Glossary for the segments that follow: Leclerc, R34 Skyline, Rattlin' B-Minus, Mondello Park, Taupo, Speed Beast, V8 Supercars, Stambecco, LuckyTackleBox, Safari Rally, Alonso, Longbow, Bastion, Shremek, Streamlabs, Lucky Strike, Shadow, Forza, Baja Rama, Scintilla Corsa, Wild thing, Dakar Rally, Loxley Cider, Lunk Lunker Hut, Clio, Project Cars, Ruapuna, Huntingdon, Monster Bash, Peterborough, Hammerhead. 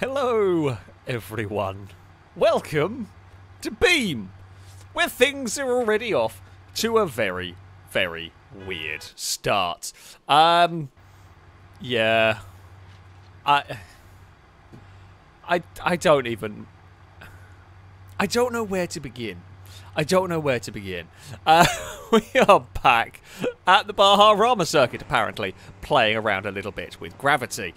Hello, everyone. Welcome to BEAM, where things are already off to a very, very weird start. Yeah. I don't even... I don't know where to begin. I don't know where to begin. We are back at the Baja Rama circuit, apparently, playing around a little bit with gravity.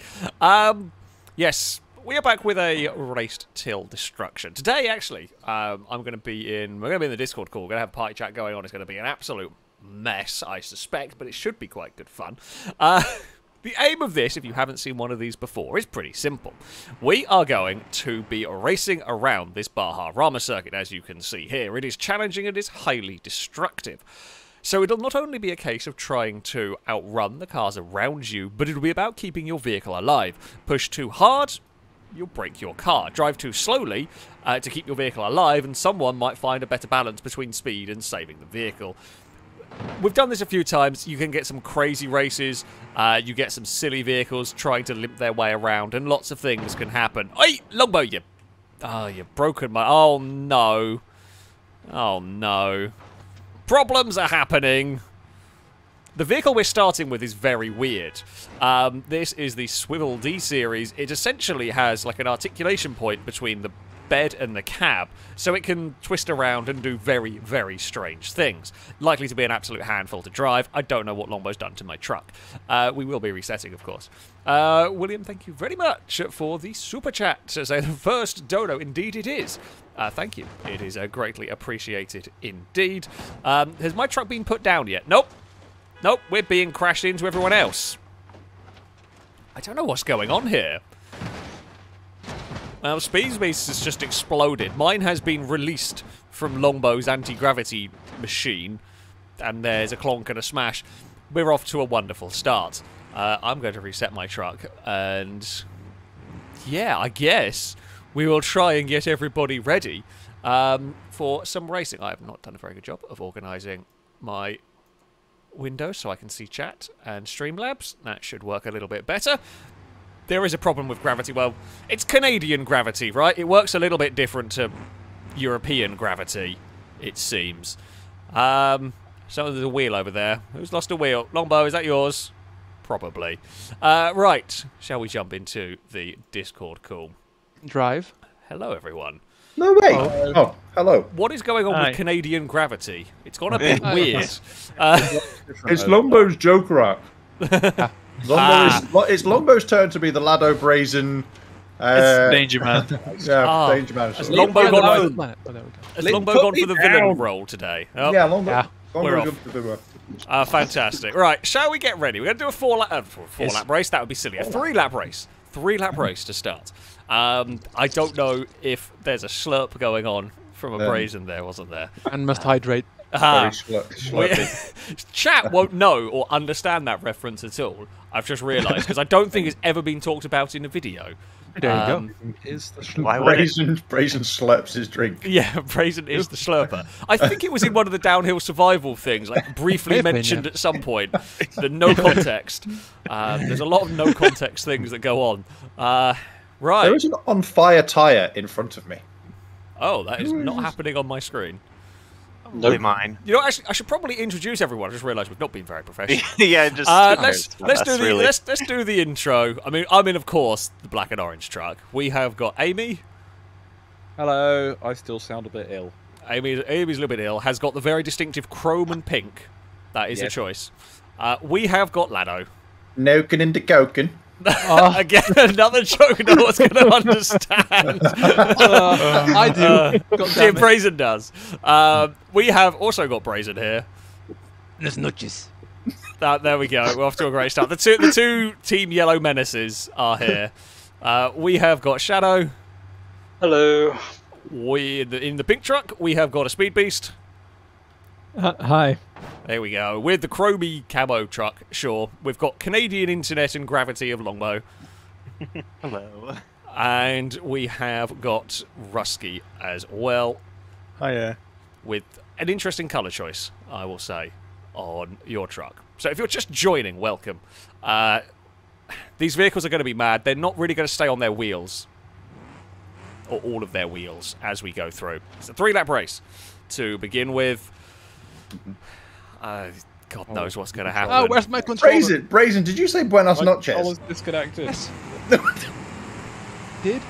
Yes, we are back with a Raced Till Destruction. Today, actually, we're going to be in the Discord call. We're going to have a party chat going on. It's going to be an absolute mess, I suspect, but it should be quite good fun. The aim of this, if you haven't seen one of these before, is pretty simple. We are going to be racing around this Baja Rama circuit, as you can see here. It is challenging and is highly destructive. So it'll not only be a case of trying to outrun the cars around you, but it'll be about keeping your vehicle alive. Push too hard, you'll break your car. Drive too slowly to keep your vehicle alive, and someone might find a better balance between speed and saving the vehicle. We've done this a few times. You can get some crazy races, you get some silly vehicles trying to limp their way around, and lots of things can happen. Oi! Longbow, you... Oh, you've broken my... Oh, no. Oh, no. Problems are happening. The vehicle we're starting with is very weird. This is the Swivel D-Series. It essentially has, like, an articulation point between the bed and the cab, so it can twist around and do very, very strange things. Likely to be an absolute handful to drive. I don't know what Longbow's done to my truck. We will be resetting, of course. William, thank you very much for the super chat. So the first dono, indeed it is. Thank you. It is greatly appreciated indeed. Has my truck been put down yet? Nope. Nope, we're being crashed into everyone else. I don't know what's going on here. Well, Speed Beast has just exploded. Mine has been released from Longbow's anti-gravity machine, and there's a clonk and a smash. We're off to a wonderful start. I'm going to reset my truck, and yeah, I guess we will try and get everybody ready for some racing. I have not done a very good job of organising my window so I can see chat and Streamlabs. That should work a little bit better. There is a problem with gravity. Well, it's Canadian gravity, right? It works a little bit different to European gravity, it seems. So there's a wheel over there. Who's lost a wheel? Longbow, is that yours? Probably. Right, shall we jump into the Discord call? Drive. Hello, everyone. No way. Oh, hello. What is going on with Canadian gravity? It's gone a bit weird. It's Longbow's Joker app. It's Longbow's turn to be the Lado, Brazen. It's Danger Man. Yeah, Danger Man. Has Longbow gone for the villain role today? Oh. Yeah, Longbow's gone for the villain. Fantastic. Right, shall we get ready? We're going to do a four-lap race. That would be silly. A three-lap race. Three-lap race to start. I don't know if there's a slurp going on from a Brazen there, wasn't there? And must hydrate. Chat won't know or understand that reference at all, I've just realised, because I don't think it's ever been talked about in a video. There you go. Is the Brazen slurps his drink. Yeah, Brazen is the slurper. I think it was in one of the downhill survival things, like briefly mentioned at some point. The no context. There's a lot of no context things that go on. Right. There is an on fire tyre in front of me. Oh, that is not happening on my screen. Nope. Mine. You know, actually, I should probably introduce everyone. I just realised we've not been very professional. Yeah, just let's do the intro. I mean, of course, the black and orange truck. We have got Amy. Hello. I still sound a bit ill. Amy's a little bit ill. Has got the very distinctive chrome and pink. That is a choice. We have got Lado. Noken into coken. Again, another joke no one's going to understand. I do. Brazen does. We have also got Brazen here. There's nudges. There we go. We're off to a great start. The two Team Yellow Menaces are here. We have got Shadow. Hello. In the pink truck, we have got a Speed Beast. Hi. There we go. With the chromey camo truck, sure. We've got Canadian internet and gravity of Longbow. Hello. And we have got Rusky as well. Hiya. With an interesting colour choice, I will say, on your truck. So if you're just joining, welcome. These vehicles are going to be mad. They're not really going to stay on their wheels or all of their wheels as we go through. It's a 3-lap race to begin with. God knows what's going to happen. Oh, where's my controller? Brazen, Brazen, did you say buenas noches? I was disconnected. Yes. Did?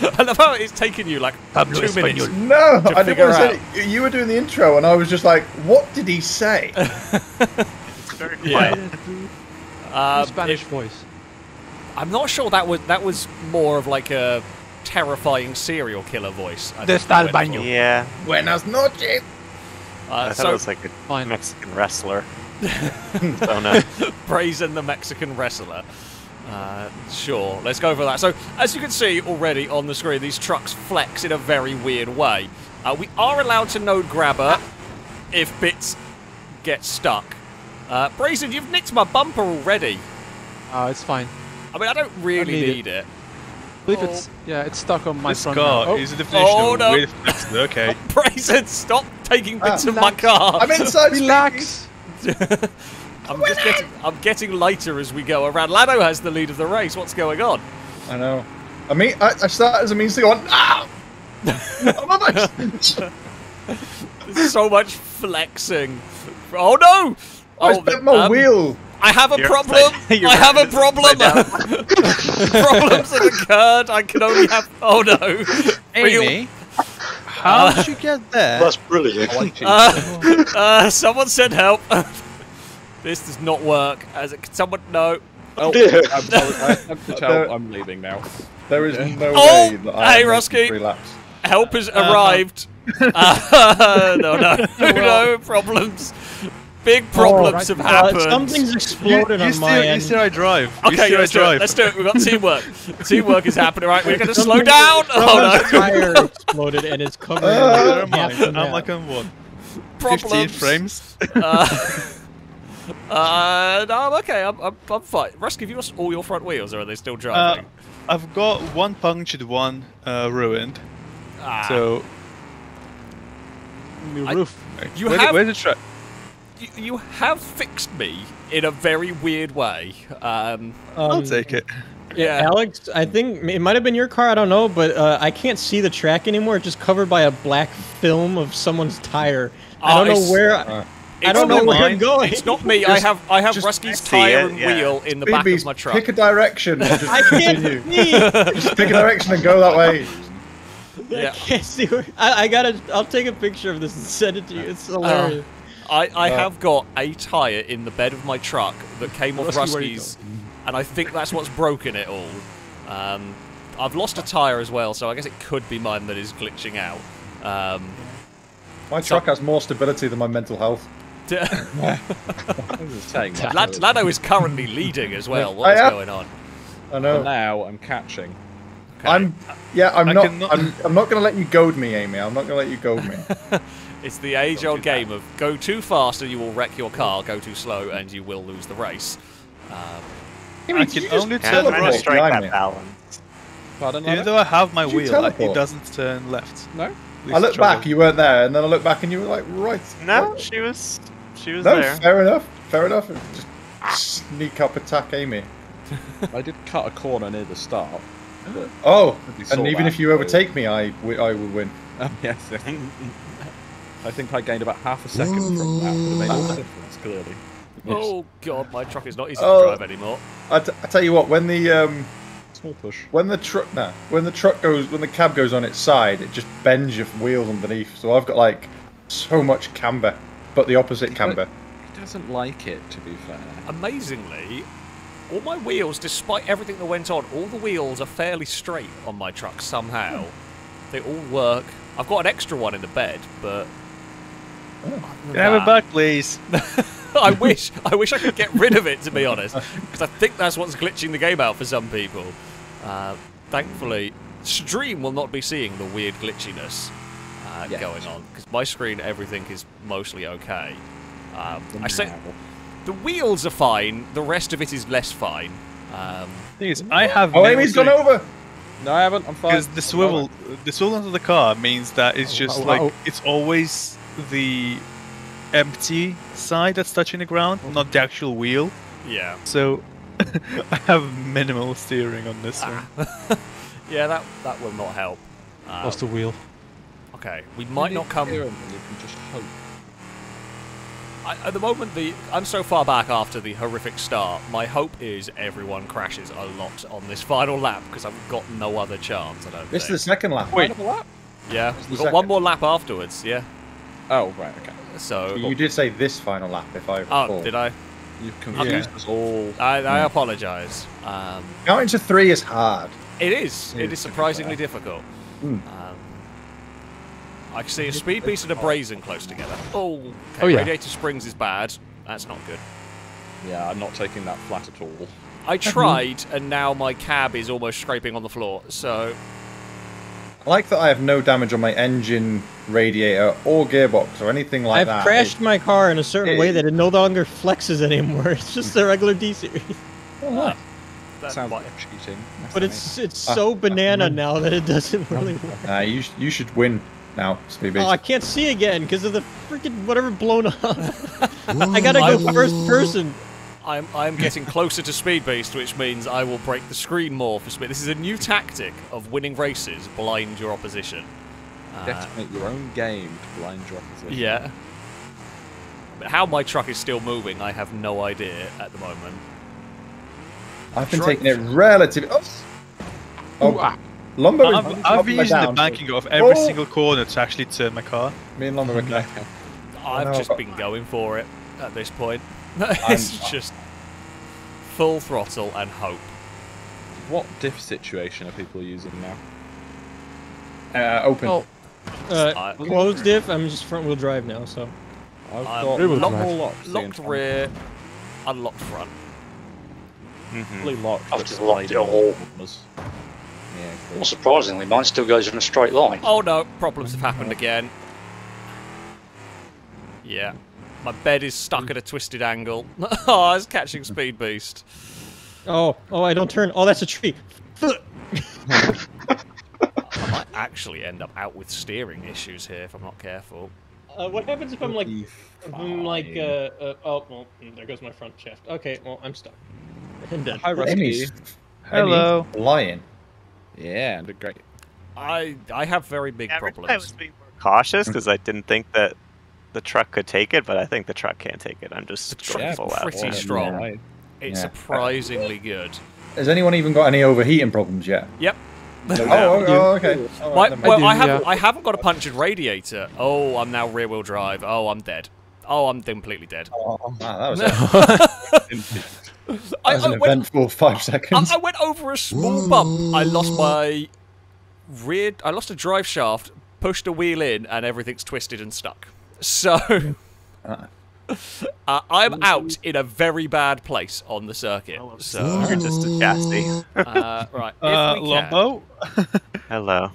I love how it's taken you like 2 minutes. No, I didn't want to say it. You were doing the intro and I was just like, what did he say? It's very quiet. Yeah. Spanish voice. I'm not sure that was more of like a terrifying serial killer voice. Desde el baño. Yeah. Buenas noches. I thought it was like a Mexican wrestler. Oh no. Brazen the Mexican wrestler. Sure, let's go for that. So, as you can see already on the screen, these trucks flex in a very weird way. We are allowed to node grabber if bits get stuck. Brazen, you've nicked my bumper already. Oh, it's fine. I mean, I don't really need it. I believe it's stuck on my front. This car is the definition of weird flexing. Okay. Brazen, stop taking bits of my car. I'm inside. Relax. I'm getting lighter as we go around. Lado has the lead of the race. What's going on? I know. I mean, I start as a means to go on. Ah! There's so much flexing. Oh no! Oh, I my wheel. I have a problem. I have a problem. Problems have occurred. I can only have. Oh no, Amy. How did you get there? That's brilliant. Someone send help. This does not work. Can someone know? Oh, I'm leaving now. There is no way that hey, Rusky. Help has arrived. No problems. Big problems have happened. Something's exploded on my end. You see how I drive. Okay, let's do it. Let's do it. We've got teamwork. Teamwork is happening, right? We're going to slow down. Oh no! Tire exploded and it's covered. I'm like on what? 15 frames. No, okay, I'm fine. Rusky, have you lost all your front wheels, or are they still driving? I've got one punctured, one ruined. So, roof. Where's the track? You have fixed me in a very weird way. I'll take it. Yeah, Alex, I think it might have been your car. I don't know, but I can't see the track anymore. It's just covered by a black film of someone's tire. I don't know where. I don't know where I'm going. It's not me. I have Rusky's tire and wheel in the back of my truck. Pick a direction. I can't see. Just pick a direction and go that way. Yeah. I can't see where. I gotta. I'll take a picture of this and send it to you. It's hilarious. I have got a tire in the bed of my truck that came off Rusky's, and I think that's what's broken it all. I've lost a tire as well, so I guess it could be mine that is glitching out. My truck has more stability than my mental health. Lado is currently leading as well. What's going on? I know. Now I'm catching. Okay. I'm not going to let you goad me, Amy. I'm not going to let you goad me. It's the age-old game of go too fast and you will wreck your car, go too slow and you will lose the race. I can only teleport. That balance. Pardon, even though I have my wheel, it doesn't turn left. No? I looked back, you weren't there, and then I looked back and you were like, right. No, what? she was there. Fair enough, fair enough. Just sneak up, attack Amy. I did cut a corner near the start. Oh, and even if you overtake me, I will win. Yes. I think I gained about half a second from that, but it made all the difference, clearly. Oh god, my truck is not easy to drive anymore. I tell you what, when the small push, when the cab goes on its side, it just bends your wheels underneath. So I've got like so much camber, but the opposite camber. It doesn't like it, to be fair. Amazingly, all my wheels, despite everything that went on, all the wheels are fairly straight on my truck somehow. They all work. I've got an extra one in the bed, but. Can I have it back, please? I wish I could get rid of it, to be honest, because I think that's what's glitching the game out for some people. Thankfully, stream will not be seeing the weird glitchiness going on, because my screen, everything is mostly okay. I say the wheels are fine; the rest of it is less fine. Thing is, I have. Oh, Amy's gone over. No, I haven't. I'm fine. Because the swivel under the car means that it's just like it's always. The empty side that's touching the ground, not the actual wheel. Yeah. So I have minimal steering on this one. Yeah, that will not help. Lost the wheel. Okay, we might not come. If we just hope. At the moment, I'm so far back after the horrific start. My hope is everyone crashes a lot on this final lap because I've got no other chance. I don't think. This is the second lap. Wait, lap? Yeah, we've got one more lap afterwards. Yeah. Oh right, okay. So you did say this final lap, if I recall. Oh, did I? You've confused us all. I apologise. Counting to three is hard. It is. It is surprisingly difficult. I can see a Speed Beast and a Brazen close together. Oh, okay. Oh yeah. Radiator Springs is bad. That's not good. Yeah, I'm not taking that flat at all. I tried, and now my cab is almost scraping on the floor, so... I like that I have no damage on my engine, radiator, or gearbox, or anything like that. I've crashed my car in a certain way that it no longer flexes anymore. It's just a regular D-Series. That sounds like cheating. But it's so banana now that it doesn't really work. You should win. Now, Speed Beast. Oh, I can't see again because of the freaking whatever blown up. I gotta go first person. I'm getting closer to Speed Beast, which means I will break the screen more for Speed. This is a new tactic of winning races: blind your opposition. You have to make your own game to blind your opposition. Yeah. But how my truck is still moving, I have no idea at the moment. I've been taking it relatively. Longbow I've been using the banking off every single corner to actually turn my car. Me and Longbow were connected. I've just been going for it at this point. It's just full throttle and hope. What diff situation are people using now? Open. Oh, closed diff. I'm just front wheel drive now, so. I've got locked rear, unlocked front. Fully locked. I've just locked it all. Yeah, well, surprisingly, mine still goes in a straight line. Oh no, problems have happened again. Yeah, my bed is stuck at a twisted angle. Oh, I was catching Speed Beast. Oh, I don't turn. Oh, that's a tree. I might actually end up out with steering issues here if I'm not careful. What happens if I'm like, oh, well, there goes my front shaft. Okay, well, I'm stuck. I'm dead. Hi, Rusky. Hello. Lion. Yeah, great. I have very big problems. I was being more cautious because I didn't think that the truck could take it, but I think the truck can take it. I'm just pretty strong. Yeah. It's surprisingly good. Has anyone even got any overheating problems yet? Yep. Oh, okay. Well, I haven't got a punctured radiator. Oh, I'm now rear-wheel drive. Oh, I'm dead. Oh, I'm completely dead. Oh, wow, that was it. That was an eventful 5 seconds. I went over a small bump. I lost my rear. I lost a drive shaft, pushed a wheel in, and everything's twisted and stuck. So I'm out in a very bad place on the circuit. So you're just a chassis. Right. Longbow. Hello.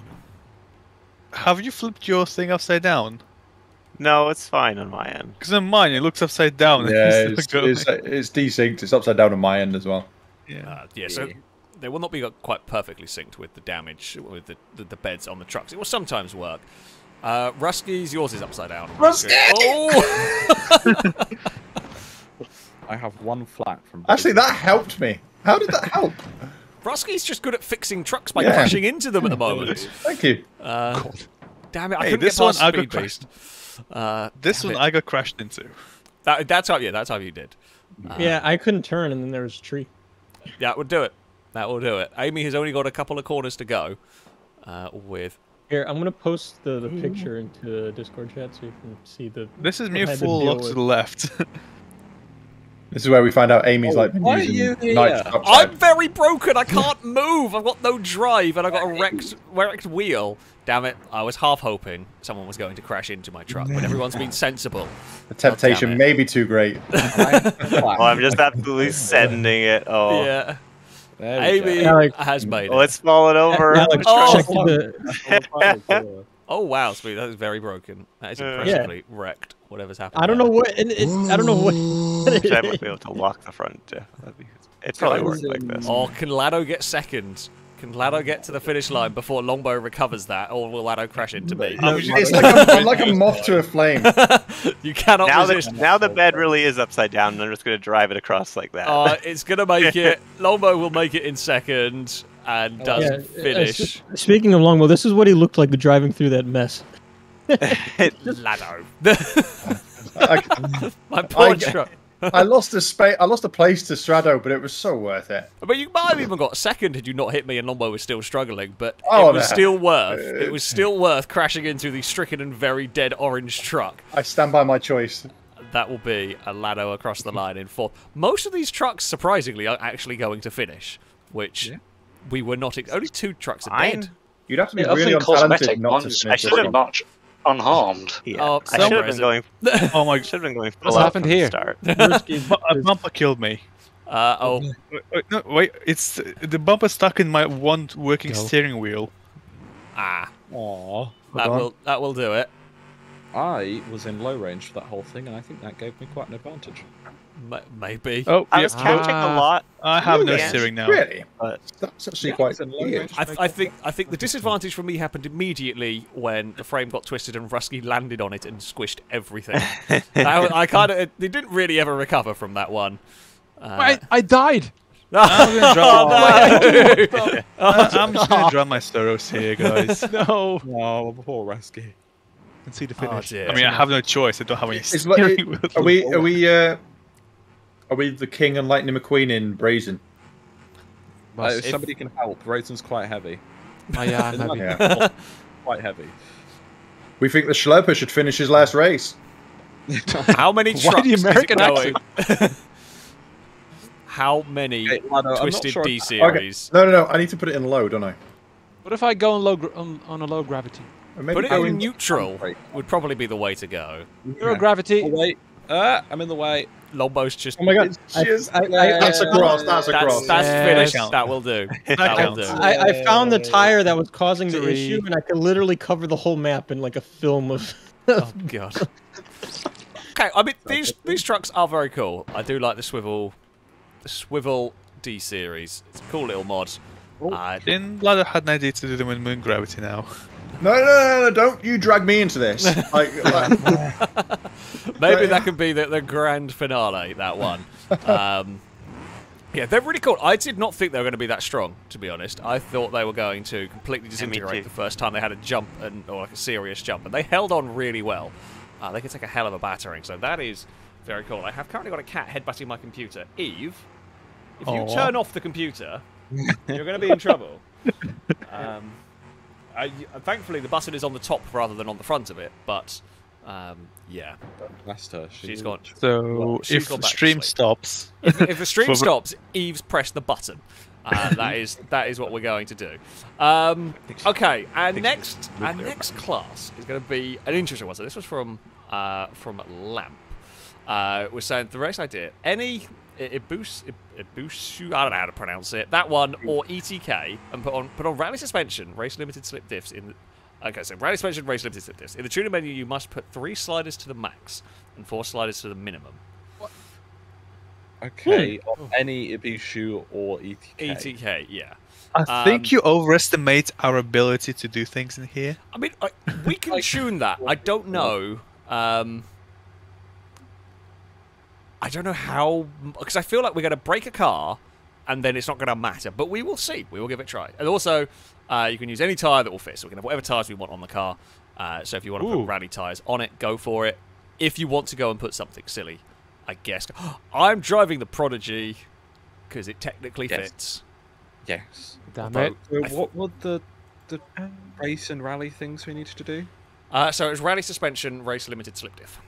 Have you flipped your thing upside down? No, it's fine on my end. Because on mine, it looks upside down. Yeah, it's desynced. It's upside down on my end as well. Yeah. Yeah. So they will not be quite perfectly synced with the damage with the beds on the trucks. It will sometimes work. Rusky's yours is upside down. Rusky! Oh! I have one flat from. Actually, that helped me. How did that help? Rusky's just good at fixing trucks by crashing into them at the moment. Thank you. God. Damn it! I couldn't get past Speed Beast. This one I got crashed into. That's how you did. Yeah, I couldn't turn, and then there was a tree. That would do it. That will do it. Amy has only got a couple of corners to go. With here, I'm gonna post the picture into the Discord chat so you can see the. This is me full up to the left. This is where we find out Amy's like. Why are you here? I'm very broken. I can't move. I've got no drive, and I've got a wrecked wheel. Damn it! I was half hoping someone was going to crash into my truck, but everyone's been sensible. The temptation may be too great. Well, I'm just absolutely sending it. Oh, yeah. Amy has made it. Let's fall it over. Oh wow, sweet! That is very broken. That is impressively wrecked. Whatever's happened. I don't know what. I don't know what. I might be able to lock the front. It probably works like this. Oh, can Lado get second? Can Lado get to the finish line before Longbow recovers that, or will Lado crash into me? No, it's like a moth to a flame. You cannot resist. Now the bed really is upside down, and I'm just going to drive it across like that. It's going to make it... Longbow will make it in second. and does finish. Speaking of Longbow, this is what he looked like driving through that mess. Lado. My poor truck. I lost a space. I lost a place to Strato, but it was so worth it. But you might have even got second had you not hit me, and Longbow was still struggling. But oh, it was still worth. It was still worth crashing into the stricken and very dead orange truck. I stand by my choice. That will be a Lado across the line in fourth. Most of these trucks, surprisingly, are actually going to finish, which we were not. Only two trucks are dead. You'd have to be really untalented not to finish. I should have marched unharmed. Yeah. Oh, I should have been going. Oh my! Should have been going. What's happened here? A bumper killed me. Oh. Wait, no, wait! It's the bumper stuck in my one working steering wheel. Ah. Aww. That will do it. I was in low range for that whole thing, and I think that gave me quite an advantage. Maybe. Oh, I was counting a lot. I have no steering now. Really? That's actually quite weird. I think the disadvantage for me happened immediately when the frame got twisted and Rusky landed on it and squished everything. I kind of they didn't really ever recover from that one. I died. I'm just gonna drown my sorrows here, guys. No, poor Rusky. And see the finish. Oh, I mean, I have no choice. I don't have any steering wheel. Are we the King and Lightning McQueen in Brazen? If somebody can help, Brazen's quite heavy. Oh, yeah, I'm heavy. Yeah. Quite heavy. We think the Schlepper should finish his last race. How many trucks is it going? How many twisted D-Series? Okay. No. I need to put it in low, don't I? What if I go on a low gravity? Put it in neutral would probably be the way to go. Zero gravity. Oh, wait. I'm in the way. Longbows just... Oh my god. That's a cross. That's a cross. That's finished. That will do. That will do. I found the tire that was causing the issue, and I could literally cover the whole map in like a film of... Oh god. Okay, I mean, these trucks are very cool. I do like the Swivel D-Series. It's a cool little mod. Didn't Lado had an idea to do them in moon gravity now? No, don't you drag me into this. Maybe that could be the grand finale, that one. Yeah, they're really cool. I did not think they were going to be that strong, to be honest. I thought they were going to completely disintegrate the first time they had a jump, or like a serious jump, and they held on really well. They could take a hell of a battering, so that is very cool. I have currently got a cat headbutting my computer. Eve, if you turn off the computer, you're going to be in trouble. Thankfully, the button is on the top rather than on the front of it, but yeah. That's her. She's gone. So if the stream stops, if the stream stops, Eve's pressed the button. That is what we're going to do. Okay, our next class is going to be an interesting one. So this was from Lamp. We're saying the race idea. It boosts you, I don't know how to pronounce it. That one or ETK, and put on rally suspension, race limited slip diffs in. Okay, so rally suspension, race limited slip diffs. In the tuner menu, you must put 3 sliders to the max and 4 sliders to the minimum. What? Okay, on any Ibishu or ETK. ETK, yeah. I think you overestimate our ability to do things in here. I mean, we can tune that. I don't know. I don't know how, because I feel like we're going to break a car, and then it's not going to matter. But we will see. We will give it a try. And also, you can use any tyre that will fit. So we can have whatever tyres we want on the car. So if you want to put rally tyres on it, go for it. If you want to go and put something silly, I guess. I'm driving the Prodigy, because it technically fits. Yes. Damn it. So what were the race and rally things we needed to do? So it was rally suspension, race limited slip diff.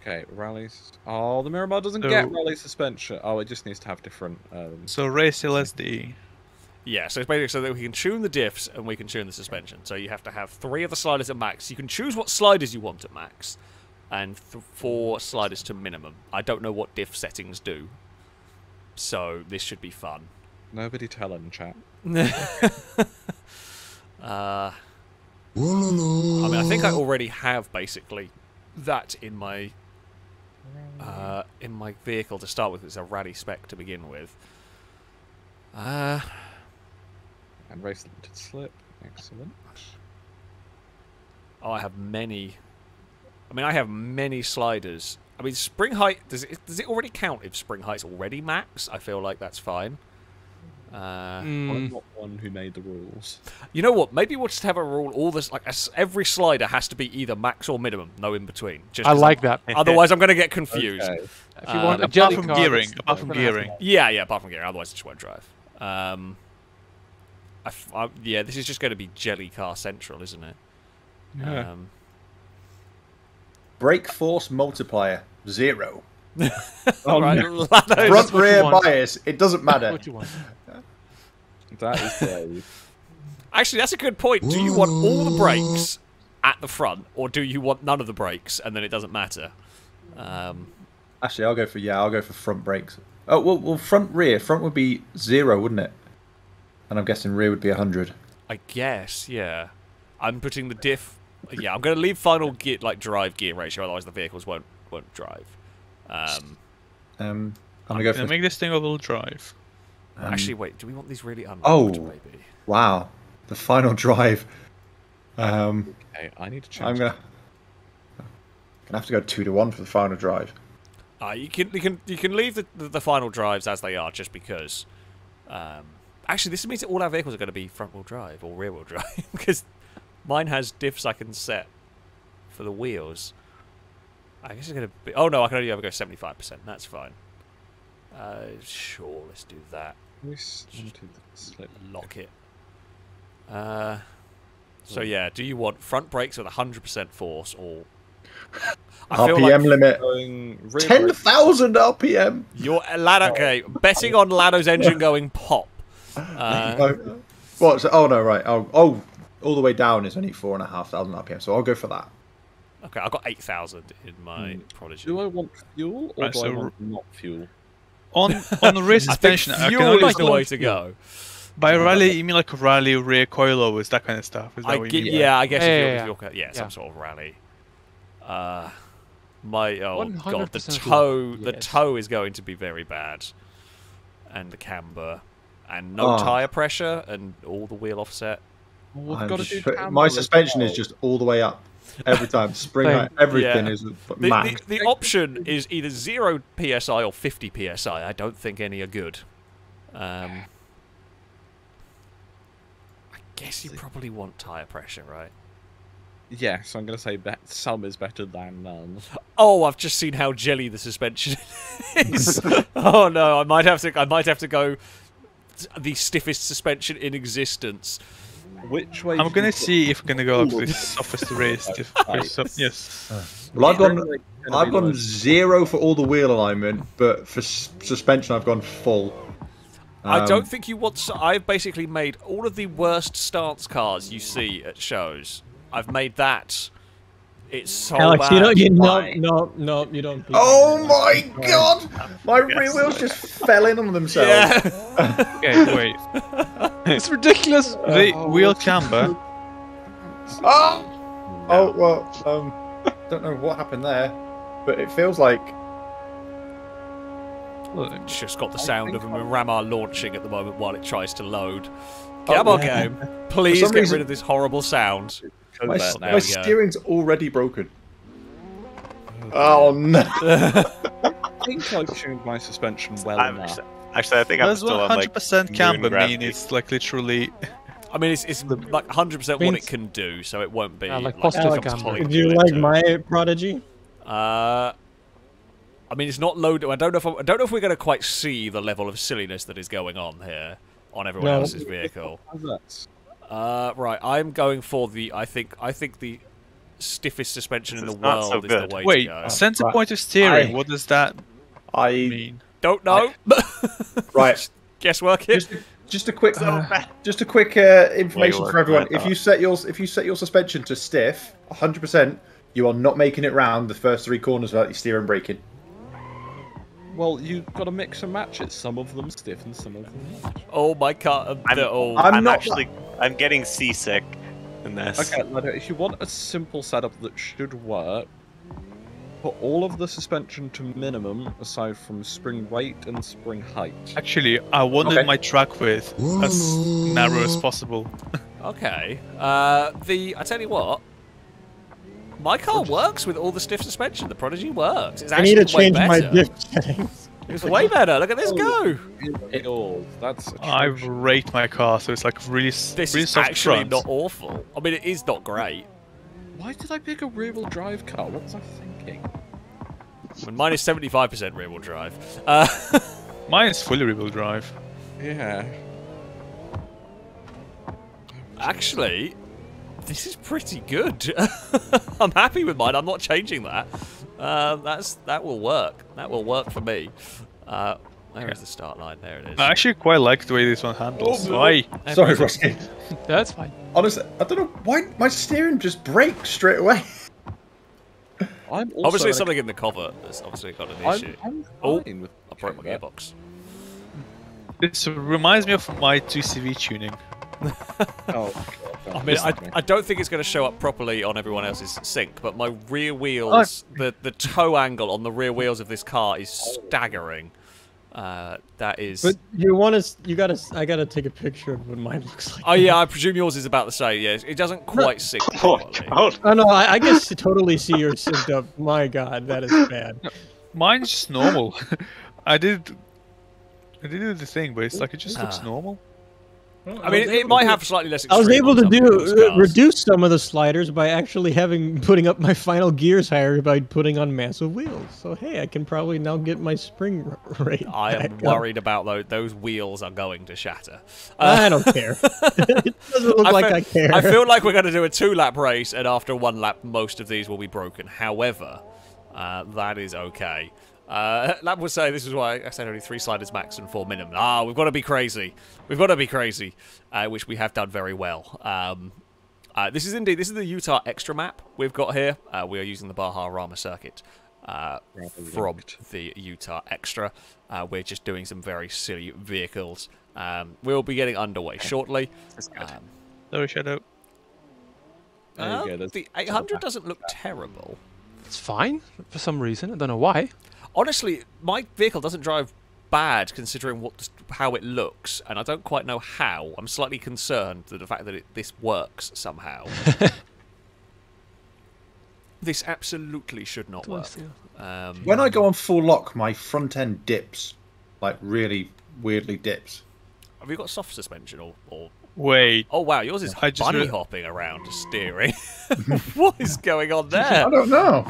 Okay, rallies. Oh, the Miramar doesn't get rally suspension. Oh, it just needs to have different. So race LSD. Yeah, so it's basically so that we can tune the diffs and we can tune the suspension. So you have to have 3 of the sliders at max. You can choose what sliders you want at max, and 4 sliders to minimum. I don't know what diff settings do, so this should be fun. Nobody telling, chat. I mean, I think I already have basically that in my. In my vehicle to start with, it's a rally spec to begin with. And race limited slip, excellent. Oh, I have many. I mean, I have many sliders. I mean, spring height does it already count if spring height's already max? I feel like that's fine. I'm not one who made the rules. You know what? Maybe we'll just have a rule. All this, like every slider has to be either max or minimum, no in between. Just I like that. Otherwise, I'm going to get confused. Okay. If you want, apart from gearing, yeah, yeah, apart from gearing. Otherwise, it just won't drive. Yeah, this is just going to be jelly car central, isn't it? Yeah. Brake force multiplier 0. Oh, right. No. Front rear bias. It doesn't matter. What do you want? That is brave. Actually, that's a good point. Do you want all the brakes at the front, or do you want none of the brakes, and then it doesn't matter? Actually, I'll go for I'll go for front brakes. Oh well, front rear. Front would be 0, wouldn't it? And I'm guessing rear would be 100. I guess, yeah. I'm putting the diff. Yeah, I'm going to leave final gear, like drive gear ratio, otherwise the vehicles won't drive. I'm going to make this thing a little drive. Actually, wait. Do we want these really unlocked? Oh, maybe? Wow! The final drive. Okay, I need to change. I'm gonna have to go 2-to-1 for the final drive. You can leave the final drives as they are, just because. Actually, this means that all our vehicles are going to be front-wheel drive or rear-wheel drive because mine has diffs I can set for the wheels. I guess it's going to be... Oh, no, I can only ever go 75%. That's fine. Sure, let's do that. Lock it. So, yeah, do you want front brakes with 100% force or... RPM limit. 10,000 RPM! Your Lado... Okay, betting on Lado's engine going pop. What? So, oh, no, right. Oh, all the way down is only 4,500 RPM, so I'll go for that. Okay, I've got 8,000 in my Prodigy. Do I want fuel or do I want not fuel? On the rear suspension, I think fuel is the way to go. By rally, you mean like a rally rear coilovers, that kind of stuff? Is that what you mean? Yeah, I guess yeah, some sort of rally. Oh god, the toe is going to be very bad, and the camber, and no tire pressure, and all the wheel offset. My suspension is just all the way up. Every time, spring out, everything is max. The option is either 0 psi or 50 psi. I don't think any are good. I guess you probably want tire pressure, right? Yes, I'm going to say that some is better than none. Oh, I've just seen how jelly the suspension is. Oh no, I might have to go the stiffest suspension in existence. Which way? I'm gonna see if we're gonna go up to the softest race. Yes. Well, I've gone 0 for all the wheel alignment, but for suspension, I've gone full. I don't think you want. I've basically made all of the worst stance cars you see at shows. I've made that. It's so Alex, bad. No, you don't. Oh my god! My rear wheels just fell in on themselves. Yeah. Okay, wait. It's ridiculous. The wheel camber. Oh well. Don't know what happened there, but it feels like. It's just got the sound of a Miramar launching at the moment while it tries to load. Come on, game. Please get rid of this horrible sound. My steering's already broken. Oh no! I think I've tuned my suspension well enough. Actually, I think I'm still on like 100% camber. It's like literally. I mean, it's like 100% what it can do, so it won't be. Do you like my Prodigy? I mean, it's not low. I don't know if we're going to quite see the level of silliness that is going on here on everyone else's vehicle. Right, I'm going for the. I think the stiffest suspension in the world is the way to go. Wait, center point of steering. What does that mean? Don't know. Right, guesswork here. Just a quick information for everyone. If you set your suspension to stiff, 100%, you are not making it round the first 3 corners without your steering braking. Well, you've got to mix and match it. Some of them stiff and some of them not. Oh my god! I'm getting seasick in this. Okay, Lado, if you want a simple setup that should work, put all of the suspension to minimum, aside from spring weight and spring height. Actually, I wanted my track width as narrow as possible. Okay. I tell you what. My car works with all the stiff suspension. The Prodigy works. It's actually way better. I need to change my diff settings. It's way better. Look at this go. That's. I rate my car, so it's like really. This really is actually front. Not awful. I mean, it is not great. Why did I pick a rear-wheel drive car? What was I thinking? Well, mine is 75% rear-wheel drive. Mine is fully rear-wheel drive. Yeah. Actually, this is pretty good. I'm happy with mine. I'm not changing that. That will work. That will work for me. Where is the start line? There it is. I actually quite like the way this one handles. Why? Oh, sorry, Rusky. That's fine. Honestly, I don't know why my steering just breaks straight away. I'm also obviously like, something in the cover that's obviously got an issue. I'm fine with I broke my gearbox. This reminds me of my 2CV tuning. Oh. I mean, I don't think it's going to show up properly on everyone else's sync, but my rear wheels, the toe angle on the rear wheels of this car is staggering. That is. But you want to, I gotta take a picture of what mine looks like. Oh yeah, I presume yours is about the same. Yes, it doesn't quite sync properly. Oh no, I guess you totally see your synced up. My God, that is bad. Mine's just normal. I did the thing, but it's like it just looks normal. I mean, it might have slightly less. I was able to do reduce some of the sliders by actually putting up my final gears higher by putting on massive wheels. So hey, I can probably now get my spring rate. I am worried about those wheels are going to shatter. I don't care. It doesn't look like I care. I feel like we're going to do a 2-lap race, and after 1 lap, most of these will be broken. However, that is okay. Lab would say this is why I said only 3 sliders max and 4 minimum. Ah, we've got to be crazy. We've got to be crazy, which we have done very well. This is the Utah extra map we've got here. We are using the Baja Rama circuit from the Utah extra. We're just doing some very silly vehicles. We'll be getting underway shortly. Sorry, Shadow. The 800 doesn't look terrible. It's fine for some reason. I don't know why. Honestly, my vehicle doesn't drive bad considering how it looks, and I don't quite know how. I'm slightly concerned that the fact that this works somehow. This absolutely should not work. When I go on full lock, my front end dips, like really weirdly dips. Have you got soft suspension or? Wait. Oh wow, yours is bunny hopping around steering. What is going on there? I don't know.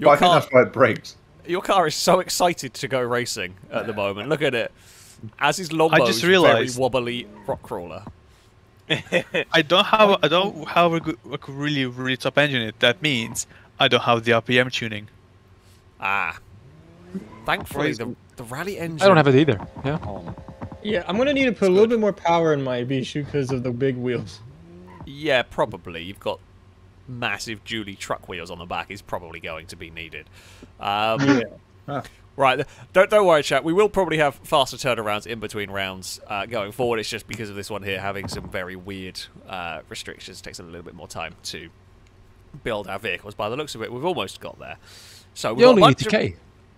But I think that's why it breaks. Your car is so excited to go racing at the moment. Look at it. As is Lombow's very wobbly rock crawler. I don't have a really, really top engine in it. That means I don't have the RPM tuning. Ah. Thankfully, the rally engine... I don't have it either. Yeah. Yeah, I'm going to need to put a little bit more power in my Ibisu because of the big wheels. Yeah, probably. You've got... massive dually truck wheels on the back is probably going to be needed. Right, don't worry, chat. We will probably have faster turnarounds in between rounds going forward. It's just because of this one here having some very weird restrictions. It takes a little bit more time to build our vehicles. By the looks of it, we've almost got there. So we've got a bunch ETK.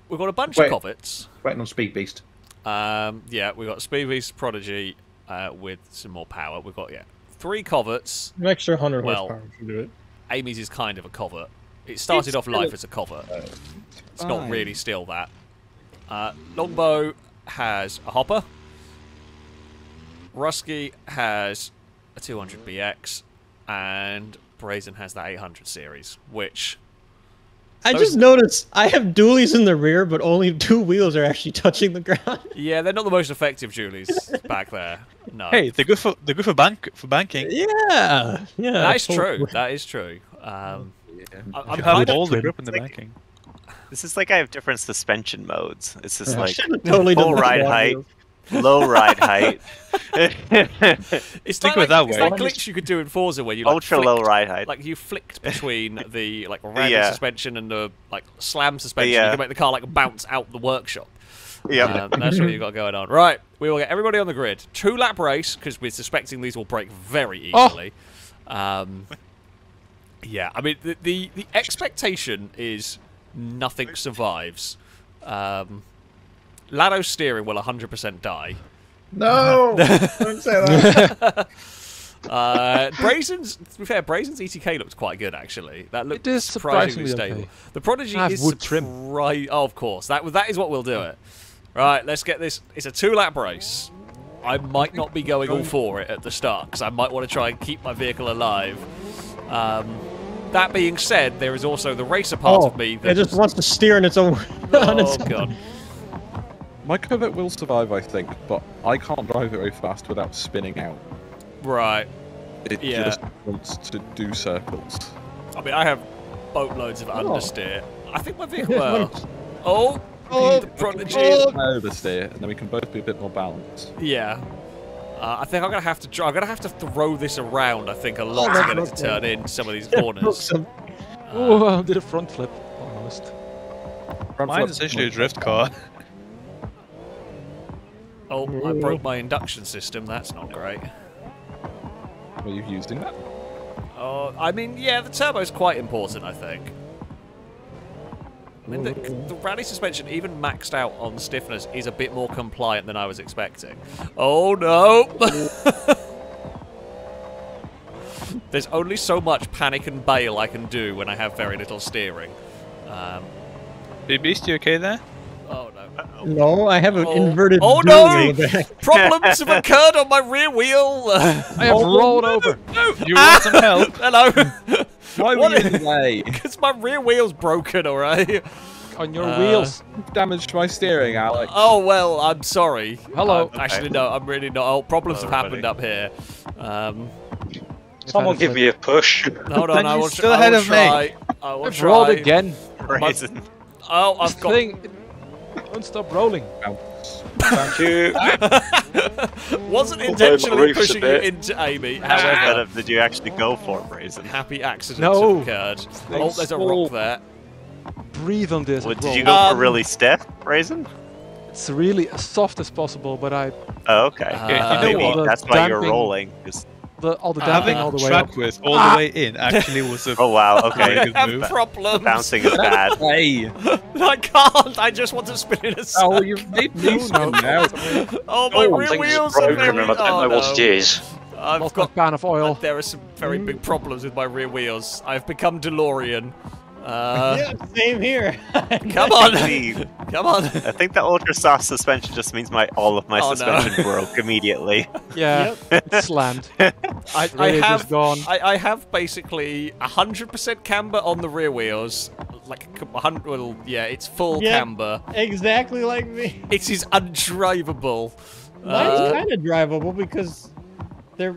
We've got a bunch of covets. Waiting on Speed Beast. Yeah, we've got Speed Beast, Prodigy with some more power. We've got 3 covets. An extra 100 horsepower to do it. Amy's is kind of a covert. It started off life as a covert. It's not really still that. Longbow has a hopper. Rusky has a 200BX. And Brazen has that 800 series, which... I just noticed I have dualies in the rear, but only 2 wheels are actually touching the ground. Yeah, they're not the most effective dualies back there. No. Hey, they're good for banking. Yeah, yeah. That's true. That is true. I'm kind of all the grip in the banking. This is like I have different suspension modes. It's just like full ride height. Low ride height. It's that glitch you could do in Forza where you like, ultra low ride height. Like you flicked between the like random suspension and the like slam suspension. You can make the car like bounce out the workshop. Yeah, that's what you got going on. Right, we will get everybody on the grid. 2-lap race because we're suspecting these will break very easily. Yeah, I mean the expectation is nothing survives. Lado's steering will 100% die. No! Don't say that. Brazen's, to be fair, Brazen's ETK looked quite good, actually. That looked surprisingly stable. Okay. The Prodigy is surprising. Oh, of course. That is what will do it. Right, let's get this. It's a 2-lap race. I might not be going all for it at the start, because I might want to try and keep my vehicle alive. That being said, there is also the racer part of me that... It just wants to steer in its own... Oh, God. My Corvette will survive, I think, but I can't drive it very fast without spinning out. Right. It just wants to do circles. I mean, I have boatloads of understeer. I think my vehicle... Oh! The Prodigy. Oversteer, and then we can both be a bit more balanced. Yeah. I think I'm gonna have to. I'm gonna have to throw this around. I think a lot to get it to turn in some of these corners. Oh, I did a front flip almost. Mine's essentially a drift car. Oh, I broke my induction system. That's not great. Are you using that? Oh, I mean, yeah, the turbo's quite important, I think. I mean, the rally suspension, even maxed out on stiffness, is a bit more compliant than I was expecting. Oh no! There's only so much panic and bail I can do when I have very little steering. Speed Beast, you okay there? Oh no. No, I have an inverted. Oh no! Problems have occurred on my rear wheel! I have rolled over. No. You want some help? Hello! Why were you in the way? Because my rear wheel's broken, alright? On your wheels. You've damaged my steering, Alex. Oh, well, I'm sorry. Hello. Actually, no, I'm really not. Oh, problems have happened up here. Someone give me a push. Hold on, I will try. I've rolled again. Brazen. Oh, I've got... Don't stop rolling. Thank you. Wasn't intentionally pushing you into Amy. However, did you actually go for it, Brazen? Happy accidents occurred. Oh, there's a rock there. Breathe on this. Did you go for really stiff, Brazen? It's really as soft as possible, but I. Oh, okay. Maybe that's why you're rolling. All the damping all the way up. With all the way in actually was a... Oh wow, okay. I have problems. Bouncing is bad. I can't, I just want to spin in a circle. Oh, you've made me spin now. Oh, my rear wheels are very... Oh no. I've got a pan of oil. There are some very big problems with my rear wheels. I've become DeLorean. Yeah, same here. Come on, come on. I think that ultra soft suspension just means all of my suspension broke immediately. Yeah, it's slammed. I have basically 100% camber on the rear wheels, like 100. Well, yeah, it's full camber. Exactly like me. It is undrivable. Mine's kind of drivable because they're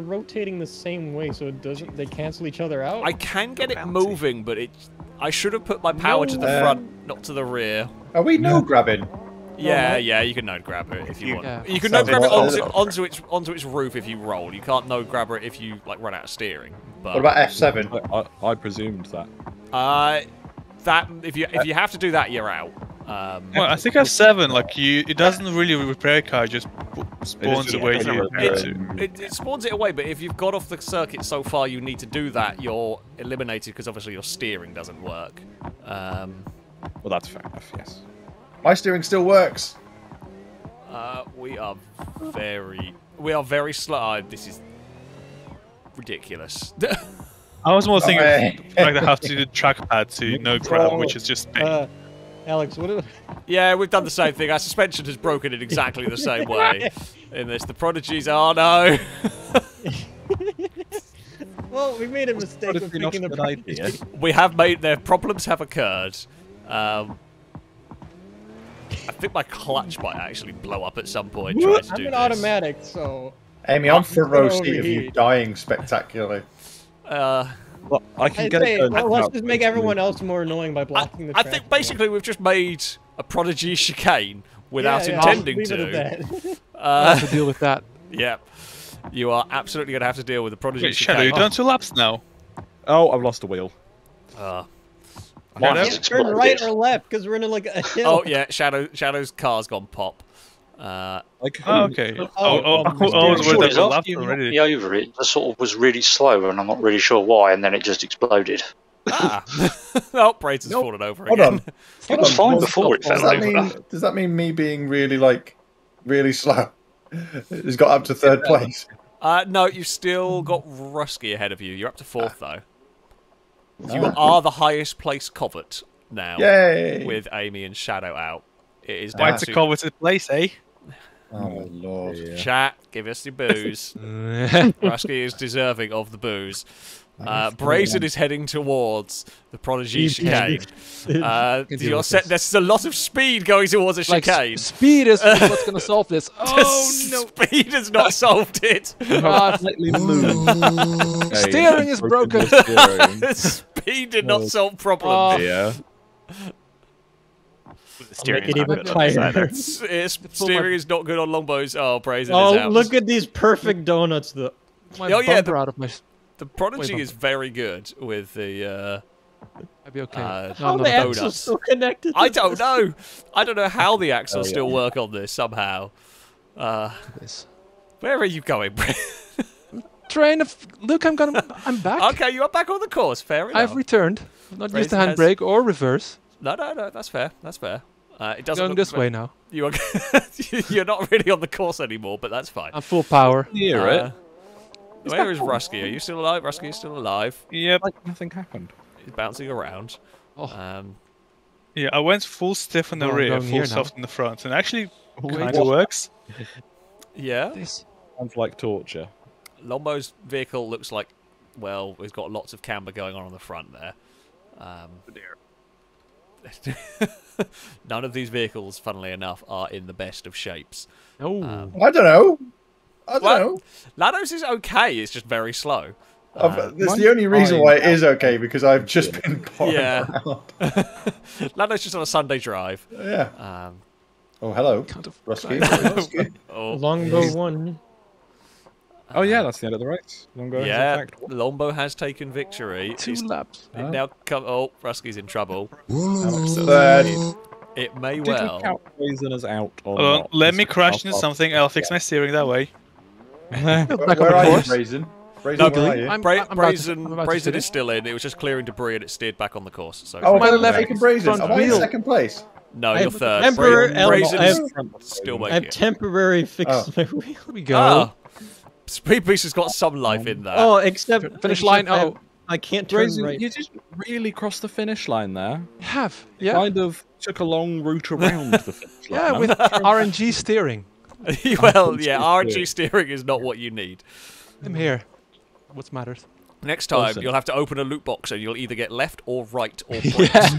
rotating the same way, so it doesn't. They cancel each other out. I can get it moving, but it. I should have put my power to the front, not to the rear. Are we grabbing? Yeah, yeah, you can node grab it if you want. Yeah. You can node grab it onto its roof if you roll. You can't node grab it if you like run out of steering. But what about F7? I presumed that. That if you have to do that, you're out. Well, I think F7, like it doesn't really repair a car, it just spawns away. It spawns it away, but if you've got off the circuit so far, you need to do that. You're eliminated because obviously your steering doesn't work. Well, that's fair enough. Yes, my steering still works. We are very slow. This is ridiculous. I was more thinking of the fact that I have to do the trackpad to no grab, which is just me. Alex, what? Yeah, we've done the same thing. Our suspension has broken in exactly the same way. In this, the Prodigy's. Oh no! Well, we made a mistake of picking the Prodigy. We have made. Their problems have occurred. I think my clutch might actually blow up at some point. Trying to do this. Automatic, so. Amy, I'm ferocious of you dying spectacularly. Well, I can get it. Let's just make everyone else more annoying by blocking the track. I think basically we've just made a Prodigy chicane without intending to. I'll have to deal with that. Yeah, you are absolutely going to have to deal with the Prodigy chicane. Shadow, you're down 2 laps now. Oh, I've lost a wheel. Turn right or left because we're in like a hill. Oh yeah, Shadow's car's gone pop. Okay. I was worried that left already. Me over it. That sort of was really slow, and I'm not really sure why. And then it just exploded. Oh, Braden's fallen over again. Hold on. It was fine before it fell over. Does that mean me being really slow? It's got up to 3rd place. No, you've still got Rusky ahead of you. You're up to 4th though. You are the highest place covert now. Yay. With Amy and Shadow out. It is down to coveted place, eh? Oh, Lord. Yeah. Chat, give us your booze. Rusky is deserving of the booze. Brazen is heading towards the Prodigy chicane. There's a lot of speed going towards a chicane. Speed is what's going to solve this. Oh no! Speed has not solved it. Steering is broken. Speed did not solve problem. Yeah. Steering is not good on Longbows. Oh, Brazen is out. Oh, look at these perfect donuts. The The Prodigy is very good with the donuts. Still connected. I don't know. I don't know how the axles still work on this somehow. Where are you going? Trying to look. I'm back. Okay, you are back on the course. Fair enough. I've returned. I've not used the handbrake or reverse. No, no, no. That's fair. That's fair. It doesn't going this way now. You are. You're not really on the course anymore, but that's fine. I'm full power. Yeah, right. Where is Rusky? Are you still alive? Rusky is still alive. Yeah, but nothing happened. He's bouncing around. Oh. Yeah, I went full stiff in the rear, full soft in the front, and actually kind of works. Yeah. This sounds like torture. Lombo's vehicle looks like, well, it's got lots of camber going on the front there. None of these vehicles, funnily enough, are in the best of shapes. Oh. I don't know. I don't know. Lado's is okay. It's just very slow. That's the only reason why it is okay, because I've just been pouring around. Lado's just on a Sunday drive. Yeah. Oh, hello. Kind of Rusky. Longbow won. Oh, yeah. That's the end of the race. Longbow has attacked. Longbow has taken victory. 2 laps. It now oh, Rusky's in trouble. It may count Brazen as out or not? Let me crash into something. I'll fix my steering that way. Where are you, Brazen? Brazen, where are you? Brazen is still in. It was just clearing debris and it steered back on the course. So oh, my left Brazen. I'm in second place. No, you're third. Brazen's still making it. I have temporary fixed my wheel. Here we go. Speed Beast has got some life in there. Oh, except finish line. Oh. I can't turn right. You just really crossed the finish line there. Have, yeah. Kind of took a long route around the finish line. Yeah, with RNG steering. Well, yeah, RNG steering is not what you need. I'm here. What's matters? Next time, you'll have to open a loot box and you'll either get left or right or points.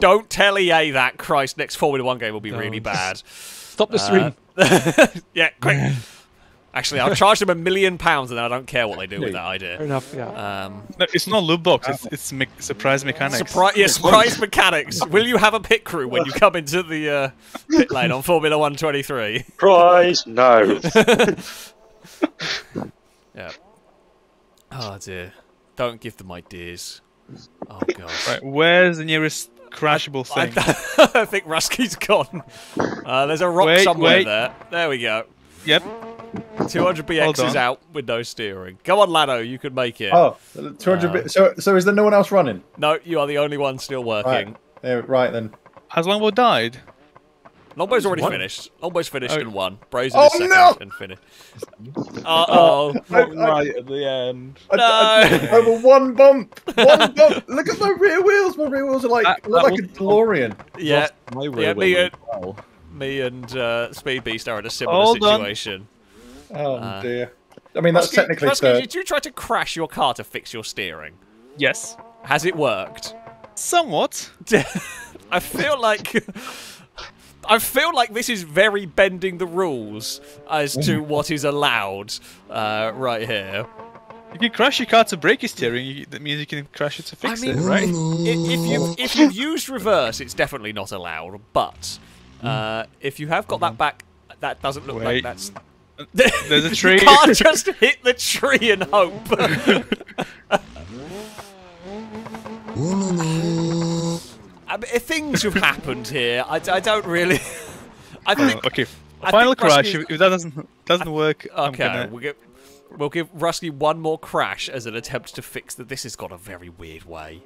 Don't tell EA that, Christ. Next Formula 1 game will be really bad. Stop the stream. Yeah, quick. Actually, I'll charge them £1 million and then I don't care what they do with that idea. Fair enough, yeah. No, it's not loot box, it's surprise mechanics. Surprise mechanics. Will you have a pit crew when you come into the pit lane on Formula 123? Surprise, no. Yeah. Oh dear. Don't give them ideas. Oh god. Right, where's the nearest crashable thing? I think Rusky's gone. There's a rock somewhere there. There we go. Yep. 200BX is out with no steering. Go on, Lado, you could make it. Oh, 200. So is there no one else running? No, you are the only one still working. Right, right then. Has Longbow died? Lombow's already finished. Lombow's finished and won. Brazen is second and finished. Uh-oh. Right at the end. No. Over one bump. One bump. Look at my rear wheels. My rear wheels are like, look like a DeLorean. Yeah. My rear wheels. Me and Speed Beast are in a similar situation. Oh dear. I mean, that's technically third. Did you try to crash your car to fix your steering? Yes. Has it worked? Somewhat. I feel like this is very bending the rules as to what is allowed right here. If you crash your car to break your steering, that means you can crash it to fix it, right? If you use reverse, it's definitely not allowed. But if you have got that back, that doesn't look like that's. There's a tree. You can't just hit the tree and hope. I mean, things have happened here. I don't really. I think. Okay. Final crash. If that doesn't work. Okay. We'll give Rusky one more crash as an attempt to fix that. This has got a very weird way.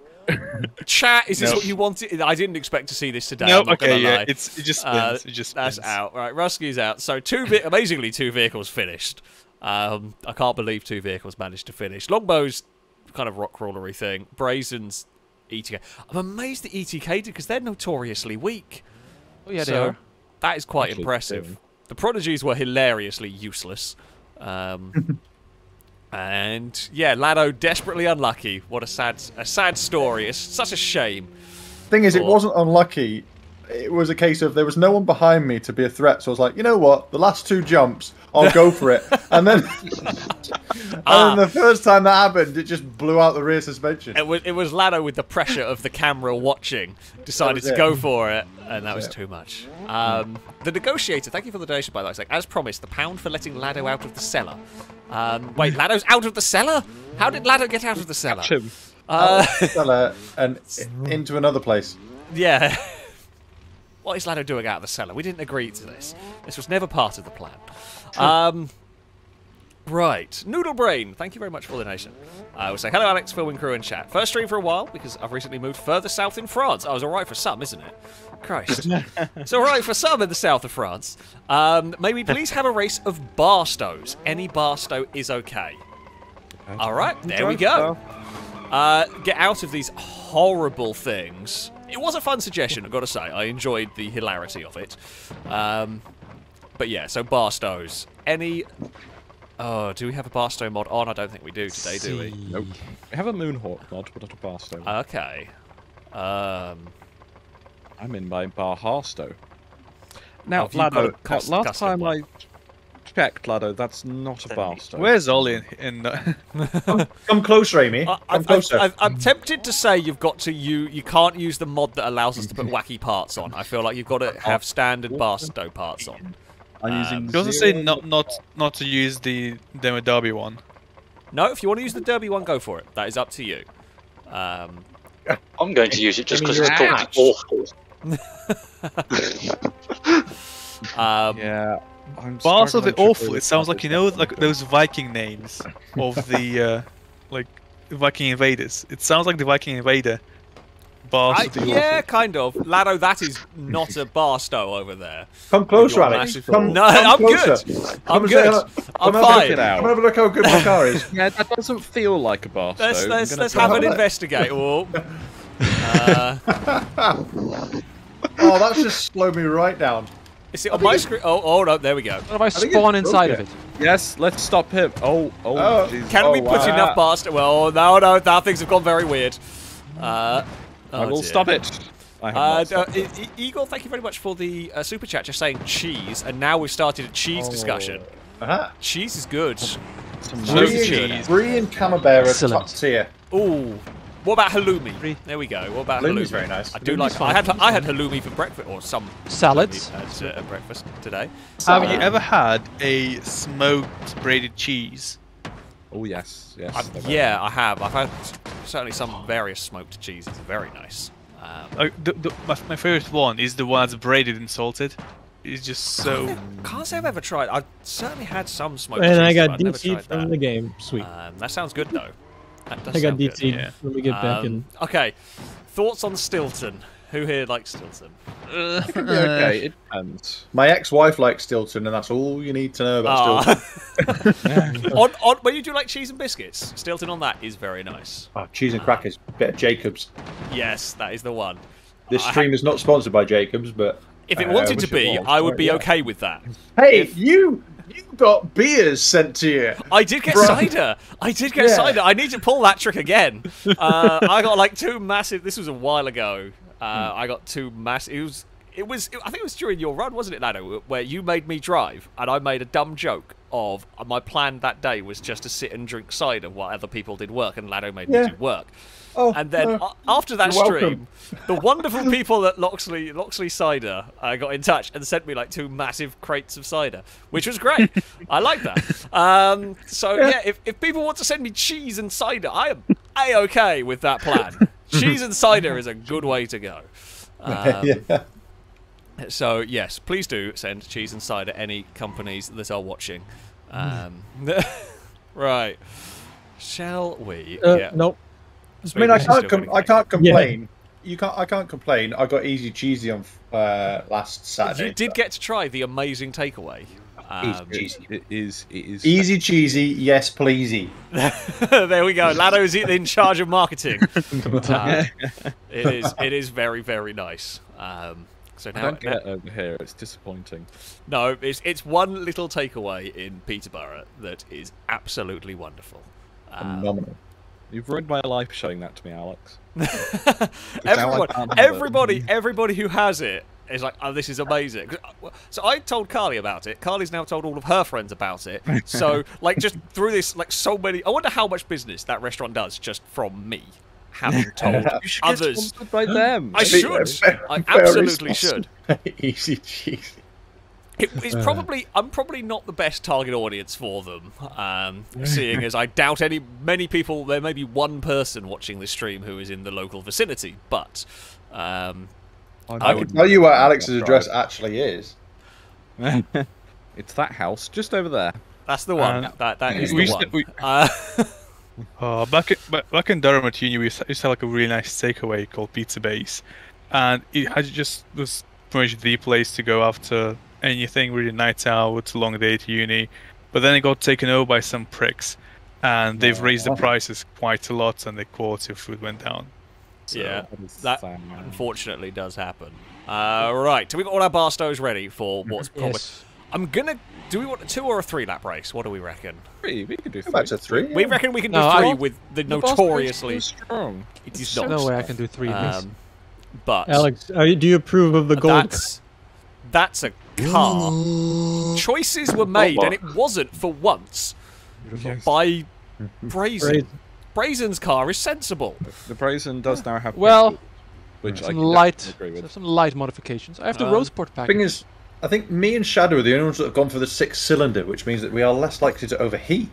Chat, is this what you wanted? I didn't expect to see this today. No, okay, yeah, it just spins. It just spins. That's out. Right, Rusky's out. So amazingly, 2 vehicles finished. I can't believe 2 vehicles managed to finish. Longbow's kind of rock crawlery thing. Brazen's ETK. I'm amazed that ETK did, because they're notoriously weak. Oh yeah, so they are. That is quite impressive. The Prodigies were hilariously useless. And yeah, Lado desperately unlucky. What a sad story. It's such a shame. Thing is, it wasn't unlucky. It was a case of there was no one behind me to be a threat, so I was like, you know what, the last two jumps, I'll go for it. And then, and then the first time that happened, it just blew out the rear suspension. It was Lado with the pressure of the camera watching, decided to go for it, and that was too much. The Negotiator, thank you for the donation, by the way. As promised, the £1 for letting Lado out of the cellar. Wait, Lado's out of the cellar? How did Lado get out of the cellar? Out of the cellar and into another place. Yeah. What is Lado doing out of the cellar? We didn't agree to this. This was never part of the plan. Right. Noodle Brain, thank you very much for the donation. I will say, hello Alex, filming crew and chat. First stream for a while because I've recently moved further south in France. Oh, it's alright for some, isn't it? Christ. It's alright for some in the south of France. May we please have a race of Barstows? Any Barstow is okay. Alright, there we go. Get out of these horrible things. It was a fun suggestion, I've got to say. I enjoyed the hilarity of it. But yeah, so Barstows. Any... Oh, do we have a Barstow mod on? I don't think we do today, do we? Nope. We have a Moonhawk mod, but not a Barstow mod. Okay. I'm in my Barstow. Now, Lado, last time I checked, Lado, that's not a Barstow. Where's Ollie in Come closer, Amy. Come closer. I'm tempted to say you've got to you can't use the mod that allows us to put wacky parts on. I feel like you've got to have standard Barstow parts on. You also say not to use the Demo Derby one. No, if you want to use the Derby one, go for it. That is up to you. I'm going to use it just because it's awful. Yeah. Bars of the awful. It sounds like, you know, like those Viking names of the like Viking invaders. It sounds like the Viking invader. Bars of the awful. Kind of. Lado, that is not a Barstow over there. Come closer, Alex. I'm fine. Come have a look how good my car is. Yeah, that doesn't feel like a Barstow. Let's have an investigate. Oh, that's just slowed me right down. Is it on my screen? Oh, no, there we go. What if I spawn inside of it? Yes, let's stop him. Can we put enough Barstow? Well, no, that things have gone very weird. I will stop it. Eagle, thank you very much for the super chat, just saying cheese, and now we've started a cheese discussion. Cheese is good. Some cheese. Brie and Camembert are top tier. Ooh. What about halloumi? There we go. What about halloumi's halloumi? Very nice. I do like. I had halloumi for breakfast, or some salads at breakfast today. Have you ever had a smoked grated cheese? Oh yes. I have. I've had certainly some various smoked cheeses. Very nice. My favorite one is the one that's braided and salted. It's just so. Can't say I've ever tried. I've certainly had some smoked cheese. And I got DC'd from the game. Sweet. That sounds good though. I got DT'd when we get back in. Okay, thoughts on Stilton? Who here likes Stilton? It could be okay, it depends. My ex-wife likes Stilton, and that's all you need to know about Stilton. When you do like cheese and biscuits, Stilton on that is very nice. Oh, cheese and crackers, bit of Jacobs. Yes, that is the one. This stream is not sponsored by Jacobs, but... If it wanted to be, I would be okay with that. Hey, You got beers sent to you. I did get cider. I did get cider. I need to pull that trick again. I got like two massive. This was a while ago. I got two massive. I think it was during your run, wasn't it, Lado? Where you made me drive, and I made a dumb joke of my plan that day was just to sit and drink cider while other people did work, and Lado made me do work. And then after that stream, the wonderful people at Loxley Cider got in touch and sent me like two massive crates of cider, which was great. I like that. So yeah, if people want to send me cheese and cider, I am A-okay with that plan. Cheese and cider is a good way to go. So yes, please do send cheese and cider, any companies that are watching. Right. Shall we? Nope. I mean, I can't complain. Yeah. I can't complain. I got Easy Cheesy on last Saturday. You did get to try the amazing takeaway. It is Easy Cheesy, yes pleasey. There we go. Lado's in charge of marketing. It is very, very nice. So now I don't get it over here. It's disappointing. No, it's one little takeaway in Peterborough that is absolutely wonderful. Phenomenal. You've ruined my life showing that to me, Alex. everybody who has it is like, oh, this is amazing. So I told Carly about it. Carly's now told all of her friends about it. So, like, just through this, like, so many... I wonder how much business that restaurant does just from me having told others. By them. I should. I absolutely should. Easy Cheesy. It's probably I'm probably not the best target audience for them, seeing as I doubt many people. There may be one person watching this stream who is in the local vicinity, but I can tell you where Alex's address actually is. It's that house just over there. That's the one. That is the one. Back in Durham at uni, we used to have like a really nice takeaway called Pizza Base, and it had just was pretty much the place to go after anything really, night out, it's a long day to uni, but then it got taken over by some pricks, and they've raised the prices quite a lot, and the quality of food went down. So, yeah, that unfortunately does happen. Right, so we've got all our Barstows ready for what's probably. Yes. I'm gonna. Do we want a 2 or a 3 lap race? What do we reckon? 3. We can do 3. That's a 3. Yeah. We reckon we can do 3 with the notoriously strong. It is not. No way I can do 3. But Alex, do you approve of the gold? That's a car. Choices were made, and it wasn't for once by Brazen. Brazen's car is sensible. The Brazen does now have some light modifications. I have the Roseport package. Thing is, I think me and Shadow are the only ones that have gone for the 6-cylinder, which means that we are less likely to overheat.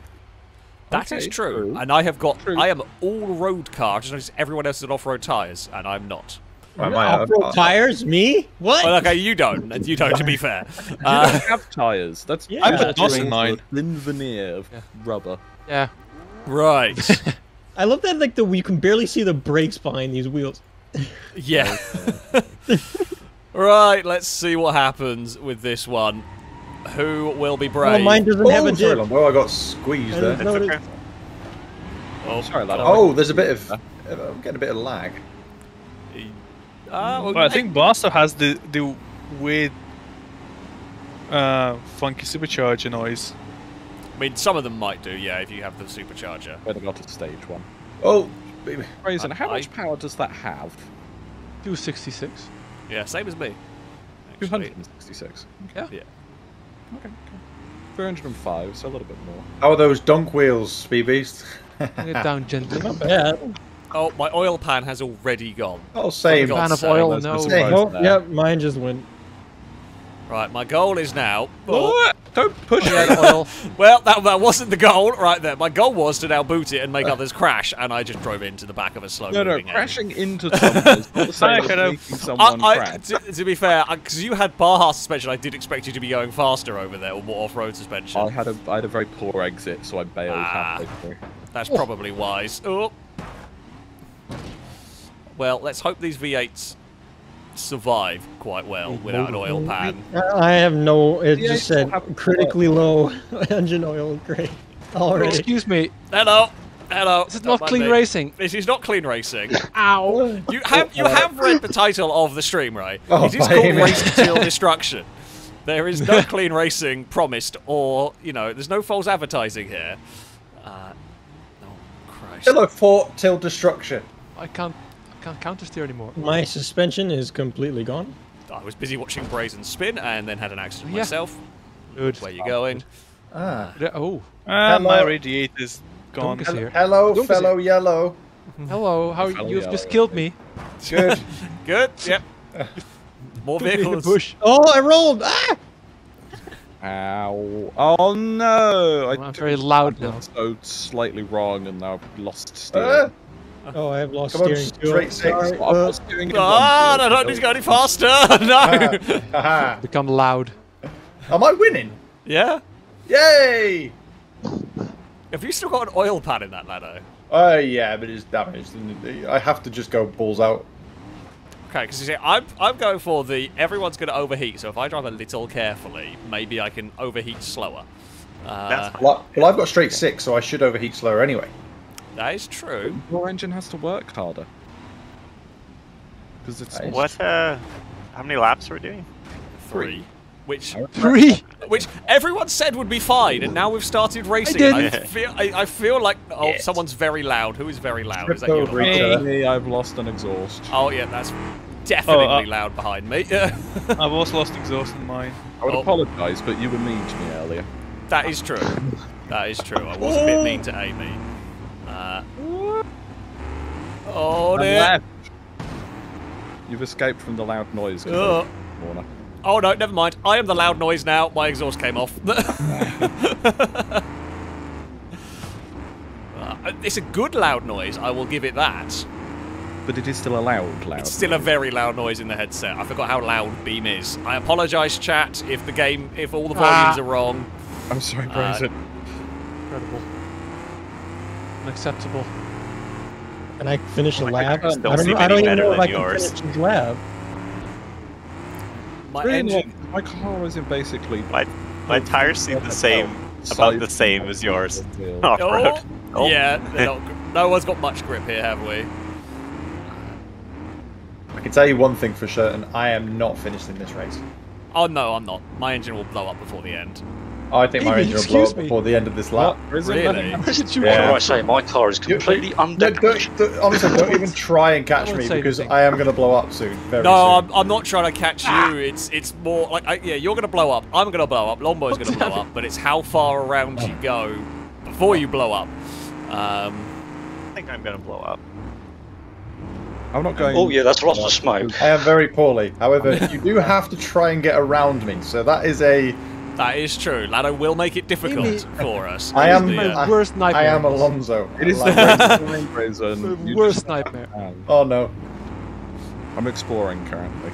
That is true, and I have got. True. I am all road car. Just notice everyone else is on off-road tires, and I'm not. Off-road tires? Me? What? Well, okay, you don't. You don't, to be fair. You don't have tires. That's I've got in mine. Thin veneer of rubber. Yeah. Right. I love that. Like you can barely see the brakes behind these wheels. Yeah. Right. Let's see what happens with this one. Who will be brave? Well, mine doesn't have a dip. Well, I got squeezed there. It's okay. Oh, sorry, lad. Oh, there's a bit of. I'm getting a bit of lag. Well, I think Barstow has the weird funky supercharger noise. I mean, some of them might do, yeah, if you have the supercharger. Better go to stage 1. Oh, Brazen, how much power does that have? 266. Yeah, same as me. Actually. 266. Yeah. Yeah. Okay. 305, so a little bit more. How are those donk wheels, Speed Beast? Bring it down gently. Yeah. Oh, my oil pan has already gone. Oh, same. Pan of oil, no. Yeah, mine just went. Right, my goal is now... Oh, don't push that oil. Well, that wasn't the goal right there. My goal was to now boot it and make others crash, and I just drove into the back of a slow moving engine. Crashing into someone. To be fair, because you had Baja suspension, I did expect you to be going faster over there, or more off-road suspension. I had a very poor exit, so I bailed halfway through. That's probably wise. Oh. Well, let's hope these V8s survive quite well without an oil pan. I have no... It just said critically low engine oil grade already. Oh, excuse me. Hello. Hello. This is not clean racing. This is not clean racing. Ow. You have read the title of the stream, right? Oh, it is called Race Till Destruction. There is no clean racing promised or, you know, there's no false advertising here. Oh, Christ. Hello, Fort Till Destruction. I can't countersteer anymore. My suspension is completely gone. I was busy watching Brazen spin and then had an accident myself. Good. Where are you going? Ah. Oh. My radiator's gone. Hello, fellow yellow. Hello. How you've just killed me. Good. Good. Yep. More vehicles. Push. Oh, I rolled. Ah! Ow. Oh no. I'm very loud now. So slightly wrong, and now I've lost steering. Oh, I have lost steering too. I don't need to go any faster! No! Become loud. Am I winning? Yeah? Yay! Have you still got an oil pan in that Lado? Yeah, but it's damaged. I have to just go balls out. Okay, because you see, I'm going for the everyone's going to overheat, so if I drive a little carefully, maybe I can overheat slower. Well, I've got straight six, so I should overheat slower anyway. That is true. Your engine has to work harder. Because it's how many laps are we doing? Three. Which everyone said would be fine, and now we've started racing. I feel like someone's very loud. Who is very loud? Is that you? Really, I've lost an exhaust. Oh yeah, that's definitely loud behind me. I've also lost exhaust in mine. I would apologise, but you were mean to me earlier. That is true. That is true. I was a bit mean to Amy. Oh dear. You've escaped from the loud noise. Corner. Oh no, never mind. I am the loud noise now. My exhaust came off. It's a good loud noise, I will give it that. But it is still a loud noise. It's still a very loud noise in the headset. I forgot how loud BEAM is. I apologise, chat, if the game, if all the volumes are wrong. I'm sorry, Brazen. Incredible. Unacceptable. Can I finish a lab? I don't even know if I can finish a lab. My engine, my car isn't basically. My tires seem the same, about the same as yours. Off-road. Oh, yeah, no one's got much grip here, have we? I can tell you one thing for certain: I am not finished in this race. Oh no, I'm not. My engine will blow up before the end. Oh, I think my engine will blow up before the end of this lap. Really? I say my car is completely undecorated. Honestly, don't even try and catch me because I am going to blow up soon. Very soon. I'm not trying to catch you. It's more like yeah, you're going to blow up. I'm going to blow up. Longbow is going to blow up. But it's how far around you go before you blow up. I think I'm going to blow up. I'm not going. Oh yeah, that's lots of smoke. I am very poorly. However, you do have to try and get around me. So that is a. That is true. Lado will make it difficult for us. I am my worst nightmare. I am Alonso. It is the worst nightmare. Oh no. I'm exploring currently.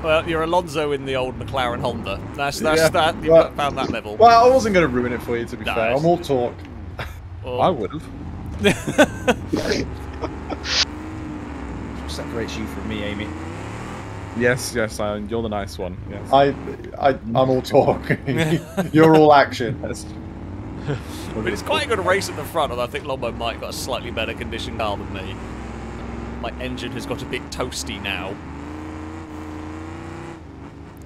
Well, you're Alonso in the old McLaren Honda. That's that. You found that level. Well, I wasn't going to ruin it for you, to be fair. I'm all talk. Well, I would have. Separates you from me, Amy. Yes, yes, you're the nice one. Yes. I'm all talk. You're all action. But it's quite a good race at the front, although I think Longbow might have got a slightly better conditioned car than me. My engine has got a bit toasty now.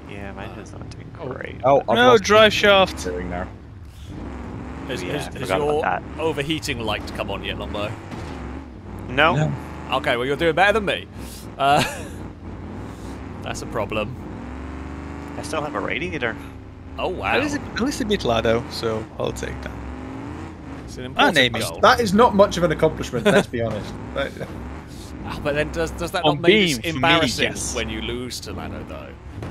Yeah, my engine's not doing great. Oh, no, drive shaft! Doing now. Has your overheating light come on yet, Longbow? No. Okay, well, you're doing better than me. That's a problem. I still have a radiator. Oh wow! At least it beat Lado, so I'll take that. It's an important goal. That is not much of an accomplishment. Let's be honest. But then, does that not make it embarrassing when you lose to Lado, though?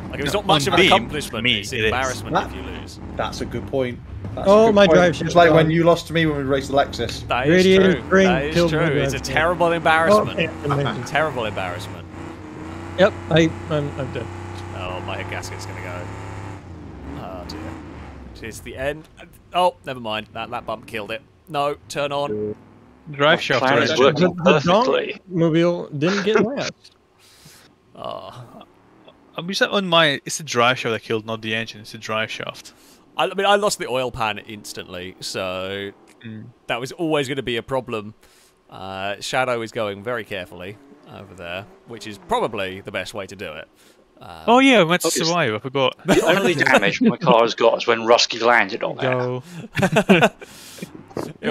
Like it's not much of an accomplishment. It's embarrassment if you lose. That's a good point. Oh my gosh! It's like when you lost to me when we raced Alexis. That is true. That is true. It's a terrible embarrassment. Terrible embarrassment. Yep, I'm dead. Oh, my gasket's gonna go. Oh dear. It's the end. Oh, never mind. That bump killed it. No, turn on. Drive shaft is working perfectly. Mobile didn't get last. I'm just on my. It's the drive shaft that killed, not the engine. It's the drive shaft. I mean, I lost the oil pan instantly, so that was always going to be a problem. Shadow is going very carefully over there, which is probably the best way to do it. Oh yeah, I went to survive, I forgot. The only damage my car has got is when Rusky landed on there.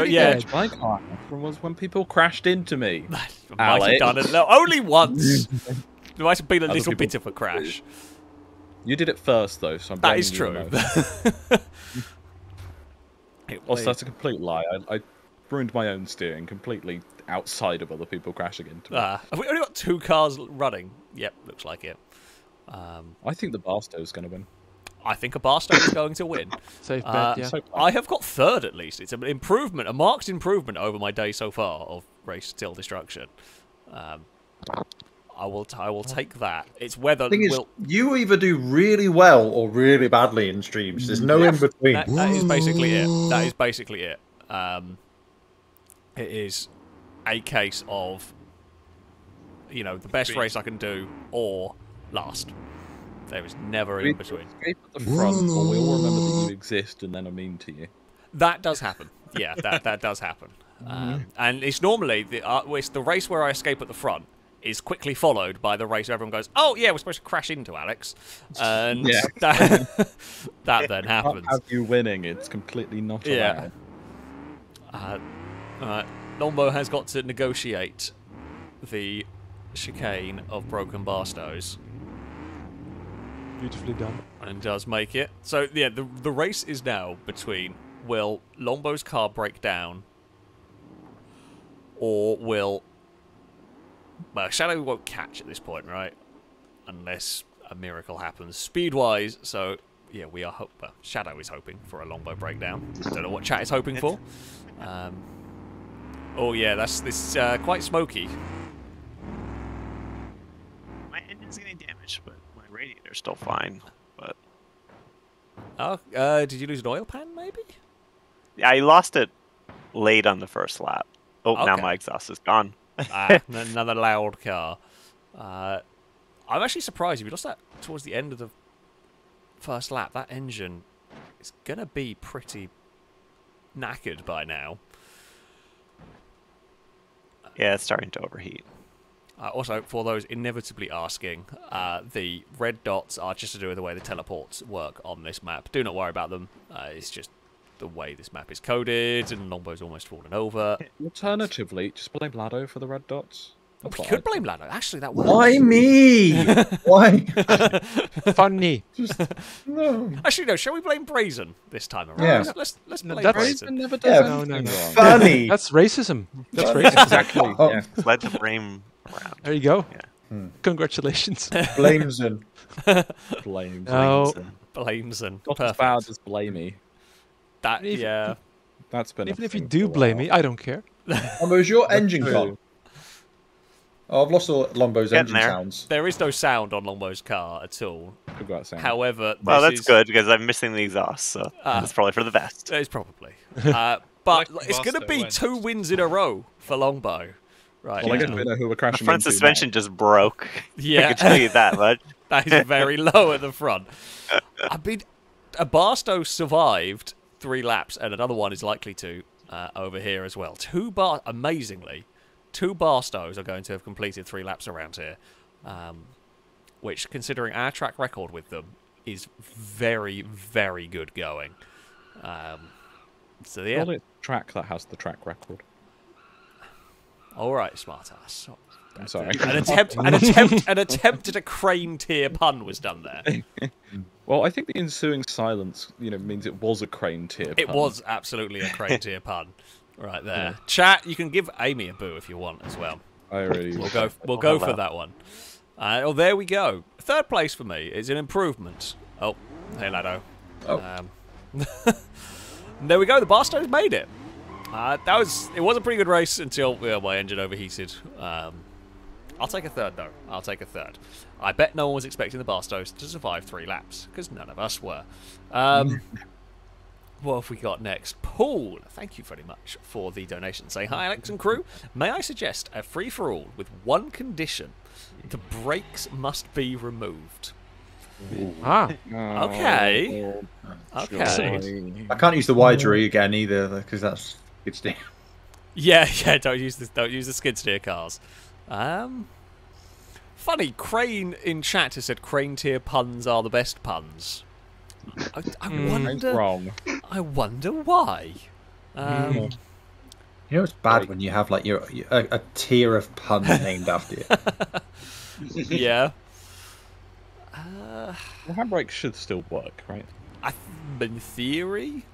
Yeah, my car was when people crashed into me. I might have done it only once. It might have been a little bit of a crash. You did it first though, so I'm that is true. Also, that's a complete lie. I ruined my own steering completely outside of other people crashing into me. Have we only got two cars running? Yep, looks like it. I think the Barstow is going to win. I think a Barstow is going to win. Safe bet, yeah. I have got third at least. It's an improvement, a marked improvement over my day so far of race till destruction. I will take that. It's whether you either do really well or really badly in streams. There's no in between. That is basically it. That is basically it. It is a case of you know, the best race I can do or last. There is never an in between. Escape at the front, or we all remember that you exist, and then I'm mean to you. That does happen. Yeah, that does happen. And it's normally it's the race where I escape at the front is quickly followed by the race where everyone goes, "Oh yeah, we're supposed to crash into Alex," and yeah. that then happens. Have you winning? It's completely not allowed. Longbow has got to negotiate the chicane of broken Barstows. Beautifully done. And does make it. So yeah, the race is now between will Lombow's car break down, or will Shadow won't catch at this point, right? Unless a miracle happens speed-wise. So yeah, we are Shadow is hoping for a Longbow breakdown. Don't know what chat is hoping for. Oh yeah, that's this quite smoky. My engine's getting damaged, but my radiator's still fine. But oh, did you lose an oil pan? Maybe. Yeah, I lost it late on the first lap. Oh, okay. Now my exhaust is gone. Another loud car. I'm actually surprised if you lost that towards the end of the first lap. That engine is gonna be pretty knackered by now. Yeah, it's starting to overheat. Also, for those inevitably asking, the red dots are just to do with the way the teleports work on this map. Do not worry about them. It's just the way this map is coded, and Longbow's almost fallen over. Alternatively, just blame Lado for the red dots. Oh, we could blame Lado. Actually, that works. Why me? Why? Funny. Just, no. Actually, no. Shall we blame Brazen this time around? Yeah. Let's blame Brazen. Never does no. Funny. That's racism. That's racism. Exactly. Oh. Yeah. Let the blame around. There you go. Yeah. Congratulations. Blameson. Blameson. No. Blameson. Not as bad as blamey. That even, yeah. That's been. Even if you do blame me, I don't care. Lombow's your engine gone? Oh, I've lost all Lombow's engine sounds. There is no sound on Lombow's car at all. However, well, that's good because I'm missing the exhaust, so that's probably for the best. It's probably. But it's going to be two wins in a row for Longbow. Right. Well, yeah. I don't know who we're crashing into. The front suspension just broke. Yeah. I can tell you that much. That is very low at the front. I mean, a Barstow survived 3 laps, and another one is likely to over here as well. Amazingly, 2 Barstows are going to have completed 3 laps around here, which, considering our track record with them, is very, very good going. So yeah, it's track that has the track record. All right, smartass. I'm sorry. An attempt at a crane tier pun was done there. Well, I think the ensuing silence, you know, means it was a crane tier pun. It was absolutely a crane tier pun. Right there. Yeah. Chat, you can give Amy a boo if you want as well. I really we'll go for that one. Oh, there we go. Third place for me is an improvement. Oh, hey Lado. Oh. There we go. The Barstow's made it. It was a pretty good race until my engine overheated. I'll take a third though. I'll take a third. I bet no one was expecting the Barstows to survive 3 laps because none of us were. What have we got next? Paul, thank you very much for the donation. Say hi, Alex and crew. May I suggest a free-for-all with one condition? The brakes must be removed. Okay. Okay. I can't use the widery again either because that's skid steer. Yeah. Don't use the skid steer cars. Funny, Crane in chat has said crane tier puns are the best puns. I wonder. Wrong. I wonder why. You know, it's bad when you have like a tier of puns named after you. Yeah. The handbrake should still work, right? In theory,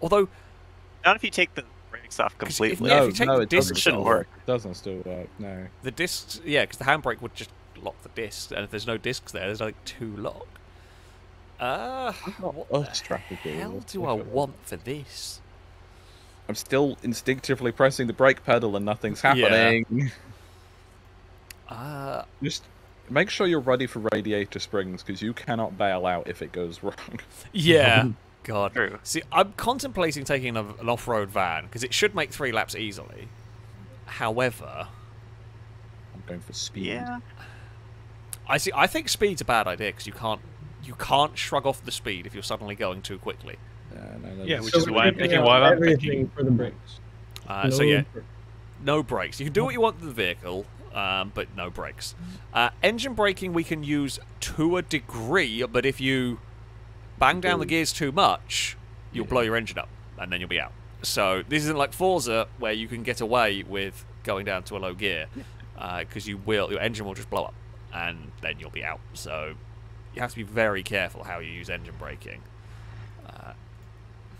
although not if you take the brakes off completely. Yeah, if you take the disc, it shouldn't work. It doesn't still work. No. The discs, yeah, because the handbrake would just lock the discs, and if there's no discs there, there's like 2 lock. What the hell do I want for this? I'm still instinctively pressing the brake pedal and nothing's happening. Yeah. Just make sure you're ready for Radiator Springs because you cannot bail out if it goes wrong. Yeah. God. True. See, I'm contemplating taking an off-road van because it should make 3 laps easily. However, going for speed. Yeah. I see. I think speed's a bad idea because you can't shrug off the speed if you're suddenly going too quickly. No, yeah, which is why I'm thinking everything for the brakes. So yeah, no brakes. You can do what you want to the vehicle, but no brakes. Engine braking we can use to a degree, but if you bang down the gears too much, you'll blow your engine up, and then you'll be out. So this isn't like Forza where you can get away with going down to a low gear because your engine will just blow up, and then you'll be out. So you have to be very careful how you use engine braking.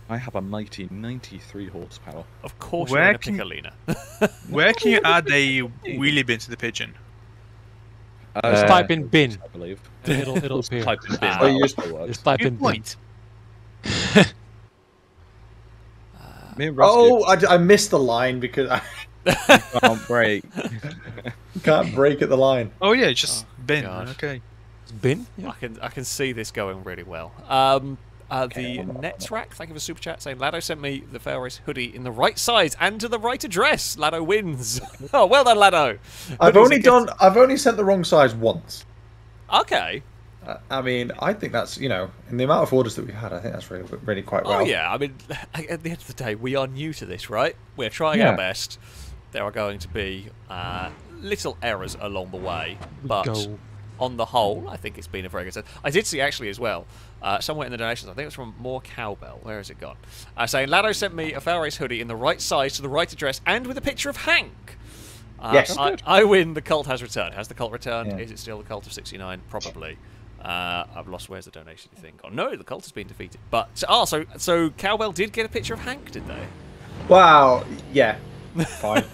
I have a mighty 93 horsepower. Of course, you're in a Piccolina. Where can you add a wheelie bin to the pigeon? Just type in bin, I believe. It'll appear. Type in bin. Just type in bin. Oh, I missed the line because I can't break. Can't break at the line. Oh yeah, just bin. Gosh. Okay. Bin? Yeah. I can see this going really well. Okay, the Netrack, thank you for super chat, saying Lado sent me the Fair Race hoodie in the right size and to the right address. Lado wins. Oh, well done, Lado. I've only sent the wrong size once. Okay. I mean, I think that's, you know, in the amount of orders that we've had, I think that's really quite well. Oh yeah, I mean, at the end of the day, we are new to this, right? We're trying our best. There are going to be little errors along the way, but on the whole, I think it's been a very good set. I did see actually as well, somewhere in the donations, I think it was from More Cowbell. Where has it gone? Saying Lado sent me a Foul Race hoodie in the right size to the right address and with a picture of Hank. Yes, I win. The cult has returned. Has the cult returned? Yeah. Is it still the cult of 69? Probably. I've lost. Where's the donation thing? Oh no, the cult has been defeated. But so Cowbell did get a picture of Hank, did they? Wow. Yeah. Fine.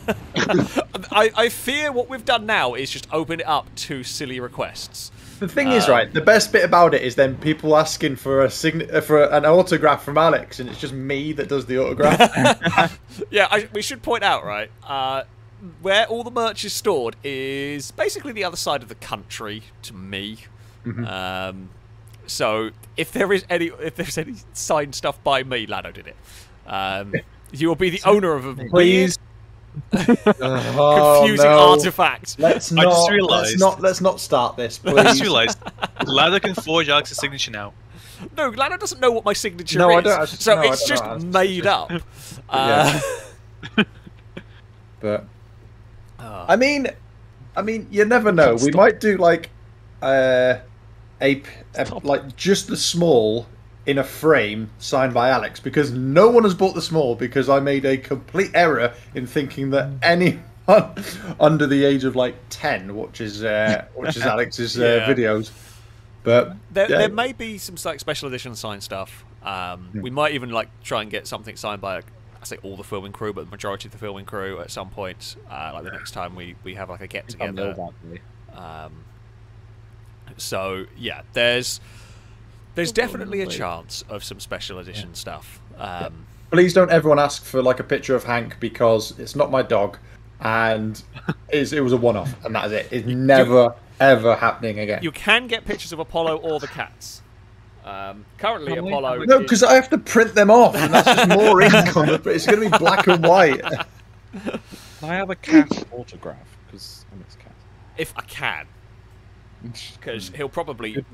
I fear what we've done now is just open it up to silly requests. The thing is, right, the best bit about it is then people asking for an autograph from Alex, and it's just me that does the autograph. Yeah, we should point out, right, where all the merch is stored is basically the other side of the country to me. Mm-hmm. So if there's any signed stuff by me, Lado did it. You will be the owner of a please. Confusing artifact. Let's not start this, please. I just realised Lado can forge Alex's signature now. No, Lado doesn't know what my signature is. I don't. It's just made up. But I mean, you never know. We might do like like just the small in a frame signed by Alex, because no one has bought the small because I made a complete error in thinking that anyone under the age of like 10 watches Alex's videos. But there may be some like special edition signed stuff. We might even like try and get something signed by I say all the filming crew, but the majority of the filming crew at some point, like the next time we have like a get together. So yeah, there's definitely a chance of some special edition stuff. Please don't everyone ask for like a picture of Hank, because it's not my dog, and it was a one-off, and that is it. It's never ever happening again. You can get pictures of Apollo or the cats. Currently, Apollo. No, because I have to print them off, and that's just more income. It's going to be black and white. Can I have a cat autograph? Because I miss cats. If I can, because he'll probably.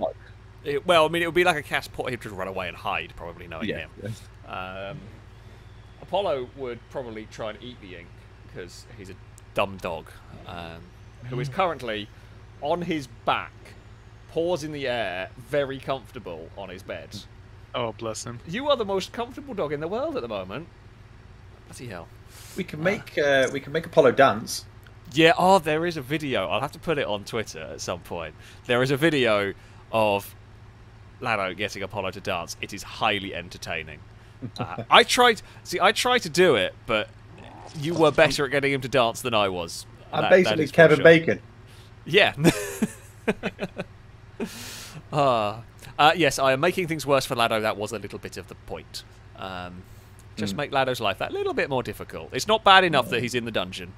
Well, I mean, it would be like a cat's pot. He'd just run away and hide, probably, knowing him. Yeah. Apollo would probably try and eat the ink because he's a dumb dog, who is currently on his back, paws in the air, very comfortable on his bed. Oh, bless him. You are the most comfortable dog in the world at the moment. Bloody hell. We can make Apollo dance. Yeah. Oh, there is a video. I'll have to put it on Twitter at some point. There is a video of Lado getting Apollo to dance. It is highly entertaining. I tried to do it, but you were better at getting him to dance than I was. I'm basically Kevin Bacon. Yeah. Yes, I am making things worse for Lado. That was a little bit of the point. Just make Lado's life that little bit more difficult. It's not bad enough that he's in the dungeon.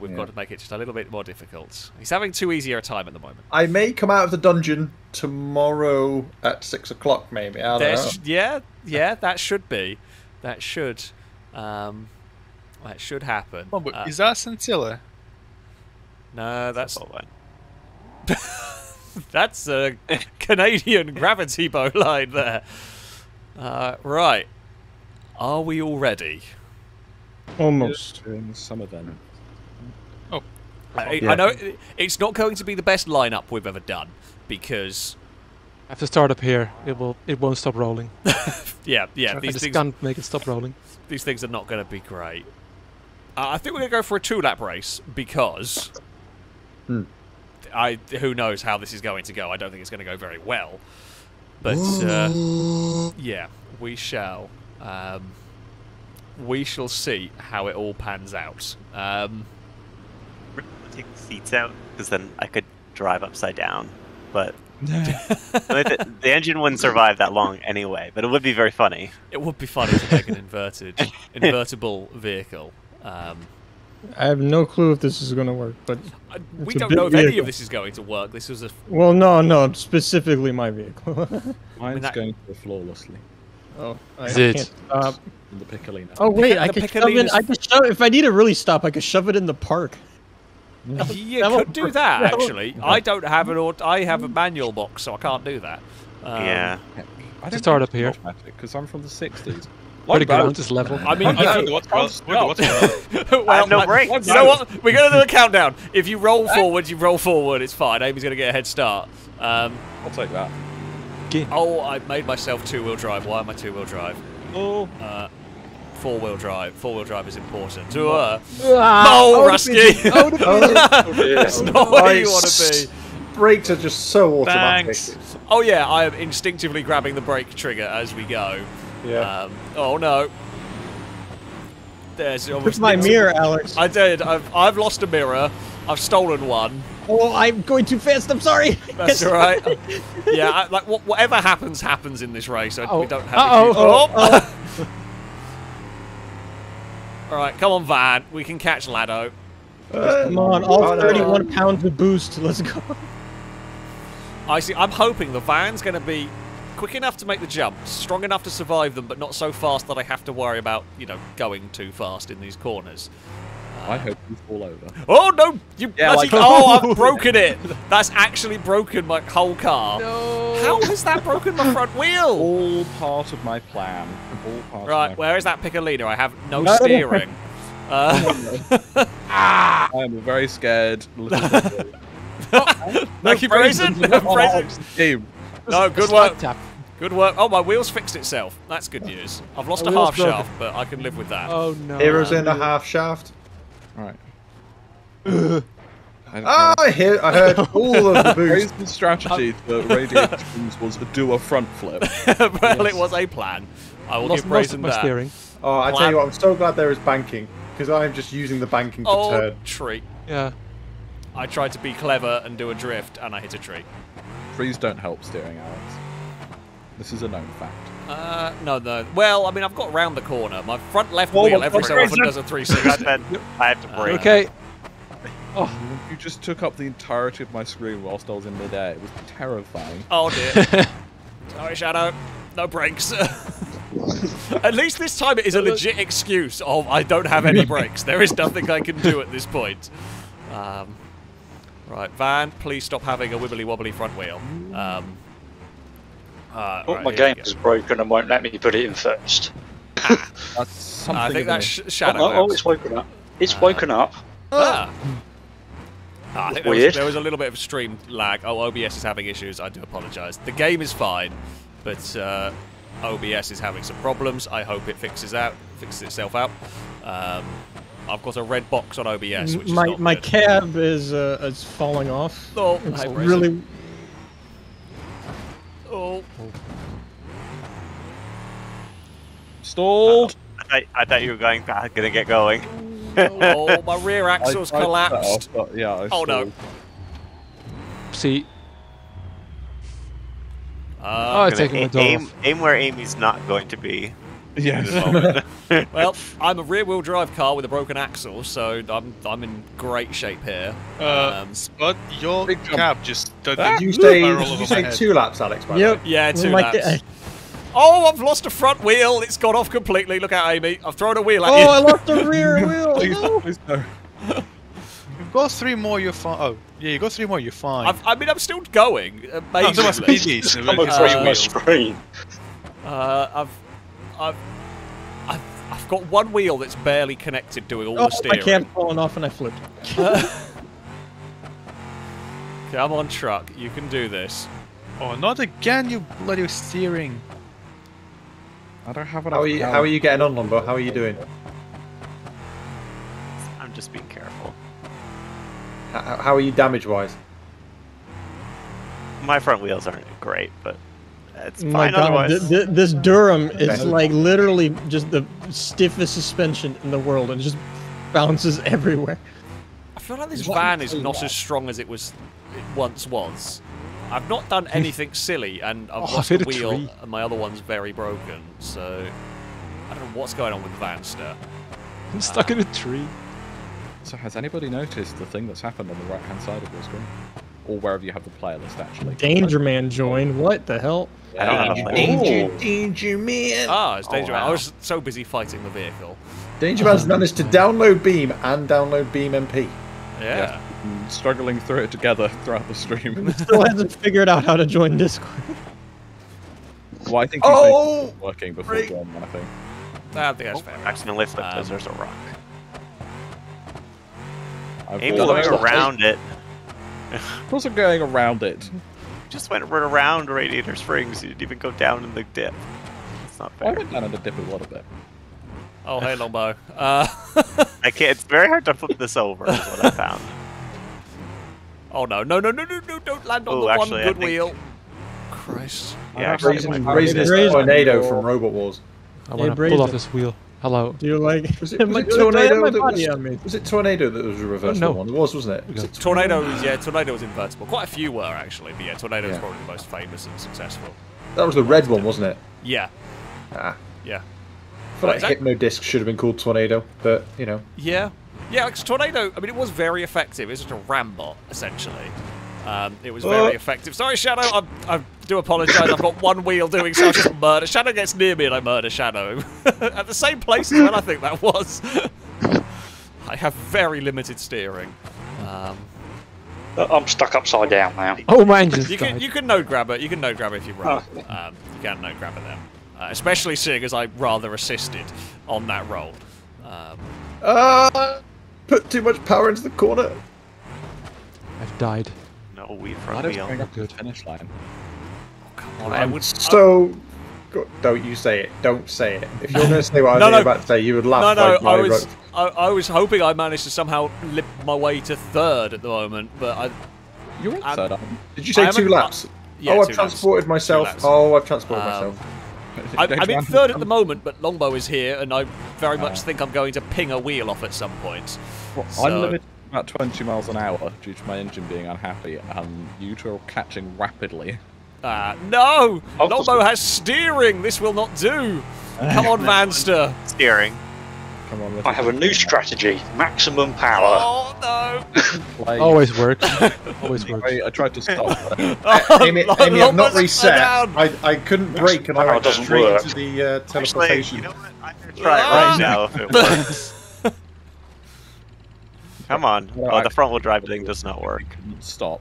We've got to make it just a little bit more difficult. He's having too easy a time at the moment. I may come out of the dungeon tomorrow at 6 o'clock, maybe. I don't know. Yeah, that should be. That should happen. Is that Scintilla? No, that's... that's a Canadian gravity bolide there. Right. Are we all ready? Almost. In some of them. Oh. I know it's not going to be the best lineup we've ever done, because... I have to start up here. It won't stop rolling. yeah. These things can't make it stop rolling. These things are not going to be great. I think we're going to go for a two-lap race, because... Who knows how this is going to go. I don't think it's going to go very well. But, yeah, we shall... we shall see how it all pans out. I'll take the seats out, because then I could drive upside down. But... the engine wouldn't survive that long anyway, but it would be very funny. It would be funny to make an invertible vehicle. I have no clue if this is going to work, but we don't know if any of this is going to work. This was a well, no, specifically my vehicle. Mine's going to flawlessly. Oh, I can't stop. The Piccolina. Oh wait, I can shove it. I can shove. If I need to really stop, I can shove it in the park. You could do that, actually. I don't have an auto. I have a manual box, so I can't do that. Yeah. I just start up here because I'm from the '60s. Pretty good on this level. I mean, I have no break. You know what? We're gonna do a countdown. If you roll forward, you roll forward. It's fine. Amy's gonna get a head start. I'll take that. Oh, I made myself two-wheel drive. Why am I two-wheel drive? Oh. Four-wheel drive. Four-wheel drive is important. To her. No, Rusky! That's not where you want to be. Brakes are just so automatic. Thanks. Oh yeah, I am instinctively grabbing the brake trigger as we go. Yeah. Oh no. There's obviously my mirror, Alex. I did. I've lost a mirror. I've stolen one. Oh, I'm going too fast. I'm sorry. That's all right. Yeah, whatever happens, happens in this race. We don't have. All right, come on, Van. We can catch Lado. Come on, all 31 pounds of boost. Let's go. I see. I'm hoping the Van's going to be quick enough to make the jump, strong enough to survive them, but not so fast that I have to worry about, you know, going too fast in these corners. I hope you fall over. Oh no! You bloody! I've broken it. That's actually broken my whole car. No. How has that broken my front wheel? All part of my plan. Right, where is that Piccolina? I have no steering. I am very scared. Thank you, Brazen. No, good work. Good work. Oh, my wheel's fixed itself. That's good news. I've lost a half shaft, but I can live with that. Oh no! Heroes in a half shaft. All right. I heard all of the boost. Brazen's strategy for Radiator Springs was to do a front flip. Well, yes. It was a plan. I will give Brazen that. Oh, I tell you what, I'm so glad there is banking, because I'm just using the banking to turn. Oh, tree. Yeah. I tried to be clever and do a drift, and I hit a tree. Trees don't help steering, Alex. This is a known fact. No. Well, I mean, I've got round the corner. My front left wheel every so often does a 360. I have to brake. Okay. Oh, you just took up the entirety of my screen whilst I was in midair. It was terrifying. Oh dear. Sorry, Shadow. No brakes. At least this time it is a legit excuse of I don't have any brakes. There is nothing I can do at this point. Right, Van, please stop having a wibbly wobbly front wheel. Right, my game is broken and won't let me put it in first. I think that's Shadow. Oh, it's woken up. It's woken up. I think weird. There was a little bit of stream lag. Oh, OBS is having issues. I do apologise. The game is fine, but OBS is having some problems. I hope it fixes itself out. I've got a red box on OBS, which is not good. Cab is falling off. Oh, it's really. Oh. Stalled. I thought you were gonna get going. Oh, my rear axle's collapsed. Off, yeah, no. See. I'm taking the aim where Amy's not going to be. Yes. Well, I'm a rear-wheel drive car with a broken axle, so I'm in great shape here. But your cab just did you say 2 laps, Alex? Yep. Yeah, 2 laps. Oh, I've lost a front wheel. It's gone off completely. Look out, Amy. I've thrown a wheel at you. Oh, I lost a rear wheel. Please, no. got three more, you're fine. Oh, yeah, you got three more, you're fine. I mean, I'm still going. Amazingly. No, so my screen. I've got one wheel that's barely connected doing all the steering. I can't fallen off and I flipped. Come on, truck. You can do this. Oh, not again, you bloody steering. I don't have an How are you getting on, Longbow? How are you doing? I'm just being careful. How are you damage-wise? My front wheels aren't great, but it's fine otherwise. This Durham is like literally just the stiffest suspension in the world and just bounces everywhere. I feel like this van is not as strong as it once was. I've not done anything silly, and I've lost the wheel, and my other one's very broken, so I don't know what's going on with the vanster. I'm stuck in a tree. So has anybody noticed the thing that's happened on the right-hand side of your screen? Or wherever you have the player list, actually. Danger Man joined. What the hell? Yeah. Danger Man! Ah, it's Danger Man. Wow. I was so busy fighting the vehicle. Danger Man's managed to download BEAM and download BEAM MP. Yeah. Struggling through it together throughout the stream. Still hasn't figured out how to join Discord. Well, I think he's working before joining, I think. I think that's fair. Accidentally left because there's a rock. Aim going around it. Of course I'm going around it. Just went right around Radiator Springs. You didn't even go down in the dip. It's not fair. I went down in the dip a little bit. Oh, hey, Longbow. I can't. It's very hard to flip this over, is what I found. Oh, no, don't land on the one good wheel. Christ. Yeah, Brazen is a tornado from Robot Wars. I want to pull off this wheel. Hello. Do you like... Was it Tornado that was a reversible one? It was, wasn't it? Tornado, yeah, Tornado was invertible. Quite a few were, actually, but yeah, Tornado is probably the most famous and successful. That was the red one, wasn't it? Yeah. Ah. Yeah. I feel like Hypnodisc should have been called Tornado, but, you know. Yeah. Yeah, like Tornado, I mean, it was very effective. It was just a Rambot, essentially. It was very effective. Sorry, Shadow, I do apologise. I've got one wheel doing so I just murder. Shadow gets near me and I murder Shadow. At the same place as when I think that was. I have very limited steering. I'm stuck upside down now. Oh, man, just you can no-grab it. You can no-grab it if you run. Oh. You can no-grab it then. Especially seeing as I rather assisted on that roll. Put too much power into the corner. I've died. No, we've run up to the finish line. Oh, come on, Don't you say it. Don't say it. If you're going to say what I was about to say, you would laugh. I was hoping I managed to somehow lip my way to third at the moment, but I... You're in third, aren't you? Did you say two laps? Yeah, I've transported myself. Oh, I've transported myself. I'm in third at the moment, but Longbow is here, and I very much think I'm going to ping a wheel off at some point. Well, so. I'm limited to about 20 miles an hour due to my engine being unhappy, and you two are catching rapidly. No! Longbow has steering! This will not do! Come on, Manster! Steering. Come on, I have a new strategy. Maximum power. Oh, no! Always works. Always works. I tried to stop. Amy, I've not reset. I couldn't brake and I went straight into the teleportation. Actually, you know what? I'm going to try it right now if it works. Come on. Oh, the front wheel drive thing does not work. Stop.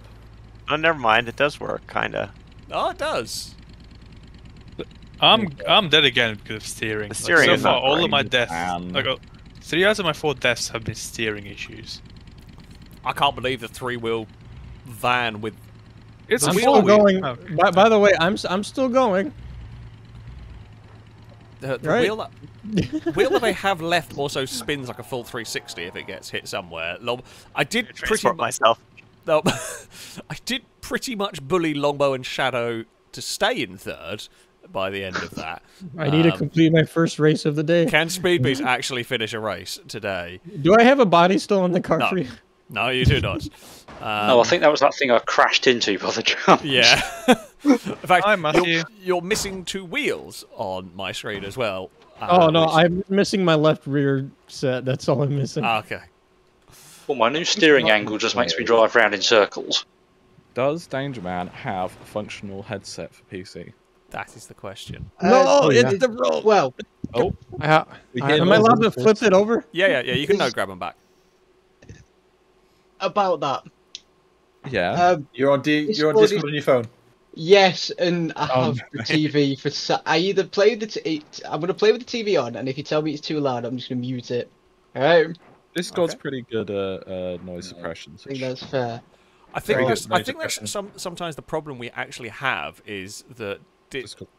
Oh, never mind. It does work, kind of. Oh, it does. I'm dead again because of steering. So far, all of my deaths, I got 3 out of my 4 deaths have been steering issues. I can't believe the three-wheel van with. It's still going. By the way, I'm still going. The wheel that I have left also spins like a full 360 if it gets hit somewhere. I did transport myself. No, I did pretty much bully Longbow and Shadow to stay in third. By the end of that, I need to complete my first race of the day. Can Speed Beast actually finish a race today? Do I have a body still in the car for you? No, you do not. No, I think that was that thing I crashed into by the jump. Yeah. In fact, you're missing 2 wheels on my screen as well. Oh no, I'm missing my left rear set. That's all I'm missing. Okay. Well, my new steering angle just makes me drive around in circles. Does Danger Man have a functional headset for PC? That is the question. No, it's the roll. Well, am I allowed to flip it over? Yeah. You can no grab them back. about that. Yeah. You're on Discord on your phone. Yes, and I have the TV for. I either play the. I'm gonna play with the TV on, and if you tell me it's too loud, I'm just gonna mute it. All right. Discord's pretty good noise suppression. I think that's fair. I think that's sometimes the problem we actually have is that Discord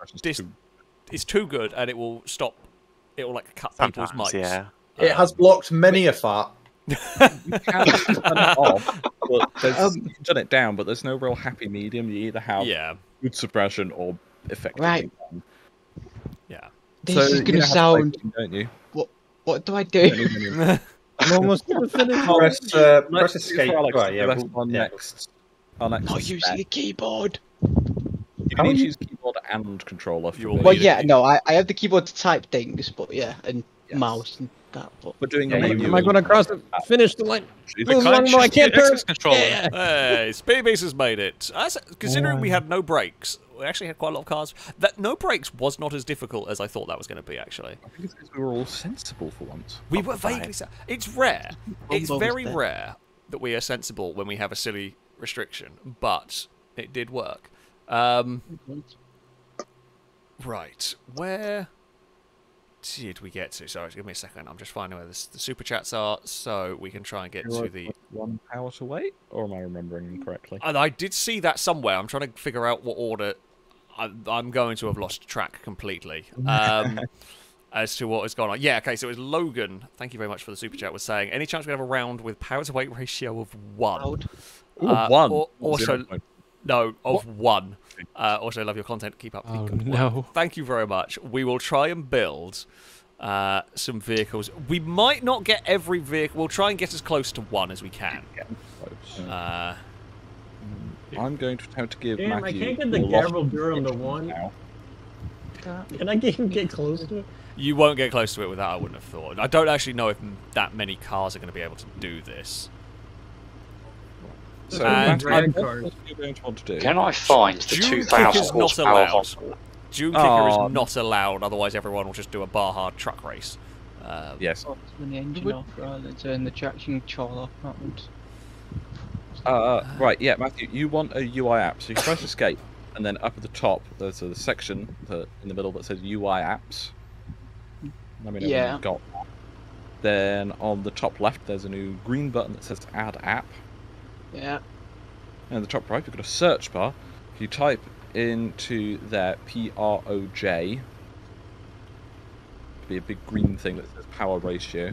is too good, and it will stop. It will like cut sometimes, people's mics. Yeah. It has blocked many a fart. You can turn it off, but you can turn it down, but there's no real happy medium. You either have good suppression or effective. Right. Yeah. This is going to sound. Play, don't you? What do I do? I'm almost finished. Press escape. Not using the keyboard. You need to use keyboard and controller. Well, yeah, no, I have the keyboard to type things, but yeah, and mouse and that. But doing am I going to cross the finish the line? I can't turn. Yeah. Hey, Speed Beast has made it. Considering we had no brakes, we actually had quite a lot of cars. That no brakes was not as difficult as I thought that was going to be. Actually, I think it's because we were all sensible for once. We were vaguely. It's rare. It's very rare that we are sensible when we have a silly restriction, but it did work. Right, where did we get to? Sorry, give me a second. I'm just finding where the super chats are, so we can try and get to the 1 hour to wait. Or am I remembering incorrectly? And I did see that somewhere. I'm trying to figure out what order. I'm going to have lost track completely as to what has gone on. Yeah, okay. So it was Logan. Thank you very much for the super chat. Was saying, any chance we have a round with power to weight ratio of 1? Ooh, 1. Also. No, of 1. Also, love your content. Keep up the good work. Thank you very much. We will try and build some vehicles. We might not get every vehicle. We'll try and get as close to 1 as we can. I'm going to attempt to give Matthew... I can't get the Gavril Durham to 1. Can I get close to it? You won't get close to it with that, I wouldn't have thought. I don't actually know if that many cars are going to be able to do this. So can I find the 2,000 horsepower Honda? Dune Kicker is not allowed, otherwise everyone will just do a bar-hard truck race. Yes. Turn the engine off, turn the traction control off. Right, yeah, Matthew, you want a UI app, so you press escape, and then up at the top, there's a section in the middle that says UI apps. I mean, everyone's got that. Then on the top left, there's a new green button that says add app. Yeah. And in the top right, you've got a search bar. If you type into their PROJ, it'll be a big green thing that says power ratio.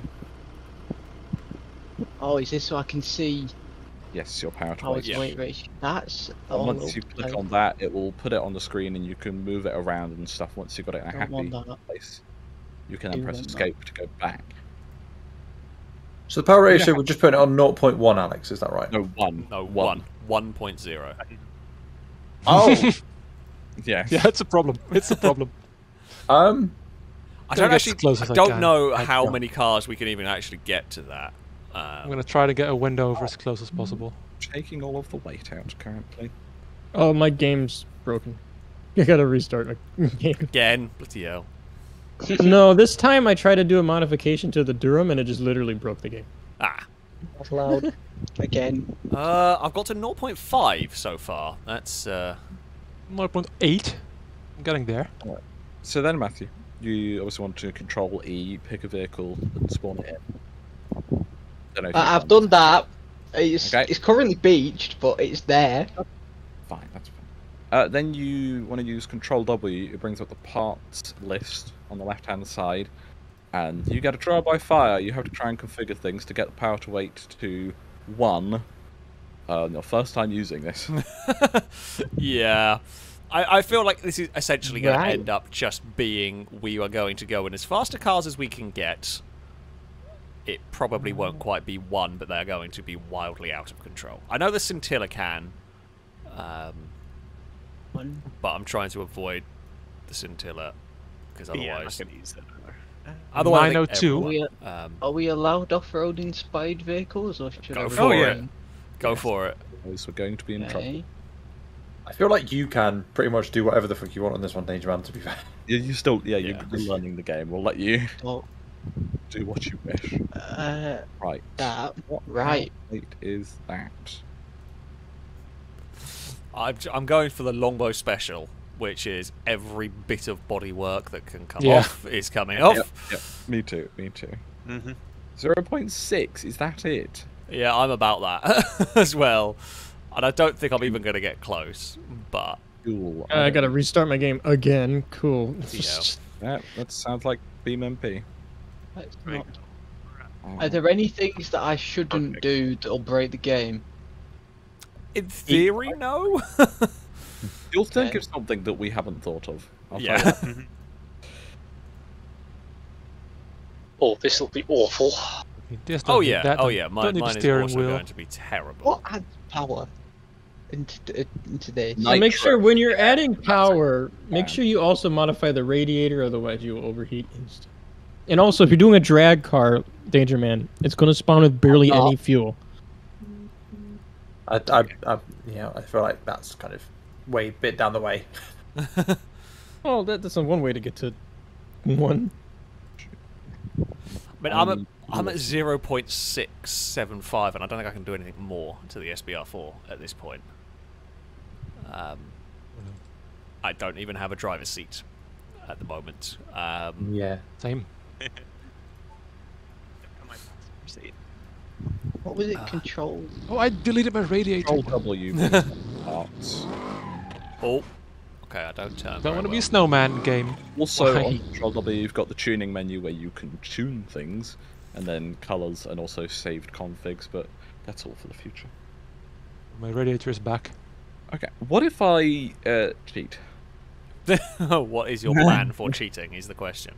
Oh, is this so I can see? Yes, your power to weight ratio. That's. And once you click on that, it will put it on the screen, and you can move it around and stuff. Once you've got it in a happy place, you can then press escape to go back. So the power ratio, we're just putting it on 0.1, Alex, is that right? No, 1. No, 1. 1.0. Oh! Yeah, it's a problem. It's a problem. I don't actually know how many cars we can even actually get to that. I'm going to try to get a window over as close as possible. Taking all of the weight out currently. Oh, my game's broken. I got to restart my game. Again? Bloody hell. No, this time I tried to do a modification to the Durham and it just literally broke the game. Ah. That's loud. Again. I've got to 0.5 so far. That's 0.8. I'm getting there. Right. So then, Matthew, you obviously want to control E, pick a vehicle and spawn it in. I've done that. It's currently beached, but it's there. Fine, that's fine. Then you want to use Control W. It brings up the parts list on the left-hand side, and you get a trial by fire. You have to try and configure things to get the power to weight to 1. Your first time using this. Yeah, I feel like this is essentially going to end up just being we are going to go in as fast a cars as we can get. It probably won't quite be 1, but they're going to be wildly out of control. I know the Scintilla can. But I'm trying to avoid the Scintilla because otherwise. Yeah, I can use it. Otherwise, 902. Are we allowed off-roading speed vehicles, or should I go for it? Go for it. We're going to be in trouble. I feel like you can pretty much do whatever the fuck you want on this one, Danger Man. To be fair, you're still you're learning the game. We'll let you. Well, do what you wish. Right. That. What right plate is that? I'm going for the Longbow special, which is every bit of bodywork that can come off is coming off. Yep. Me too. Me too. Mm-hmm. 0.6. Is that it? Yeah, I'm about that as well, and I don't think I'm even going to get close. But cool. I got to restart my game again. Cool. Yeah. Yeah, that sounds like BEAM MP. That's not... Are there any things that I shouldn't do that'll break the game? In theory, no. You'll think of something that we haven't thought of. Yeah. Oh, this will be awful. Oh yeah. Mine is also going to be terrible. What adds power into this? So make sure when you're adding power, make sure you also modify the radiator, otherwise you will overheat instantly. And also, if you're doing a drag car, Danger Man, it's going to spawn with barely any fuel. I feel like that's kind of a bit down the way. Oh, that's one way to get to one. But I'm at 0.675, and I don't think I can do anything more to the SBR4 at this point. I don't even have a driver's seat at the moment. Yeah, same. What was it? Control. Oh, I deleted my radiator. Control W. Oh. Okay, I don't want to be a snowman game. Also, on Control W, you've got the tuning menu where you can tune things, and then colours, and also saved configs. But that's all for the future. My radiator is back. Okay. What if I cheat? What is your plan for cheating? Is the question.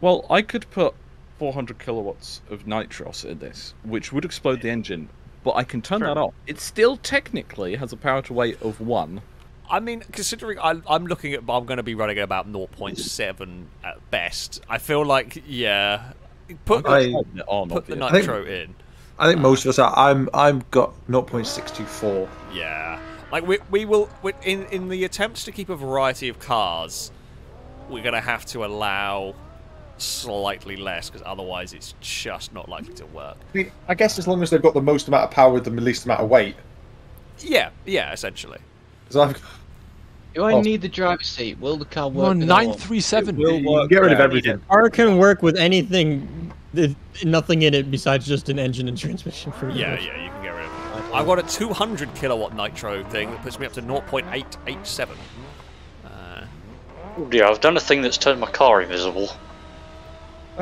Well, I could put 400 kilowatts of nitrous in this, which would explode the engine, but I can turn that off. It still technically has a power to weight of 1. I mean, considering I'm looking at, I'm going to be running at about 0.7 at best. I feel like, yeah, put the nitro in. I think most of us are. I'm got 0.624. Yeah, like we will in the attempts to keep a variety of cars, we're going to have to allow slightly less, because otherwise it's just not likely to work. I mean, I guess as long as they've got the most amount of power with the least amount of weight. Yeah, essentially. Do I need the driver's seat? Will the car work? 937. Get rid of everything. The car can work with anything, there's nothing in it besides just an engine and transmission. Yeah, you can get rid of it. I've got a 200 kilowatt nitro thing that puts me up to 0.887. Yeah, I've done a thing that's turned my car invisible.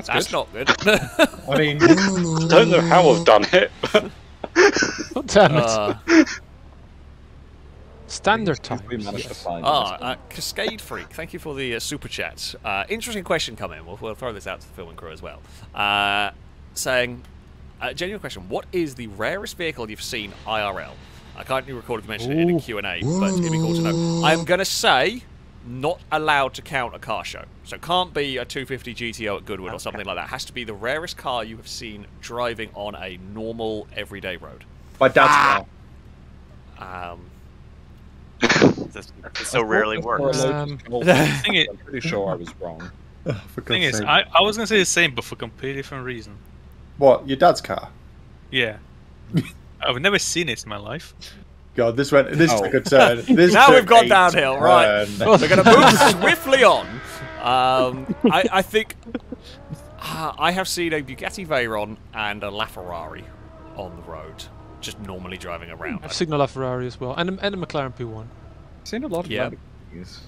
That's not good. I mean, don't know how I've done it. Damn it. Standard time. Cascade Freak, thank you for the super chat. Interesting question coming. We'll throw this out to the filming crew as well. Saying, genuine question: what is the rarest vehicle you've seen IRL? I can't recall if you mentioned it in a Q&A, but it'd be cool to know. I'm gonna say, not allowed to count a car show. So it can't be a 250 GTO at Goodwood or something like that. It has to be the rarest car you have seen driving on a normal, everyday road. My dad's car. It so rarely works. I'm pretty sure I was wrong. The thing is, I was going to say the same, but for a completely different reason. What? Your dad's car? Yeah. I've never seen it in my life. God, this went. This took a turn. This now we've gone downhill, right? We're going to move swiftly on. I think I have seen a Bugatti Veyron and a LaFerrari on the road, just normally driving around. I've seen a LaFerrari as well, and a McLaren P1. I've seen a lot of Lamborghinis.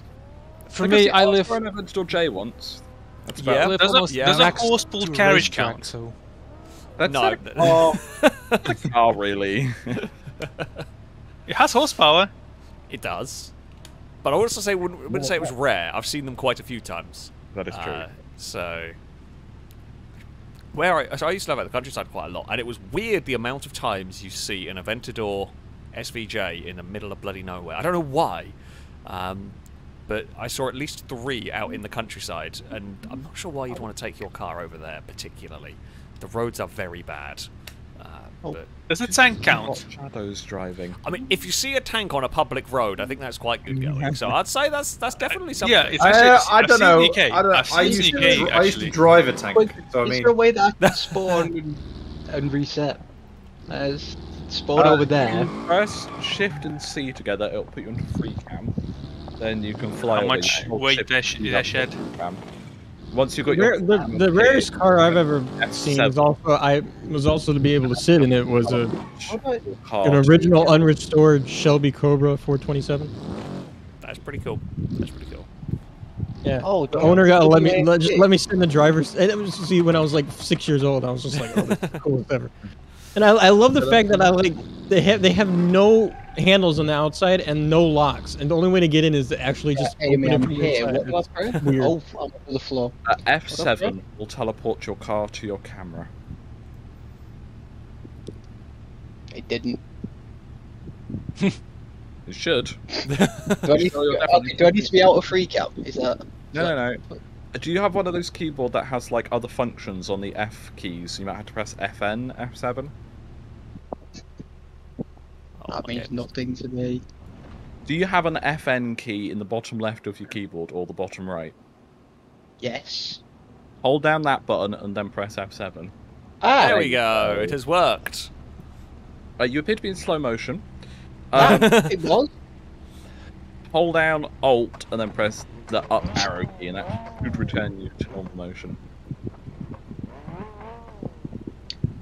For me, I live. I ran over to J once. Yeah, does a horse-pulled carriage count? So. That's no. Oh, really? It has horsepower. It does, but I would also say wouldn't say it was rare. I've seen them quite a few times. That is true. So, I used to live out the countryside quite a lot, and it was weird the amount of times you see an Aventador SVJ in the middle of bloody nowhere. I don't know why, but I saw at least 3 out in the countryside, and I'm not sure why you'd want to take your car over there particularly. The roads are very bad. Oh, does a tank count? Shadow's driving. I mean, if you see a tank on a public road, I think that's quite good going. So I'd say that's definitely something. Yeah, it's actually, I don't know. I used to drive a tank. Like, so, I mean, is there a way that I can spawn and reset? Spawn over there. Press Shift and C together. It'll put you on free cam. Then you can fly. How much weight their shed? Once you got the rarest car I've ever seen is also I was to be able to sit in it was an original unrestored Shelby Cobra 427. That's pretty cool. That's pretty cool. Yeah. Oh, the owner got let me sit in the driver's. And it was, see, when I was like 6 years old, I was just like, oh, that's the coolest ever. And I love the fact that they have no handles on the outside and no locks, and the only way to get in is to actually just open it. Weird. Oh, I'm on the floor. F7 will teleport your car to your camera. It didn't. It should. Do I need to be out of free cap? Is that? No. Do you have one of those keyboard that has like other functions on the F keys? You might have to press FN, F7. That means nothing to me. Do you have an FN key in the bottom left of your keyboard or the bottom right? Yes. Hold down that button and then press F7. Ah, there we go. It has worked. You appear to be in slow motion. It was. Hold down Alt and then press the up arrow key, and that should return you to normal motion.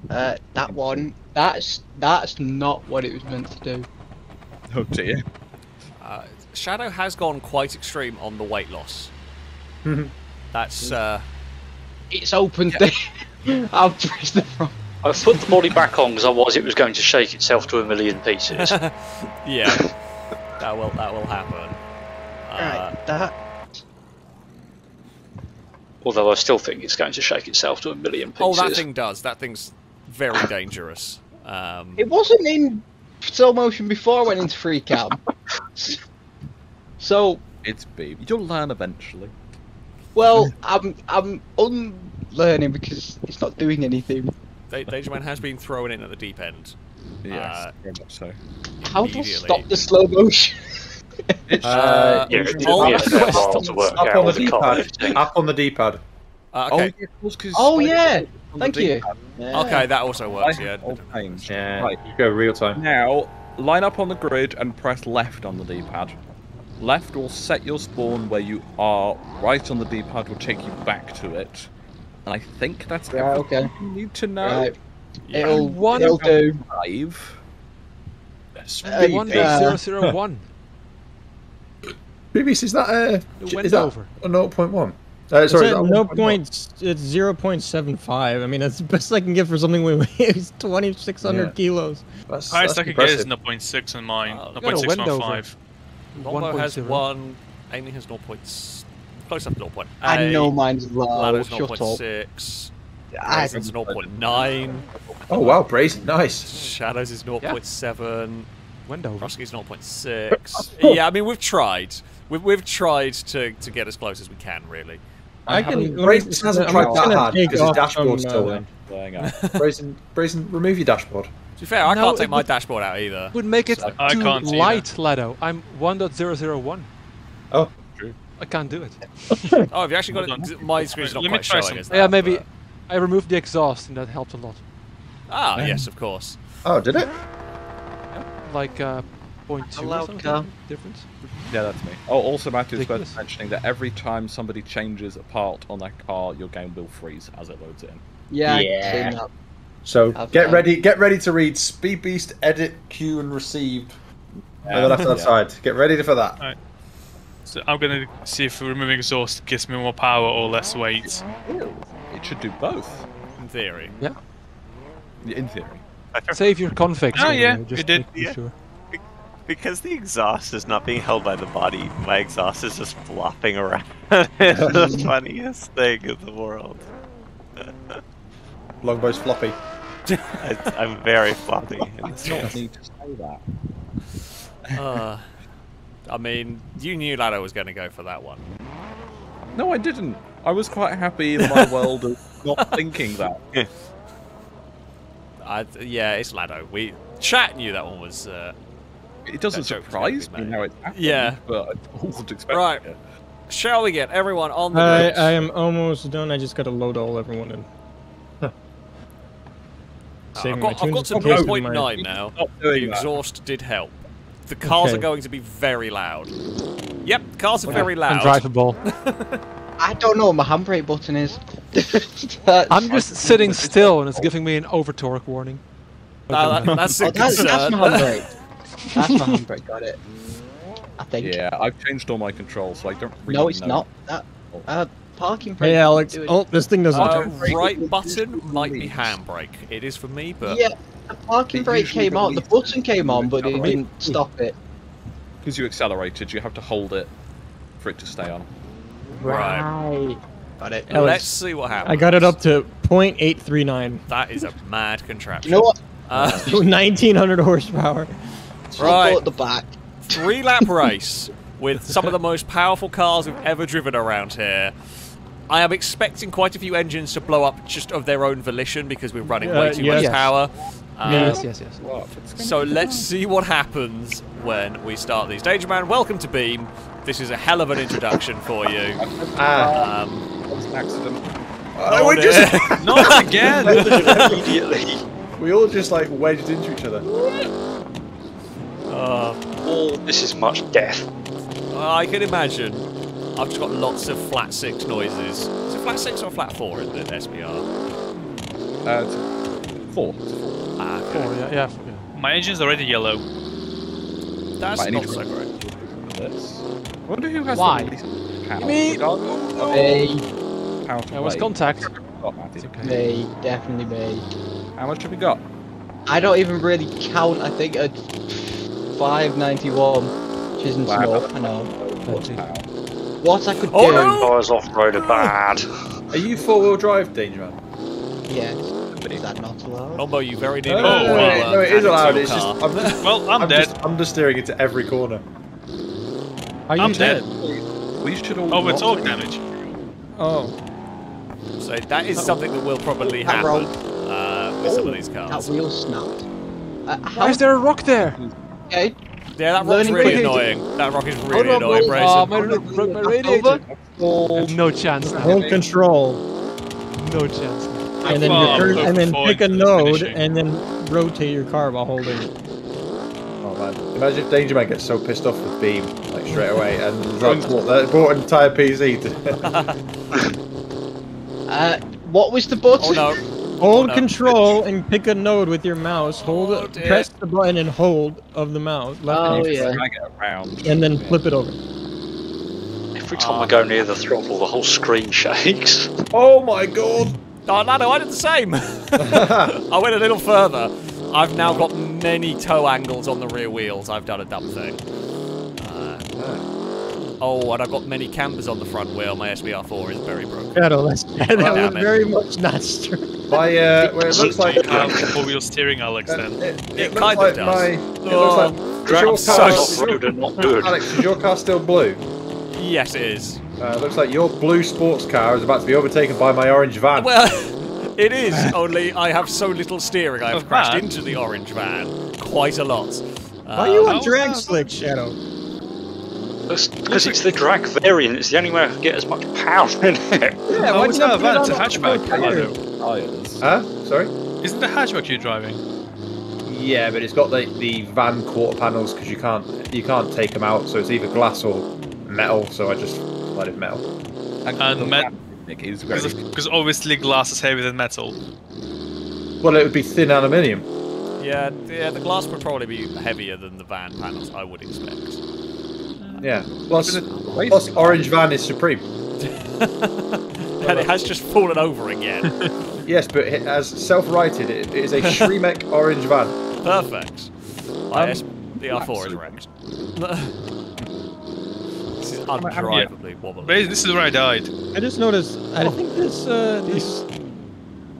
That one, that's not what it was meant to do. Oh dear. Shadow has gone quite extreme on the weight loss. That's it's open. Yeah. I've pressed the front. I put the body back on because otherwise it was going to shake itself to a million pieces. Yeah, that will happen. Right, although I still think it's going to shake itself to a million pieces. Oh, that thing does. That thing's very dangerous. It wasn't in slow motion before I went into free cam. So it's BEAM. You'll learn eventually. Well, I'm unlearning because it's not doing anything. Danger Man has been thrown in at the deep end. Yes, very much so. How do you stop the slow motion? Up on the D-pad. Okay. Oh yeah, thank you. Yeah. Okay, that also works. Yeah. Right, you go real time. Now, line up on the grid and press left on the D-pad. Left will set your spawn where you are. Right on the D-pad will take you back to it. And I think that's everything you need to know. Right. It'll do. Speed 1001. Previous, is that over 0.1? Sorry, no point. It's 0.75. I mean, that's the best I can get for something we weigh. It's 2,600 kilos. That's highest I can get is 0.6 on mine. 0.615. Longbow has 1. Amy has 0.6. Close up to 0.8. I know mine's low. Lado's 0.6. Brazen's 0.9. Oh wow, Brazen, nice. Shadows is 0.7. Rusky's 0.6. Yeah, I mean we've tried. We've tried to get as close as we can, really. Brazen hasn't tried that hard because his dashboard's still in. Brazen, remove your dashboard. To be fair, I can't take my dashboard out either. Would make it too light, Lado. I'm 1.001. Oh, true. I can't do it. Oh, have you actually got it? My screen's not quite showing. Yeah, maybe I removed the exhaust and that helped a lot. Ah, yes, of course. Oh, did it? Like 0.2 difference. Yeah, that's me. Oh, also Matthew's worth mentioning that every time somebody changes a part on their car, your game will freeze as it loads it in. Yeah. So get ready to read Speed Beast, edit, queue, and received on the left-hand side. Get ready for that. Right. So I'm going to see if removing exhaust gives me more power or less weight. It should do both. In theory. Yeah. In theory. Save your configs. Oh yeah, just it did. Yeah. Sure. Because the exhaust is not being held by the body, my exhaust is just flopping around. It's the funniest thing in the world. Longbow's floppy. I'm very floppy. It's not need to say that. I mean, you knew Lado was going to go for that one. No, I didn't. I was quite happy in my world of not thinking that. Yeah, it's Lado. We chat knew that one was. It doesn't surprise me how it's happened. Yeah, but I wasn't expecting it. Shall we get everyone on the bridge? I am almost done. I just got to load all everyone in. Huh. I've got to 3.9 now. The exhaust did help. The cars are going to be very loud. Yep, cars are very loud. And drivable. I don't know what my handbrake button is. I'm just sitting still and it's giving me an overtorque warning. That's a concern. That's my handbrake. That's my handbrake, got it. I think. Yeah, I've changed all my controls, so I don't really know. That, parking brake. Hey, Alex. Oh, this thing doesn't right button might be handbrake. It is for me, but... Yeah, the parking brake came on, the button came on, but it didn't stop it. Because you accelerated, you have to hold it for it to stay on. Right. Got it. Alex, let's see what happens. I got it up to 0.839. That is a mad contraption. You know what? 1,900 horsepower. Right. At the back. 3-lap race with some of the most powerful cars we've ever driven around here. I am expecting quite a few engines to blow up just of their own volition because we're running way too much power. Yes. Well, so let's see what happens when we start these. Danger Man, welcome to BEAM. This is a hell of an introduction for you. That was an accident. Oh, we just not again. Immediately. We all just like wedged into each other. This is much death. I can imagine. I've just got lots of flat 6 noises. Is it flat 6 or flat 4 in the SBR? It's 4. Ah, okay. 4, yeah. My engine's already yellow. That's not so great. I wonder who has the power. Me! Me! Power to was contact. It's okay. Me, definitely me. How much have we got? I don't even really count, I think. 591, which isn't enough, I know. What I could do... No. I was off-roaded bad. Are you four-wheel drive, Danger Man? Yes. But is that not allowed? Although you very nearly... No, it is allowed, it's just... I'm dead. I'm just steering into every corner. I'm dead. We should all... Oh, it's all damage. Oh. So that is something that will probably happen with some of these cars. That wheel snapped. Why is there a rock there? Okay. Yeah, that rock's really annoying. That rock is really annoying, Brazen. Oh, my radiator. No chance now. Hold control. No chance now. And then, pick a node and then rotate your car while holding it. Oh, man. Imagine if Danger Man gets so pissed off with BEAM, like, straight away, and that brought an entire PZ to... what was the button? Oh, no. Hold control and pick a node with your mouse. Hold it, press the button and hold of the mouse. And then flip it over. Every time I go near the throttle, the whole screen shakes. Oh my god! Oh, Lado, I did the same! I went a little further. I've now got many toe angles on the rear wheels. I've done a dumb thing. Oh, and I've got many campers on the front wheel. My SBR4 is very broken. Shadow, that's bad. That was very much not straight. My, well, it looks like... four-wheel steering, Alex, then. It kind of does. Alex, is your car still blue? Yes, it is. It looks like your blue sports car is about to be overtaken by my orange van. Well, it is, only I have so little steering. I have crashed into the orange van quite a lot. Why are you on drag slick, Shadow? Because it's the drag variant, it's the only way I can get as much power in it. Yeah, why do that van? It's a hatchback. Huh? Sorry? Isn't it a hatchback you're driving? Yeah, but it's got the van quarter panels because you can't take them out, so it's either glass or metal. So I just let it metal. And metal, because obviously glass is heavier than metal. Well, it would be thin aluminium. Yeah, the glass would probably be heavier than the van panels. I would expect. Yeah, plus orange van is supreme. And it has just fallen over again. Yes, but it has self-righted. It is a Shremek orange van. Perfect. My SBR4 is wrecked. This is undrivably wobbly. This is where I died. I just noticed, I think this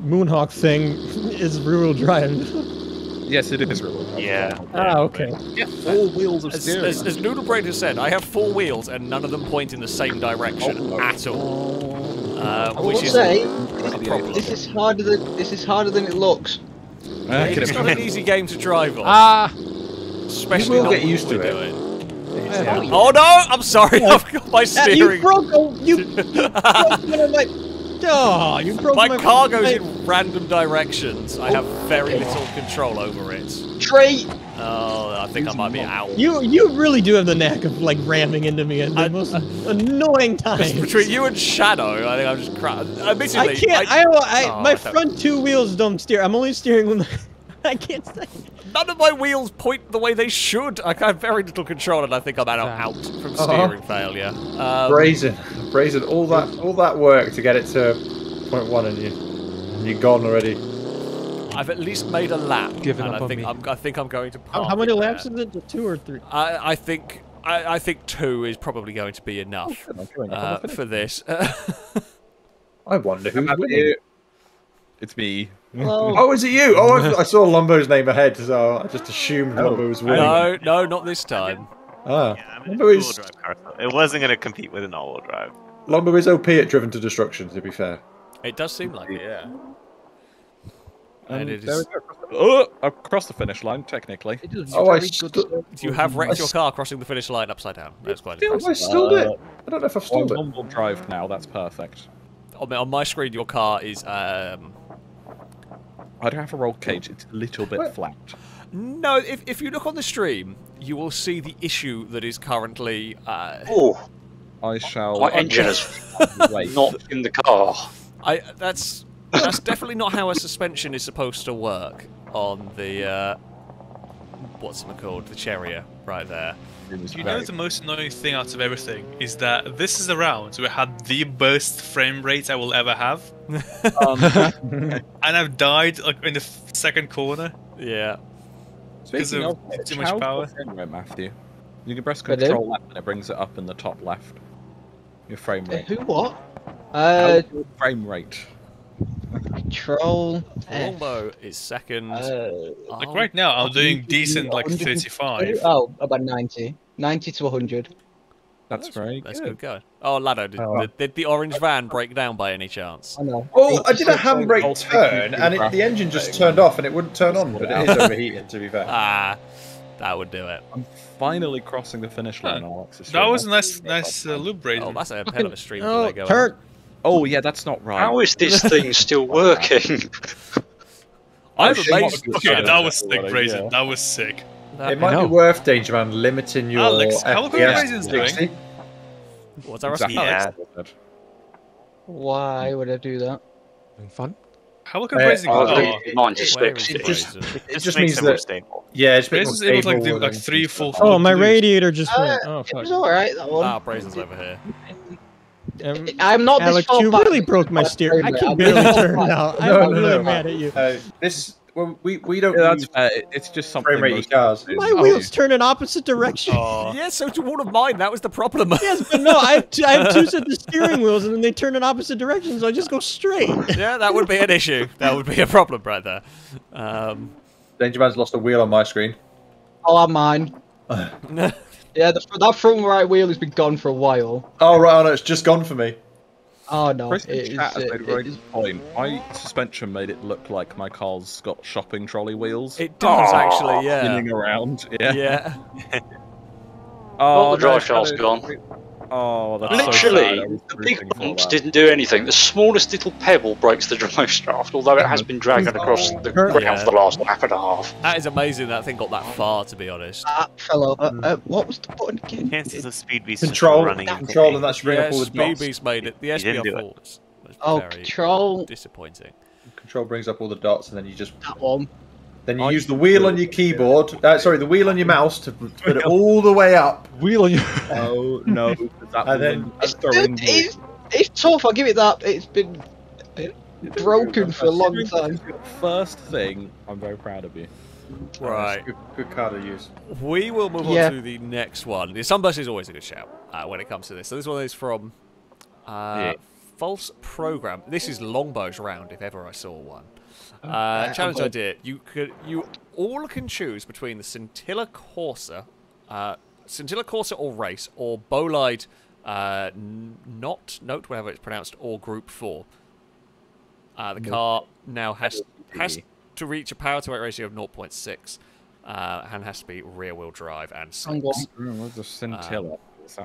Moonhawk thing is rear-wheel drive. Yes, it is rear-wheel drive. Yeah. Ah, okay. Yeah, 4 wheels of steering. As Noodlebrain has said, I have 4 wheels and none of them point in the same direction at all. I will say, this is harder than it looks. It's not an easy game to drive on. Especially you will get used to it. Oh no! I'm sorry, I've got my steering. You broke, you broke my car goes in random directions. I have very little control over it. Trey! Oh, I think I might be out. You really do have the knack of like ramming into me at the most annoying times. Between you and Shadow, I think I'm just crap. Admittedly, I can't. My front two wheels don't steer. I'm only steering when I can't. None of my wheels point the way they should. I have very little control, and I think I'm out from steering failure. Brazen, all that work to get it to 0.1, and you're gone already. I've at least made a lap. Given up on me. I think I'm going to park. How many laps is it? 2 or 3? I think 2 is probably going to be enough for this. I wonder who it's me. Hello. Oh, is it you? Oh, I saw Longbow's name ahead, so I just assumed Longbow was winning. No, not this time. Yeah, it wasn't going to compete with an all-wheel drive. Longbow is OP at Driven to Destruction, to be fair. It does seem like it, yeah. And it is... across the finish line, technically. Do you have wrecked your car crossing the finish line upside down? That's quite impressive. I stalled it. I don't know if I've stalled it. All-wheel drive now, that's perfect. On my screen, your car is... I don't have a roll cage, it's a little bit flat. No, if you look on the stream, you will see the issue that is currently... Oh! I shall... My engine is not in the car. That's definitely not how a suspension is supposed to work on the... what's it called? The Cheria, right there. Do you know the most annoying thing out of everything is that this is a round where I had the best frame rate I will ever have, and I've died like in the second corner. Yeah, because of too much power. Matthew, you can press Control F and it brings it up in the top left. Your frame rate. Who what? Frame rate. Control F. Longbow is second. Like right now, I'm doing decent, like 35. Oh, about 90. 90 to 100. That's right. That's good going. Oh, Lado, did the orange van break down by any chance? I know. Oh, I did a handbrake turn, and the engine just turned off, and it wouldn't turn on, but it is overheated, to be fair. That would do it. I'm finally crossing the finish line on Alexis. That was a nice loop break. Oh, that's a hell of a stream. Oh, Turk. Oh yeah, that's not right. How is this thing still working? I'm amazed. Okay, that was sick, Brazen. Yeah. That was sick. It might be worth, Danger Man, limiting your Alex, how are Brazen's doing? What's that, Rusky? Yeah. Why would I do that? Having fun? How can Brazen go? It just means that... Yeah, it's Brazen's able to like 3, 4... Oh, my radiator just went. Oh, fuck. It was alright, that one. Ah, Brazen's over here. I'm not Alex, you really broke my steering. I can barely turn out. I'm really mad at you. This we don't. Yeah, it's just something. My wheels turn in opposite directions. Yeah, so to all of mine, that was the problem. Yes, but no, I have 2 sets of steering wheels, and then they turn in opposite directions. So I just go straight. Yeah, that would be an issue. That would be a problem right there. Danger Man's lost a wheel on my screen. Oh, on mine. Yeah, that front right wheel has been gone for a while. Oh, right, it's just gone for me. Oh, no. My suspension made it look like my car's got shopping trolley wheels. It does, actually, yeah. Spinning around, yeah. Oh, the drive shaft's gone. Oh, that's literally, the big bumps didn't do anything. The smallest little pebble breaks the drive shaft, although it has been dragging across the ground for the last lap and a half. That is amazing that thing got that far, to be honest. That fellow, what was the button again? Chances of Speed Beast running. Control, and that should bring up all the dots. Speed Beast made it. The SPR4 was very Control. Disappointing. Control brings up all the dots, and then you just... That one. Then you use the wheel on your keyboard, sorry, the wheel on your mouse to put it all the way up. Wheel on your... Oh, no. And then it's tough, I'll give it that. It's been broken for a long time. First thing, I'm very proud of you. Right. Good card to use. We will move on to the next one. The Sunburst is always a good shout when it comes to this. So this one is from False Program. This is Longbow's round, if ever I saw one. Challenge idea. You all can choose between the Scintilla Corsa, or Race, or Bolide, whatever it's pronounced, or Group 4. The car now has to reach a power-to-weight ratio of 0.6, and has to be rear-wheel drive and 6. The Scintilla.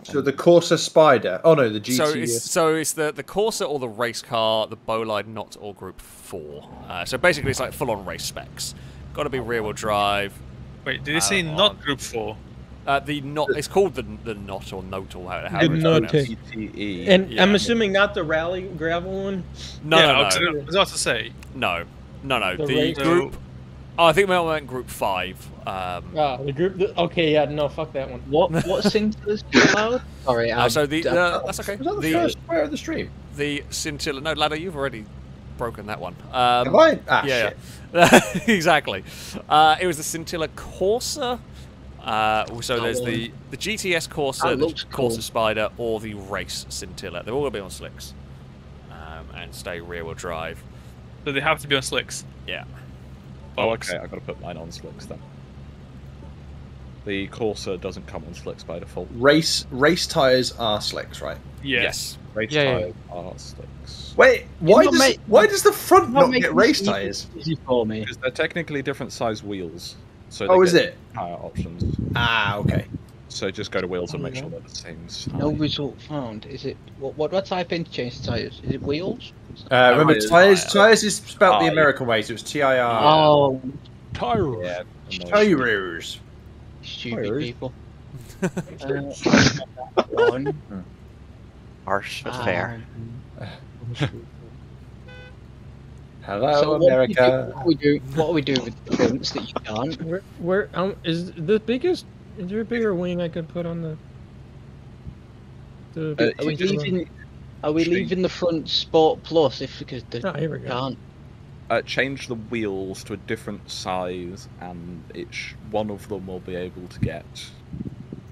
So the Corsa Spider. Oh no, the GT. So it's the Corsa or the race car, the Bolide not or Group 4. So basically it's like full-on race specs. Got to be rear-wheel drive. Wait, did it say not Group 4? The not. It's called the not or note or however it's pronounced. And yeah, I'm assuming not the rally gravel one. No, yeah, no. I was about to say no. The group. Oh, I think we went Group 5. The group. Okay, yeah, no, fuck that one. What Scintilla's allowed? Sorry, so the that's okay. Was that the first square of the stream? The Scintilla. No, Lado, you've already broken that one. Have I? Ah, yeah, shit. Exactly. It was the Scintilla Corsa. So there's the GTS Corsa, the Corsa Spider, or the Race Scintilla. They're all going to be on slicks, and stay rear-wheel drive. So they have to be on slicks? Yeah. Oh, okay, I've got to put mine on slicks then. The Corsa doesn't come on slicks by default. Race tyres are slicks, right? Yes. Race tyres are slicks. Wait, why does the front not get race tyres? Because they're technically different size wheels. So higher options. Ah, okay. So just go to wheels and make sure they're the same size. No result found. Is it what type in change tires? Is it wheels? Remember tires is spelled the American way, so it's TIR. Oh, tires. Yeah, tires. Stupid people. Harsh but fair. Hello, so America. What do we do with the points that you can't? Is the biggest? Is there a bigger wing I could put on the? Are we leaving the front Sport Plus because we can't? Change the wheels to a different size, and one of them will be able to get.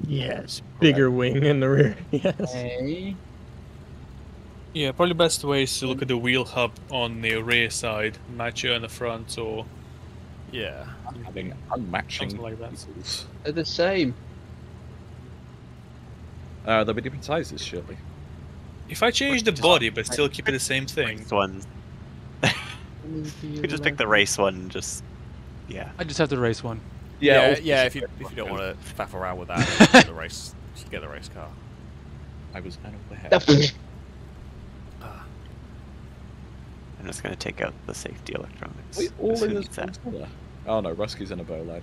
Yes, bigger wing in the rear. Yes. Okay. Yeah, probably best way is to look at the wheel hub on the rear side, match it on the front, or yeah, having unmatching like that. They're the same. They'll be different sizes, surely. If I change the body but still keep it the same thing, you just pick the race one. I just have the race one. Yeah. If you don't want to faff around with that, get the race car. I was unaware. I'm just going to take out the safety electronics. Wait, all in this. Oh no, Rusky's in a Bolide.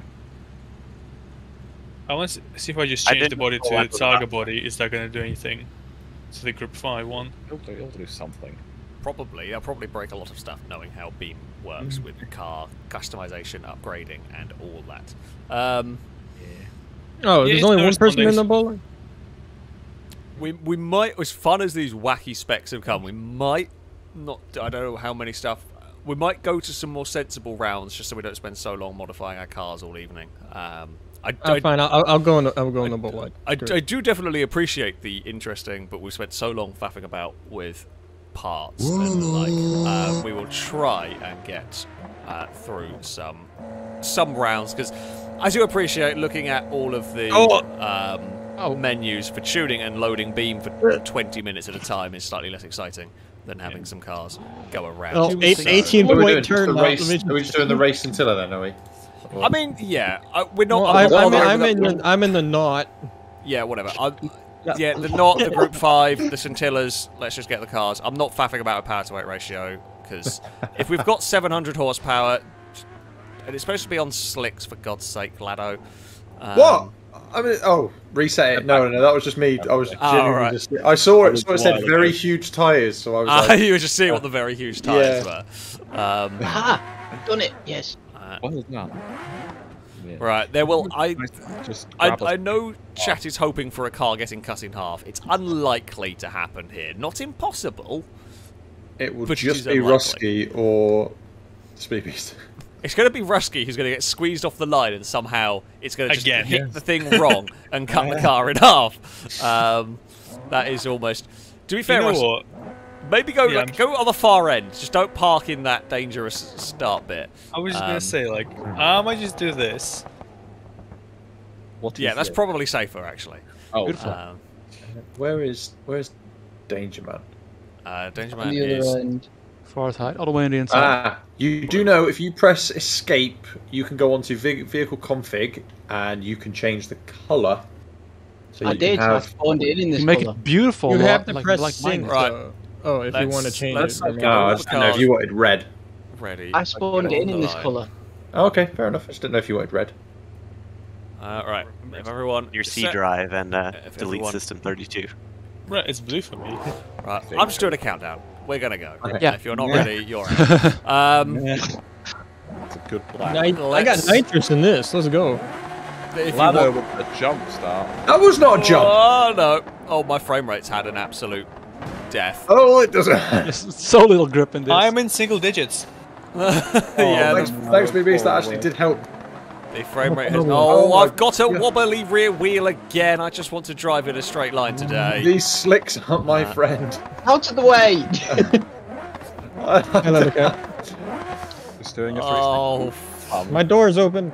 I want to see if I just change the body to the target body. Is that going to do anything? So the Group 5 one. It'll do something. Probably. I'll probably break a lot of stuff knowing how BEAM works with car customization, upgrading, and all that. Oh, there's only one person in the Bolide? We might, as fun as these wacky specs have come, we might. I don't know how many stuff. We might go to some more sensible rounds just so we don't spend so long modifying our cars all evening. Fine. I'll go on. I'll go on the Bolide. I do definitely appreciate the interesting, but we spent so long faffing about with parts. We will try and get through some rounds because I do appreciate looking at all of the. Menus for tuning and loading BEAM for 20 minutes at a time is slightly less exciting than having some cars go around. Well, 18-point turn. Are we just doing the race Scintilla then, are we? Or... I mean, yeah. We're not... Well, I'm in the knot. Yeah, whatever. The knot, the Group 5, the Scintillas, let's just get the cars. I'm not faffing about a power-to-weight ratio, because if we've got 700 horsepower, and it's supposed to be on slicks, for God's sake, Lado. What? I mean, reset it. No, that was just me. I was genuinely just... I saw it, so it said very huge tyres, so I was like... You were just seeing what the very huge tyres were. I've done it, yes. Right, there will... I know chat is hoping for a car getting cut in half. It's unlikely to happen here. Not impossible. It will just be Rusky or Speed Beast. It's going to be Rusky who's going to get squeezed off the line and somehow it's going to just hit the thing wrong and cut the car in half. That is almost... To be fair, Rusky, maybe go on the far end. Just don't park in that dangerous start bit. I was just going to say, I might just do this. That's probably safer, actually. Oh, where is Danger Man? Danger Man is... Far side, all the way on the inside. Ah, you do know if you press escape, you can go onto vehicle config and you can change the color. So I did. I spawned it in this. You make color. It beautiful. You have to like, press sync. Right. Oh, if you want to change it. Like, I just don't know if you wanted red. Ready. I spawned it in this color. Oh, okay, fair enough. I just didn't know if you wanted red. Right. If everyone, your C drive and delete system 32. Right, it's blue for me. Right, I'm just doing a countdown. We're gonna go. Okay. Yeah. If you're not ready, you're out. That's a good plan. I got nitrous in this. Let's go. Lado with the jump start. That was not a jump. Oh no! Oh, my frame rate's had an absolute death. Oh, it doesn't. There's so little grip in this. I'm in single digits. Oh, yeah. Thanks, BB. That actually did help. The frame rate has... Oh, I've got a wobbly rear wheel again. I just want to drive in a straight line today. These slicks aren't my friend. Out of the way! Hello, just doing a 360. Oh, my door's open.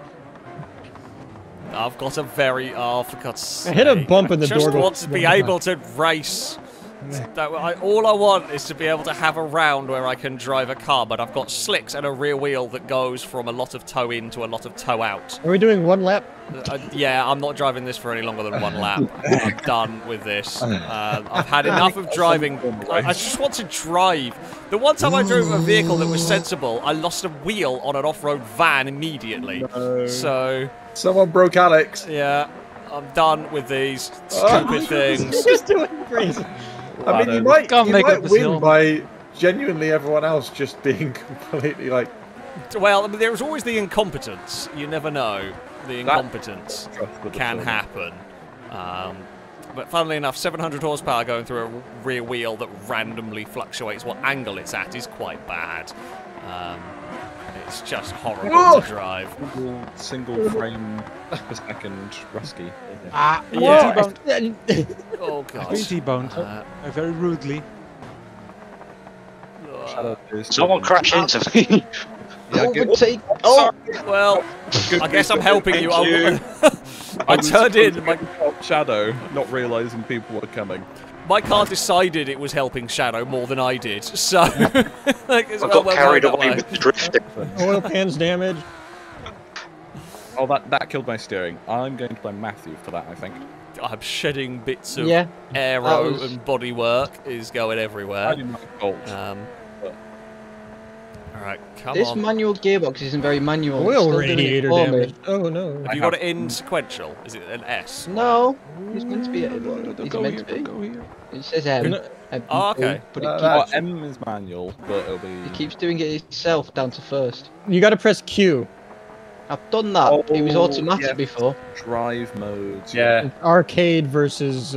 I've got a very... Oh, for God's sake. I hit a bump in the door. I just want to be able to race. All I want is to be able to have a round where I can drive a car, but I've got slicks and a rear wheel that goes from a lot of toe in to a lot of toe out. Are we doing one lap? Yeah, I'm not driving this for any longer than one lap. I'm done with this. I've had enough of driving. I just want to drive. The one time I drove a vehicle that was sensible, I lost a wheel on an off-road van immediately. No. So... Someone broke Alex. Yeah, I'm done with these stupid things. Just doing crazy. I mean, you might win by genuinely everyone else just being completely like... Well, I mean, there's always the incompetence. You never know. The incompetence can happen. But funnily enough, 700 horsepower going through a rear wheel that randomly fluctuates what angle it's at is quite bad. It's just horrible to drive. Single frame per second, Rusky. Yeah. Oh god. I've been deboned very rudely. Someone crashed into me. Overtake. Oh, well. I guess I'm helping you. I turned in my Shadow, not realizing people were coming. My car decided it was helping Shadow more than I did, so... like, I got carried away with the drifting. Oil pan's damaged. Oh, that killed my steering. I'm going to blame Matthew for that, I think. I'm shedding bits of aero and bodywork is going everywhere. I didn't like bolt. Alright, come on. This manual gearbox isn't very manual. Oil radiator damage. Oh no. Have you got it in sequential? Is it an S? No. It's meant to be a... It says M. Oh, okay. But M is manual, but it'll be... It keeps doing it itself down to first. You gotta press Q. I've done that. It was automatic before. Drive modes. Yeah. Arcade versus...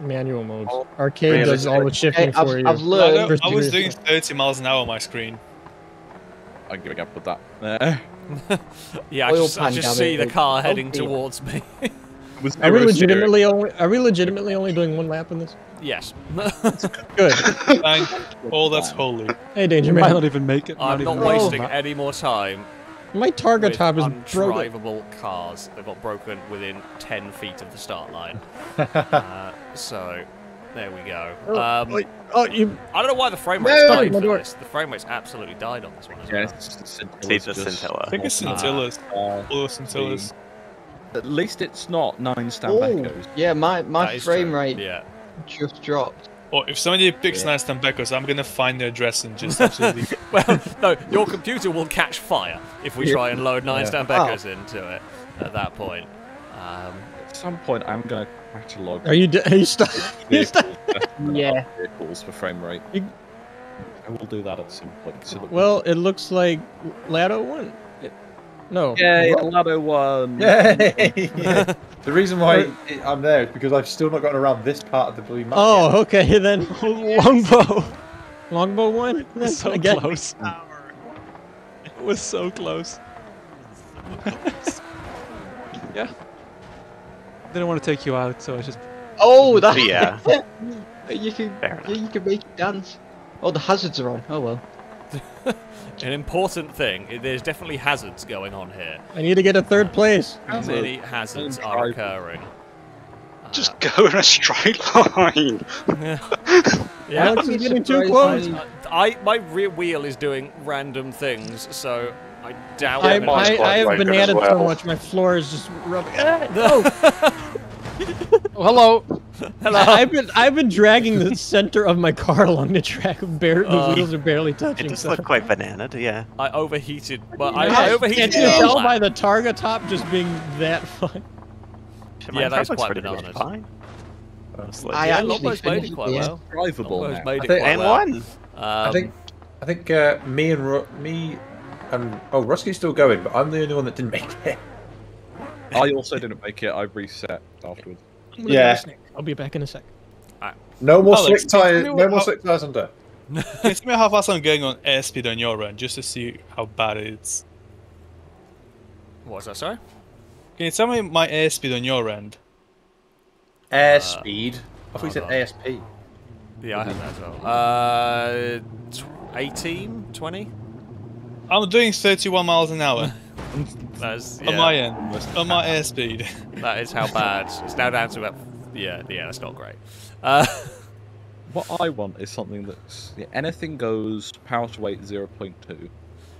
manual mode. Arcade does all the shifting for you. I was doing 30 miles an hour on my screen. I'm giving up with that. Yeah, I just see the car heading towards me. Are we legitimately only doing one lap in this? Yes. Good. Oh, that's holy. Hey, Danger Man. I might not even make it. I'm not wasting any more time. My target top is broken. Undrivable cars that got broken within 10 feet of the start line. So, there we go. I don't know why the frame rate's died for this. The frame rate's absolutely died on this one as well. Yeah, it's just a Scintilla. I think it's Scintillas. All Scintillas. At least it's not 9 Stambecos. Yeah, my frame rate just dropped. Or if somebody picks nice Stambecos, I'm gonna find their address and just absolutely... Well, no, your computer will catch fire if we try and load 9 Stambecos into it at that point. At some point, I'm gonna catalog... Are you stuck? Yeah. ...vehicles for frame rate. I will do that at some point. So well, it looks like Lado won. No. Yeah, Lado won. Yay! The reason why I'm there is because I've still not gotten around this part of the blue map. Oh, okay, then Longbow. Longbow won? That's so close. It was so close. Yeah. I didn't want to take you out, so I just... Oh, that... Yeah. you can make it dance. Oh, the hazards are on. Oh, well. An important thing. There's definitely hazards going on here. I need to get a third place. Many hazards are occurring. Just go in a straight line. Yeah, Alex is getting too close. I My rear wheel is doing random things, so I doubt I have bananaed so much, my floor is just rubbing. No. Oh, hello. Hello. I've been dragging the center of my car along the track. The wheels are barely touching. It does look quite bananaed, yeah. I overheated, but I overheated. Can't you tell by the targa top just being that fun? Yeah, that's quite bananas. Fine. I actually made it quite well. Drivable. And one. I think me and Rusky's still going, but I'm the only one that didn't make it. I also didn't make it. I reset afterwards. Yeah. I'll be back in a sec. Right. No more slick tires. No more slick tires under. Tell me how fast I'm going on airspeed on your run, just to see how bad it's. What was that? Sorry. Can you tell me my airspeed on your end? Airspeed? I thought you said ASP. Yeah, I had that as well. 18? 20? I'm doing 31 miles an hour. On my end. On my airspeed. That is how bad. It's now down to about... Yeah, that's not great. What I want is something that's... Yeah, anything goes, power to weight 0.2.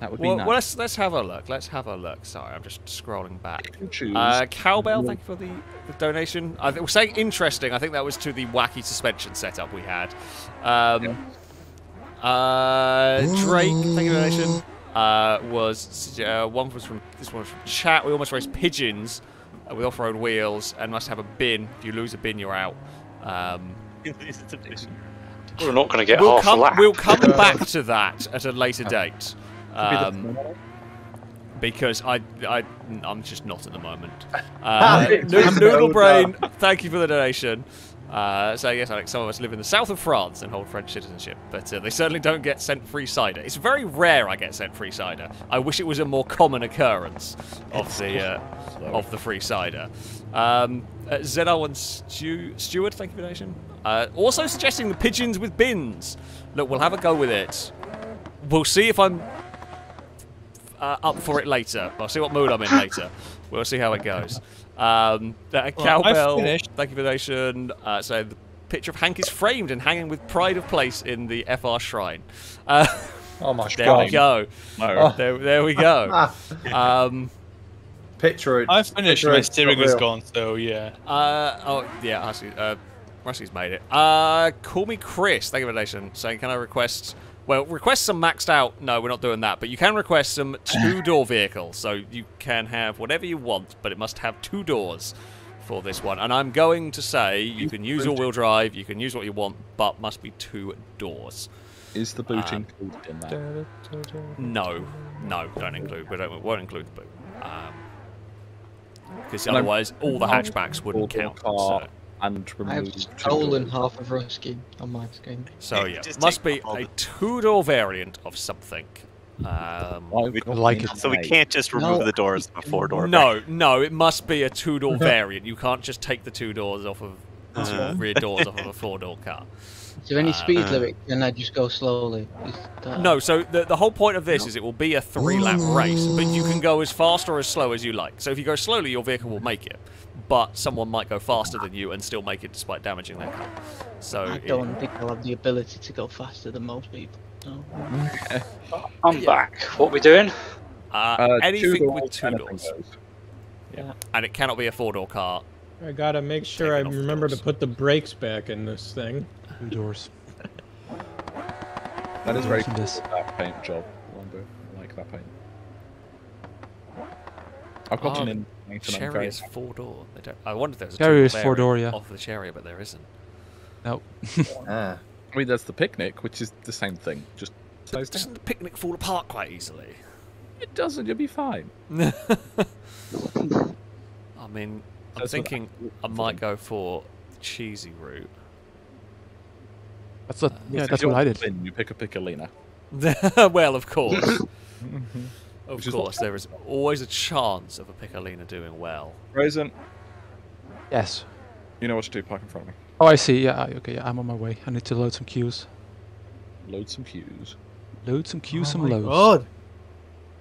That would be nice. Well, let's have a look. Let's have a look. Sorry, I'm just scrolling back. Cowbell, thank you for the donation. I was saying interesting. I think that was to the wacky suspension setup we had. Drake, thank you for the donation. This one was from chat. We almost raced pigeons with off-road wheels and must have a bin. If you lose a bin, you're out. It's a bin. We're not going to get half a lap. We'll come back to that at a later date. Because I'm just not at the moment. Noodle Brain, thank you for the donation. So yes, Alex, some of us live in the south of France and hold French citizenship, but they certainly don't get sent free cider. It's very rare I get sent free cider. I wish it was a more common occurrence of the free cider. Zeno and Stewart, thank you for the donation. Also suggesting the pigeons with bins. Look, we'll have a go with it. We'll see if I'm up for it later. I'll see what mood I'm in later. We'll see how it goes. Cowbell, thank you for the donation. So the picture of Hank is framed and hanging with pride of place in the FR shrine. Oh my God. There we go. No. There we go. Picture it. I finished. My steering was gone, so yeah. Rusty's made it. Call me Chris. Thank you for the donation. Saying, can I request... Well, request some maxed out. No, we're not doing that. But you can request some two-door vehicles. So you can have whatever you want, but it must have two doors for this one. And I'm going to say you can use all-wheel drive, you can use what you want, but must be two doors. Is the boot included in that? No, don't include. We won't include the boot. Because otherwise, all the hatchbacks wouldn't count. So. I have stolen half of Rusky on my screen. So yeah, must be a two-door variant of something. So we can't just remove the doors from a four-door. No, it must be a two-door variant. You can't just take the two doors off of rear doors off of a four-door car. Is there any speed limit? Can I just go slowly? No. So the whole point of this is it will be a three-lap race, but you can go as fast or as slow as you like. So if you go slowly, your vehicle will make it. But someone might go faster than you and still make it despite damaging their car. So I don't think I'll have the ability to go faster than most people. No. I'm back. What are we doing? Anything with two doors. Yeah. And it cannot be a four-door car. I gotta make sure I remember to put the brakes back in this thing. Two doors. That is very cool. That paint job, Longbow. I like that paint. I've got an in. Cherry is four-door. I wondered there was a Cherry is four-door, yeah. Off the Cherry, but there isn't. Nope. I mean, there's the Picnic, which is the same thing. Just doesn't the Picnic fall apart quite easily? It doesn't. You'll be fine. I mean, I'm thinking I might go for the cheesy route. That's that's what I did. You pick a Piccolina. Well, of course. Of course, there is always a chance of a Piccolina doing well. Brazen. Yes. You know what to do, park in front of me. Oh, I see. Yeah, okay, yeah, I'm on my way. I need to load some queues. Load some queues? Load some queues, some loads. Oh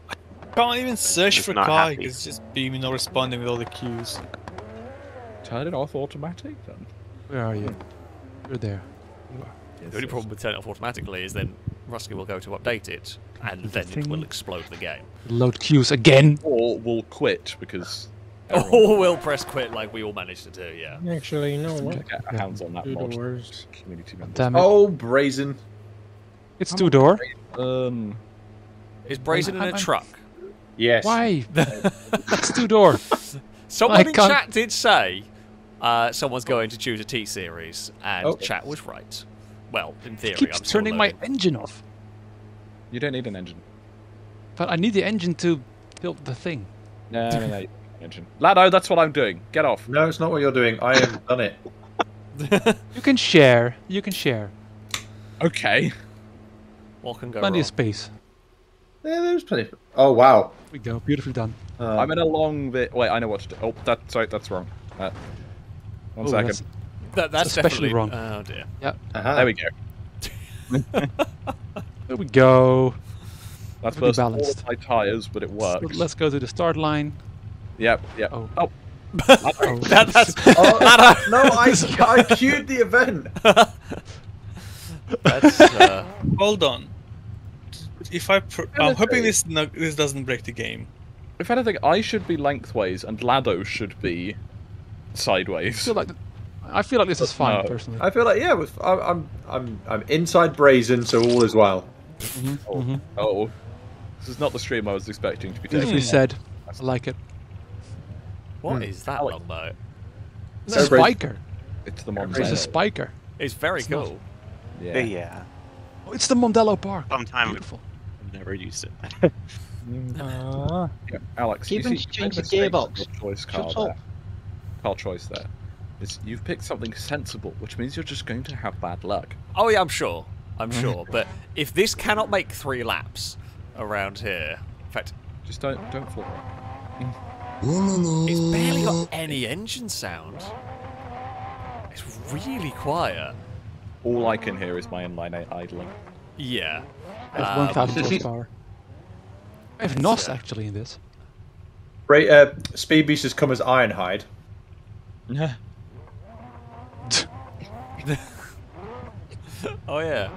my God! I can't even search for a car. It's just beaming, not responding with all the queues. Turn it off automatic, then. Where are you? You're there. The only problem with turning it off automatically is then Rusky will go to update it, and then it will explode the game. Load queues again. Or we'll quit, because... Or we'll press quit like we all managed to do, yeah. Actually, no. Get our hands on that mod. Community members. Damn it. Oh, Brazen. It's two-door. Is Brazen in a truck? Yes. Why? It's two-door. Someone in chat did say someone's going to choose a T-Series, and chat was right. Well, in theory, I'm turning my engine off. You don't need an engine. But I need the engine to build the thing. No, no, no. Engine. Lado, that's what I'm doing. Get off. No, it's not what you're doing. I have done it. You can share. You can share. Okay. What can go wrong? Plenty of space. Yeah, there's plenty of... Oh, wow. There we go. Beautifully done. I'm in a long bit... Wait, I know what to do. Oh, sorry, that's wrong. One second. That's especially wrong. Oh, dear. Yep. There we go. There we go. That's first all my tyres, but it works. Let's go to the start line. Yep, yep. Oh. Oh. That's... Oh, no, I queued the event. That's, Hold on. If I'm hoping this doesn't break the game. If anything, I should be lengthways and Lado should be sideways. I feel like this is fine, personally. I feel like, yeah, I'm inside Brazen, so all is well. Mm-hmm. Oh, this is not the stream I was expecting to be taking. Beautifully said. I like it. What is that one, though? It's a spiker. It's the Mondello. It's a spiker. It's very cool. Yeah. Yeah. Oh, it's the Mondello Park. Sometime beautiful. I've never used it. Yeah, Alex, you change the gearbox. Car choice there. You've picked something sensible, which means you're just going to have bad luck. Oh yeah, I'm sure. I'm sure. But if this cannot make 3 laps around here, in fact, just don't flip. It's barely got any engine sound. It's really quiet. All I can hear is my inline idling. Yeah. It's 1,000 horsepower. I have NOS actually in this. Right, Speed Beast has come as Ironhide. Yeah. Oh yeah.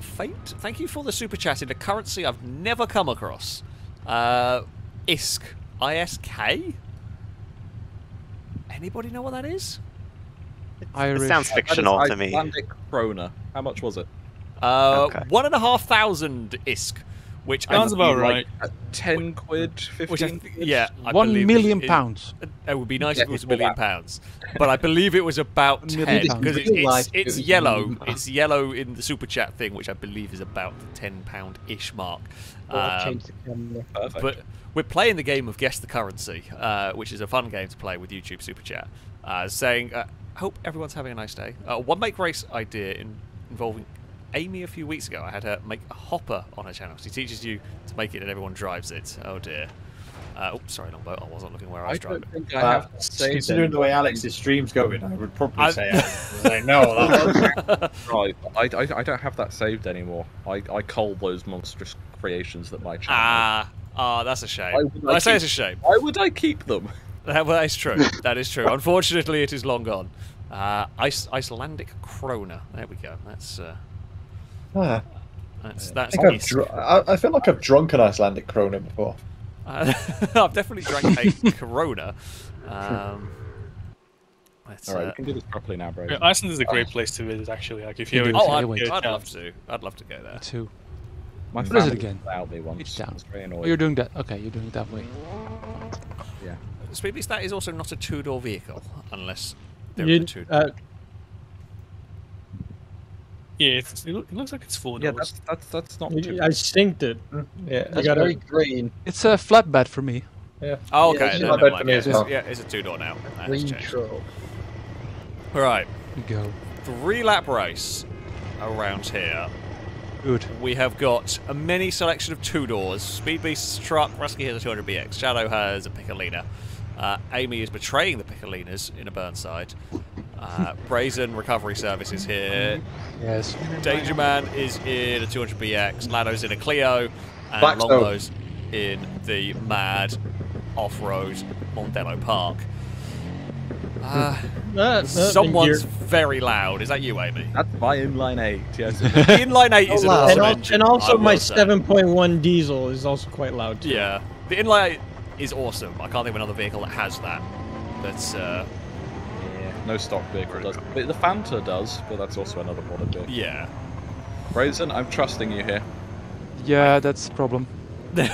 Fate, thank you for the super chat in a currency I've never come across. ISK. ISK? Anybody know what that is? Irish. It sounds fictional to me. Icelandic krona. How much was it? 1,500 ISK, which sounds about right. 10 quid, 15. Yeah, £1 million. It would be nice if it was £1 million pounds, but I believe it was about 10 because it's yellow. It's yellow in the super chat thing, which I believe is about the £10-ish mark. But we're playing the game of Guess the Currency, which is a fun game to play with YouTube Super Chat, saying, hope everyone's having a nice day. One make race idea involving Amy a few weeks ago. I had her make a hopper on her channel. She teaches you to make it and everyone drives it. Oh dear. Oh, sorry, Longbow. I wasn't looking where I was driving. I have to say, considering the way Alex's stream's going, I would probably say no. That's right. I don't have that saved anymore. I cull those monstrous creations that my channel. Ah, that's a shame. I say it's a shame. Why would I keep them? Well, that's true. That is true. Unfortunately, it is long gone. Icelandic krona. There we go. That's. That's. I feel like I've drunk an Icelandic krona before. I've definitely drank a Corona. All right, you can do this properly now, bro. Yeah, Iceland is a great place to visit, actually. Like if you ever I'd love to. I'd love to go there too. My what is it again? It's down. Oh, you're doing that. Okay, you're doing it that way. Yeah. Speed Beast, that is also not a two-door vehicle, unless there is a two-door. Yeah, it looks like it's 4 doors. Yeah, that's not too. I synced it. Yeah, that's very green. It's a flatbed for me. Yeah. Oh, okay. Yeah, it's a flatbed for me as well. Yeah, it's a 2-door now. All right. We go. 3-lap race around here. Good. We have got a mini selection of 2-doors. Speed Beast's truck. Rusky has a 200BX. Shadow has a Piccolina. Amy is betraying the Piccolinas in a Burnside. Brazen Recovery Service is here. Yes. Danger Man is in a 200BX. Lado's in a Clio. And Blackstone. Longbo's in the mad off-road Mondello Park. Someone's very loud. Is that you, Amy? That's my inline 8, yes. The inline 8 is an awesome engine. And also my 7.1 diesel is also quite loud, too. Yeah. The inline 8 is awesome. I can't think of another vehicle that has that. That's, yeah, no stock vehicle does. But the Fanta does, but that's also another modern vehicle. Yeah. Brazen, I'm trusting you here. Yeah, that's a problem. It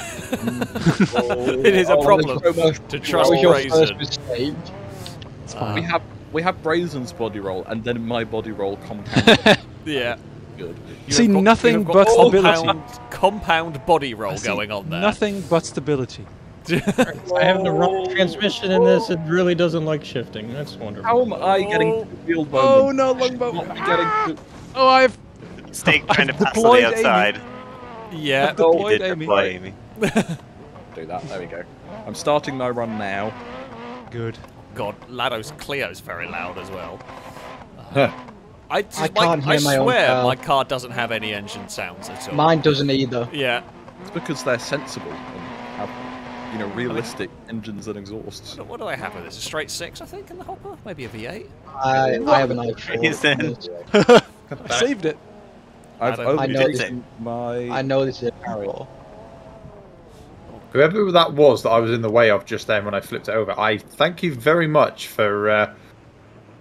is a problem to trust Brazen. We have Brazen's body roll and then my body roll compound. Yeah. Good. See, nothing but stability. Compound body roll going on there. Nothing but stability. I have the wrong transmission in this. It really doesn't like shifting. That's wonderful. How am I getting to the field moment? Oh no, Longbow. Oh, I've... Snake trying to pass to the outside. Amy. Yeah, I've deployed Amy. Amy. Do that. There we go. I'm starting my run now. Good. God, Lado's Clio's very loud as well. I swear my car doesn't have any engine sounds at all. Mine doesn't either. Yeah. It's because they're sensible and have, you know, realistic engines and exhausts. What do I have with this? A straight 6, I think, in the hopper? Maybe a V8? I have an i4. I saved it. I know this is terrible. Whoever that was that I was in the way of just then when I flipped it over, I thank you very much for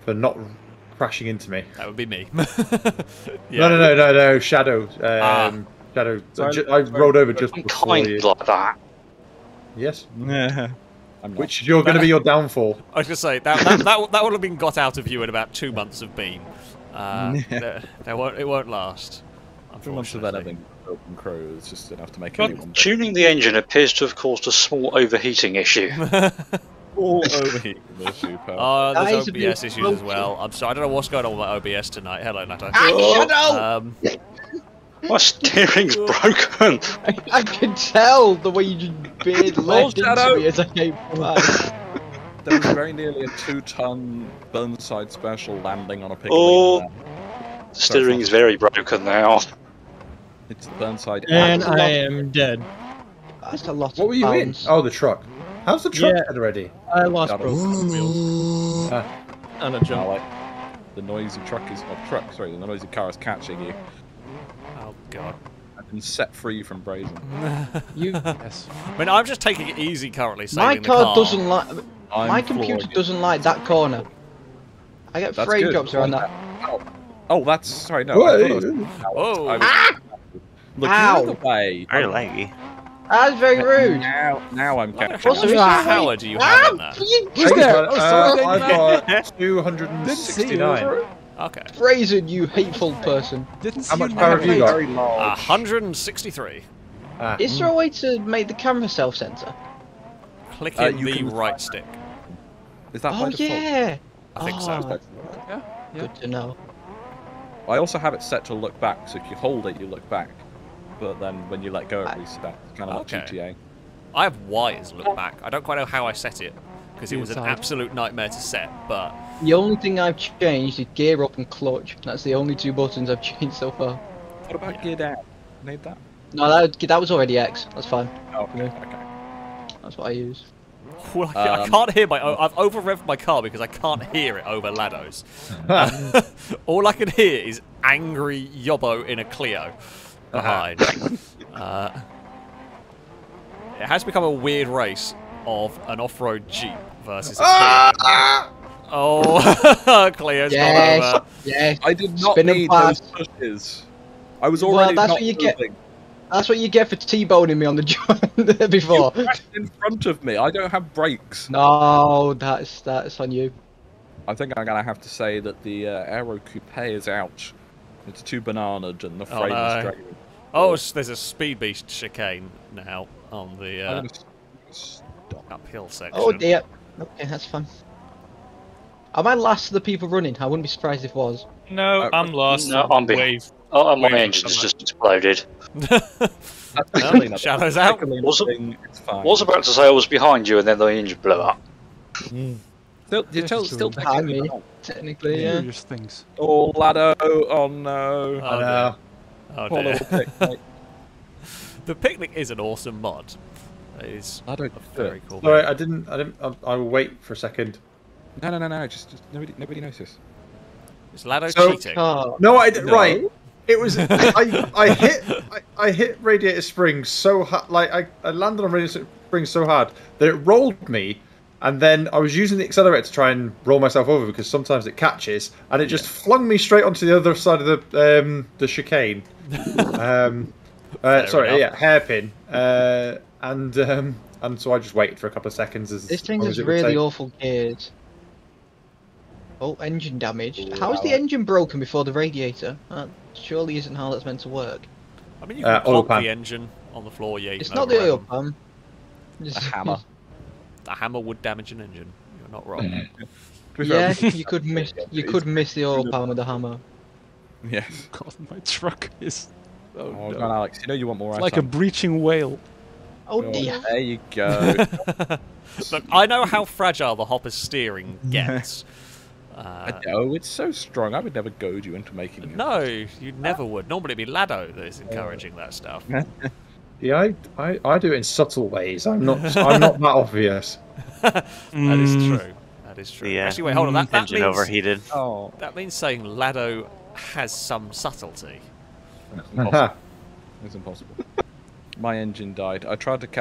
not crashing into me. That would be me. Yeah. No, Shadow. Shadow. I rolled over just before you. Like that. Yes. Yeah. Which you're going to be your downfall. I was going to say that would have been got out of you in about 2 months of BEAM. It won't last. Much of that having open crow is just enough to make anyone. Tuning the engine appears to have caused a small overheating issue. All overheating issue. There's OBS issues as well. I'm sorry, I don't know what's going on with my OBS tonight. Hello, Nato. My steering's broken. I can tell the way you just beard left into me as I came by. There was very nearly a 2-ton Burnside special landing on a Piccolina. Oh, steering's very broken now. It's the Burnside. And I am dead. That's a lot. What were you in? Oh, the truck. How's the truck dead already? I lost both wheels. And a jump. The noisy truck is the noisy car is catching you. Oh god. I've been set free from Brazen. Yes. I mean, I'm just taking it easy currently. My car doesn't like. My computer doesn't like that corner. I get frame drops around that. Oh, that's sorry. No. Oh. Look out the way. Very laggy. That was very rude. Now I'm catching. What sort of power do you have in that? I've got 269. Okay. Brazen, you hateful person. How much power have you got? 163. Is there a way to make the camera self-censor? Clicking the right stick. Is that by default? Yeah. I think so. Yeah. Good to know. I also have it set to look back, so if you hold it, you look back. But then when you let go, it resets. Kind of like GTA. I have Y as look back. I don't quite know how I set it, because it was an absolute nightmare to set, but... The only thing I've changed is gear up and clutch. That's the only two buttons I've changed so far. What about gear down? Need that? No, that was already X. That's fine. Oh, okay. That's what I use. Well, I can't hear my... I've over-revved my car because I can't hear it over Lado's. All I can hear is angry Yobbo in a Clio behind. It has become a weird race of an off-road Jeep versus a Clio. Oh, Clio's not over. Yes. I did not need those pushes. I was already not moving. That's what you get for T-boning me on the joint before. You crashed in front of me. I don't have brakes. No, that's on you. I think I'm going to have to say that the Aero Coupe is out. It's too bananaed and the frame is dragging. Oh, there's a Speed Beast chicane now on the uphill section. Oh dear. Okay, that's fun. Am I last of the people running? I wouldn't be surprised if it was. No, I'm last. No, I'm wave. Oh, my engine's just exploded. No, Shadow's out. I was about to say I was behind you, and then the engine blew up. Mm. Still behind me, technically. Yeah. Things. Oh, Lado! Oh no! Oh, no. Oh, picnic. The picnic is an awesome mod. It is very cool. Sorry, I didn't. I will wait for a second. No. Just nobody noticed. Is Lado cheating? No, I did. No. Right. It was I hit Radiator Springs so hard, like I landed on Radiator Springs so hard that it rolled me, and then I was using the accelerator to try and roll myself over because sometimes it catches, and it just flung me straight onto the other side of the chicane. Sorry, yeah, hairpin. And so I just waited for a couple of seconds. As this thing is really awful geared. Oh, engine damaged. Wow. How is the engine broken before the radiator? That surely isn't how that's meant to work. I mean, you can pop the engine on the floor, yeah. It's not the oil pan. It's a hammer. A hammer would damage an engine. You're not wrong. Yeah, you could miss the oil pan with a hammer. Yeah. God, my truck is... Oh no. God, Alex, you know you want more. It's like a breaching whale. Oh dear. There you go. Look, I know how fragile the hopper's steering gets. I know, it's so strong. I would never goad you into making it. No, you never would. Normally it'd be Lado that is encouraging that stuff. Yeah, I do it in subtle ways. I'm not that obvious. That is true. That is true. Yeah. Actually, wait, hold on. That engine means, overheated. Oh. That means saying Lado has some subtlety. It's impossible. It's impossible. My engine died. I tried to keep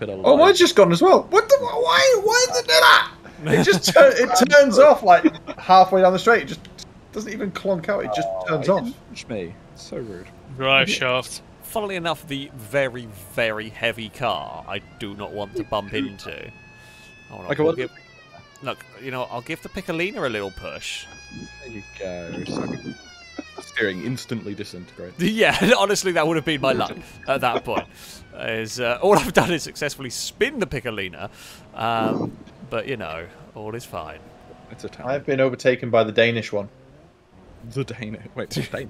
it alive. Oh, mine's just gone as well. What the? Why did it do that? It just turns off like halfway down the straight. It just doesn't even clonk out. It just turns off. Punch me. It's so rude. Drive shaft. Funnily enough, the very, very heavy car I do not want to bump into. Hold on, okay, we'll look, you know, I'll give the Piccolina a little push. There you go. Sorry. Steering instantly disintegrated. Yeah, honestly, that would have been my luck at that point. Is all I've done is successfully spin the Piccolina, but you know, all is fine. It's a time. I've been overtaken by the Danish one. The Danish? Wait, the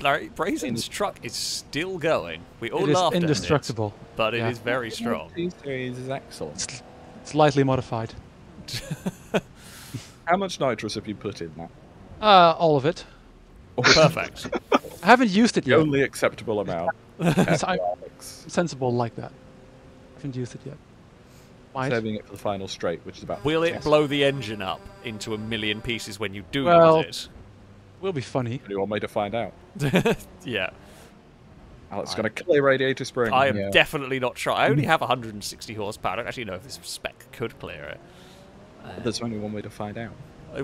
Danish? Brazen's truck is still going. We all laughed at it. It is indestructible. But it is very strong. The G-Series is excellent. It's lightly modified. How much nitrous have you put in that? All of it. Oh, perfect. I haven't used it yet. The only acceptable amount. I'm sensible like that. I haven't used it yet. Might. Saving it for the final straight, which is about... Will it blow the engine up into a million pieces when you do use it? Will be funny. You want me to find out? Yeah. Alex is going to clear Radiator Spring. I am definitely not trying. I only have 160 horsepower. I don't actually know if this spec could clear it. There's only one way to find out.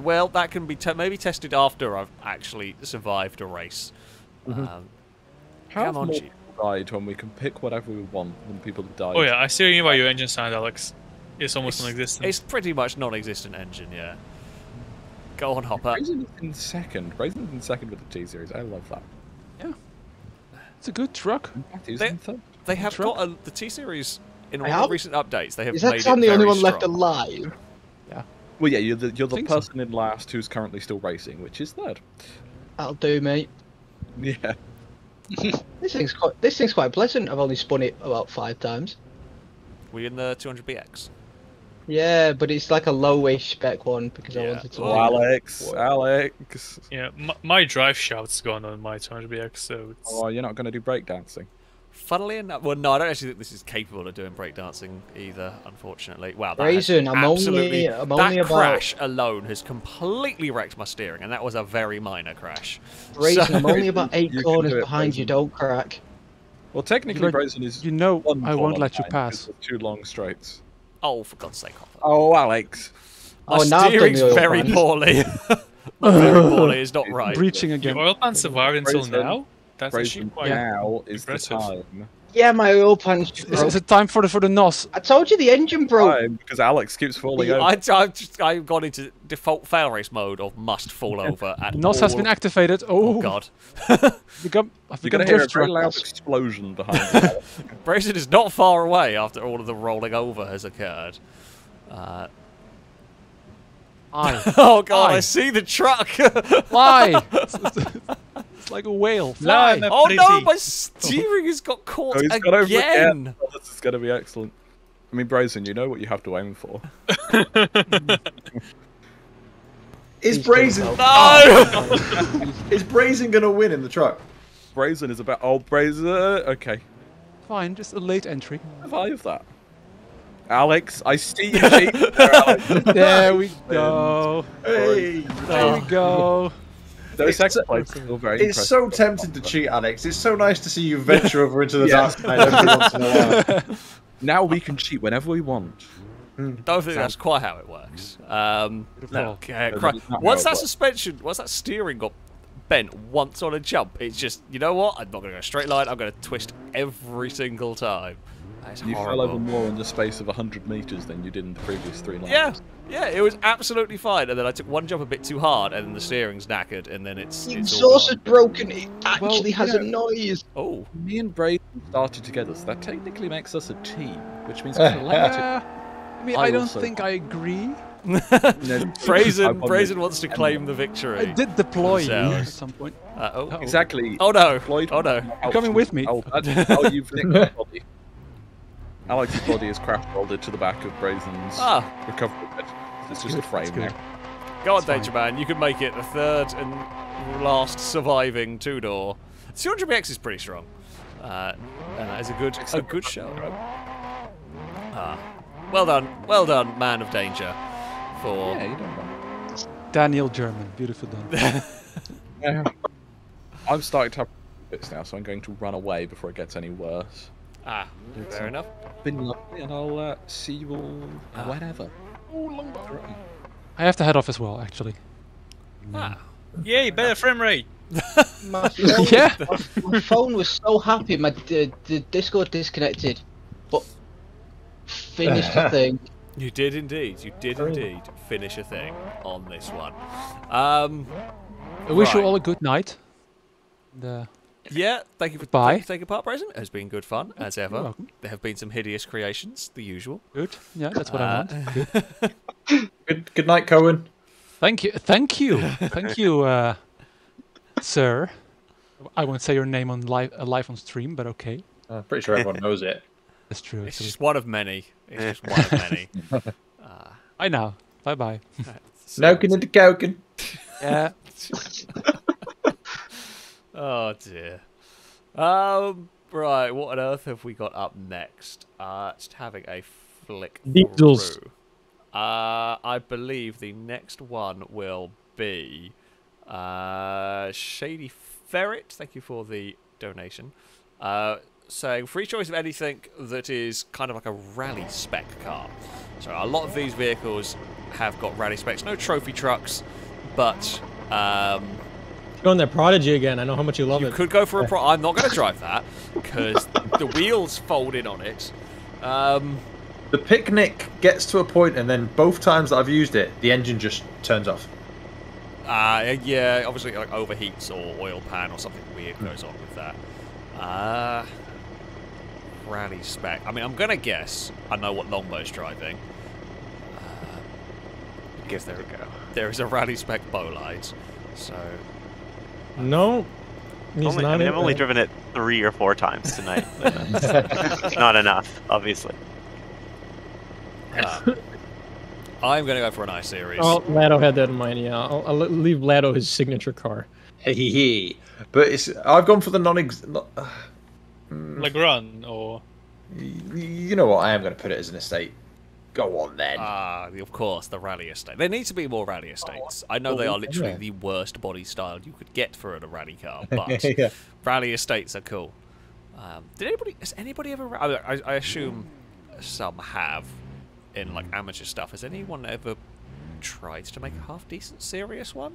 Well, that can be maybe tested after I've actually survived a race. How much died when we can pick whatever we want when people have died? Oh yeah, I see what you mean by your engine sound, Alex. It's almost non-existent. It's pretty much non-existent engine, yeah. Go on, Hopper. Brazen's in second. Brazen's in second with the T-Series. I love that. Yeah. It's a good truck. They have got the T-Series in all the recent updates. They have made it very strong. Is that the only one left alive? Yeah. Well, yeah, you're the person in last who's currently still racing, which is third. That'll do, mate. Yeah. This thing's quite pleasant. I've only spun it about 5 times. We in the 200BX. Yeah, but it's like a lowish spec one because I wanted to. Oh, Alex. Yeah, my drive shaft's gone on my 200BX, so. It's... Oh, you're not going to do breakdancing. Funnily enough, well, no, I don't actually think this is capable of doing breakdancing either, unfortunately. Wow, that Brazen, that crash alone has completely wrecked my steering, and that was a very minor crash. Brazen, so, I'm only about 8 corners behind you, don't crack. Well, technically, Brazen is. You know, I won't let you pass. 2 long straights. Oh, for God's sake, Hopper. Oh, Alex. My steering's very poorly. My very poorly is not right. Breaching again. Your oil pan survived until now? That's actually quite now is the time. Yeah, my oil pan. Is it time for the NOS? I told you the engine broke. Because Alex keeps falling over. I've gone into default fail race mode of must fall over. At NOS has been activated. Oh God! You're going to hear a very loud explosion behind you. Brazen is not far away after all of the rolling over has occurred. Oh God! I see the truck. Why? It's like a whale. Fly. Oh no, my steering has got caught again. Oh, this is going to be excellent. I mean, Brazen, you know what you have to aim for. Is Brazen? No. Is Brazen going to win in the truck? Brazen is about. Oh, Brazen. Okay. Fine, just a late entry. Have I of that? Alex, I see you. There we go. Hey, there we go. It's so tempting to cheat, Alex. It's so nice to see you venture over into the dark side every once in a while. Now we can cheat whenever we want. Mm. Don't think that's quite how it works. No. Once that suspension, once that steering got bent once on a jump, it's just, you know what? I'm not going to go straight line. I'm going to twist every single time. You fell over more in the space of 100 metres than you did in the previous 3 lines. Yeah, yeah, it was absolutely fine. And then I took one jump a bit too hard, and then the steering's knackered, and then it's... The exhaust is broken, it actually has a noise. Oh. Me and Brazen started together, so that technically makes us a team, which means we're collected. I mean, I don't think I agree. Brazen wants to claim the victory. I did deploy you at some point. Exactly. Oh no. Oh no. You're coming with me. Oh, that's how you've nicked my body. Alex's body is crap welded to the back of Brazen's recovery bed. It's just a frame now. Go on, Danger Man. You can make it the third and last surviving two-door. 200BX is pretty strong. And that is a good show. Well done, Man of Danger. For yeah, you don't know. Daniel German, beautiful done. I'm starting to have bits now, so I'm going to run away before it gets any worse. Ah, fair enough. Been lovely, and I'll see you all whenever. I have to head off as well, actually. Ah, yay! Better frame rate. My phone was so happy. My the Discord disconnected, but finished the thing. You did indeed. You did indeed finish a thing on this one. I wish you all a good night. Yeah, thank you for taking part, Brazen. It has been good fun, as ever. There have been some hideous creations, the usual. Good. Yeah, that's what I want. Good night, Cohen. Thank you. Thank you. Thank you, sir. I won't say your name on live on stream, but okay. I'm pretty sure everyone knows it. That's true. It's just one of many. It's just one of many. I know. Bye-bye. Noken into Koken. Yeah. Oh dear. Right, what on earth have we got up next? Just having a flick Beatles. Through. I believe the next one will be Shady Ferret. Thank you for the donation. Saying free choice of anything that is kind of like a rally spec car. So a lot of these vehicles have got rally specs. No trophy trucks, but. Go on their Prodigy again. I know how much you love it. You could go for a I'm not going to drive that because the wheels fold in on it. The Picnic gets to a point, and then both times that I've used it, the engine just turns off. Yeah, obviously like overheats or oil pan or something weird goes on with that. Rally spec. I mean, I'm going to guess. I know what Longbow's driving. I guess there we go. There is a rally spec Bolide, so. No, I've only driven it 3 or 4 times tonight. It's not enough, obviously. I'm going to go for an I-Series. Oh, Lado had that in mind, yeah. I'll leave Lado his signature car. Hey. But I've gone for the LeGran, or... You know what, I am going to put it as an estate. Go on then. Ah, of course, the rally estate. There needs to be more rally estates. I know they are literally the worst body style you could get for a rally car, but rally estates are cool. Has anybody ever? I assume some have in like amateur stuff. Has anyone ever tried to make a half decent serious one?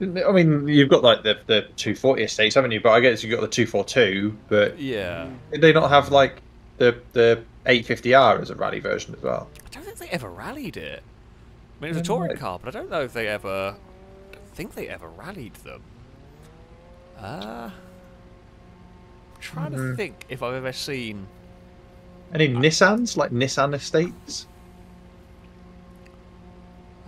I mean, you've got like the 240 estates, haven't you? But I guess you've got the 242. But yeah, did they not have like the 850R as a rally version as well? I don't think they ever rallied it. I mean, it was a touring car, but I don't know if they ever... I don't think they ever rallied them. I'm trying to think if I've ever seen... Any Nissans? Like Nissan Estates?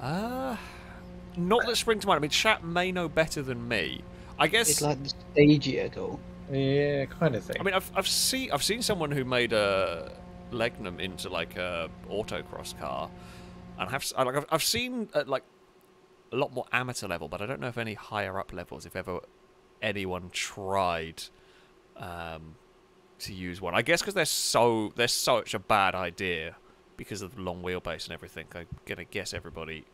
Not that spring to mind. I mean, chat may know better than me. I guess... It's like the Stagia though. Yeah, kind of thing. I mean, I've seen someone who made a Legnum into like a autocross car, and I've seen at like a lot more amateur level, but I don't know if any higher up levels if ever anyone tried to use one. I guess because they're such a bad idea because of the long wheelbase and everything, I'm going to guess everybody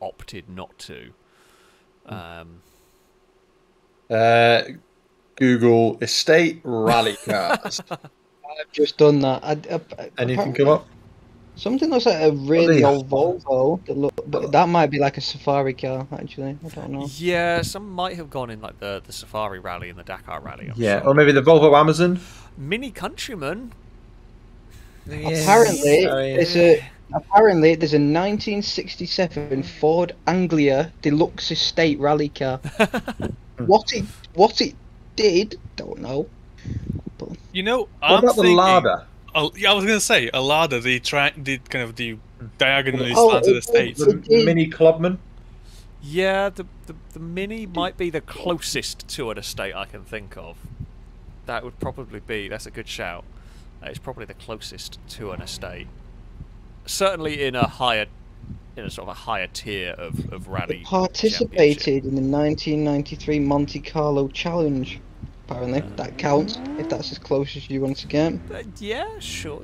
opted not to. Google estate rally cars. I've just done that. Anything come up? Something looks like a really old Volvo. But that might be like a safari car, actually. I don't know. Yeah, some might have gone in like the safari rally and the Dakar rally. Yeah, or maybe the Volvo Amazon. Mini Countryman. Yes. Apparently, oh, yeah. Apparently, there's a 1967 Ford Anglia Deluxe Estate Rally Car. What it did, don't know. But you know, I'm thinking, about the Lada? Yeah, I was gonna say a Lada. The kind of the diagonally slanted estate. The Mini Clubman. Yeah, the Mini might be the closest to an estate I can think of. That would probably be. That's a good shout. It's probably the closest to an estate. Certainly in a higher, sort of a higher tier of rally. It participated in the 1993 Monte Carlo Challenge. Apparently, that counts if that's as close as you want to get. Yeah, sure.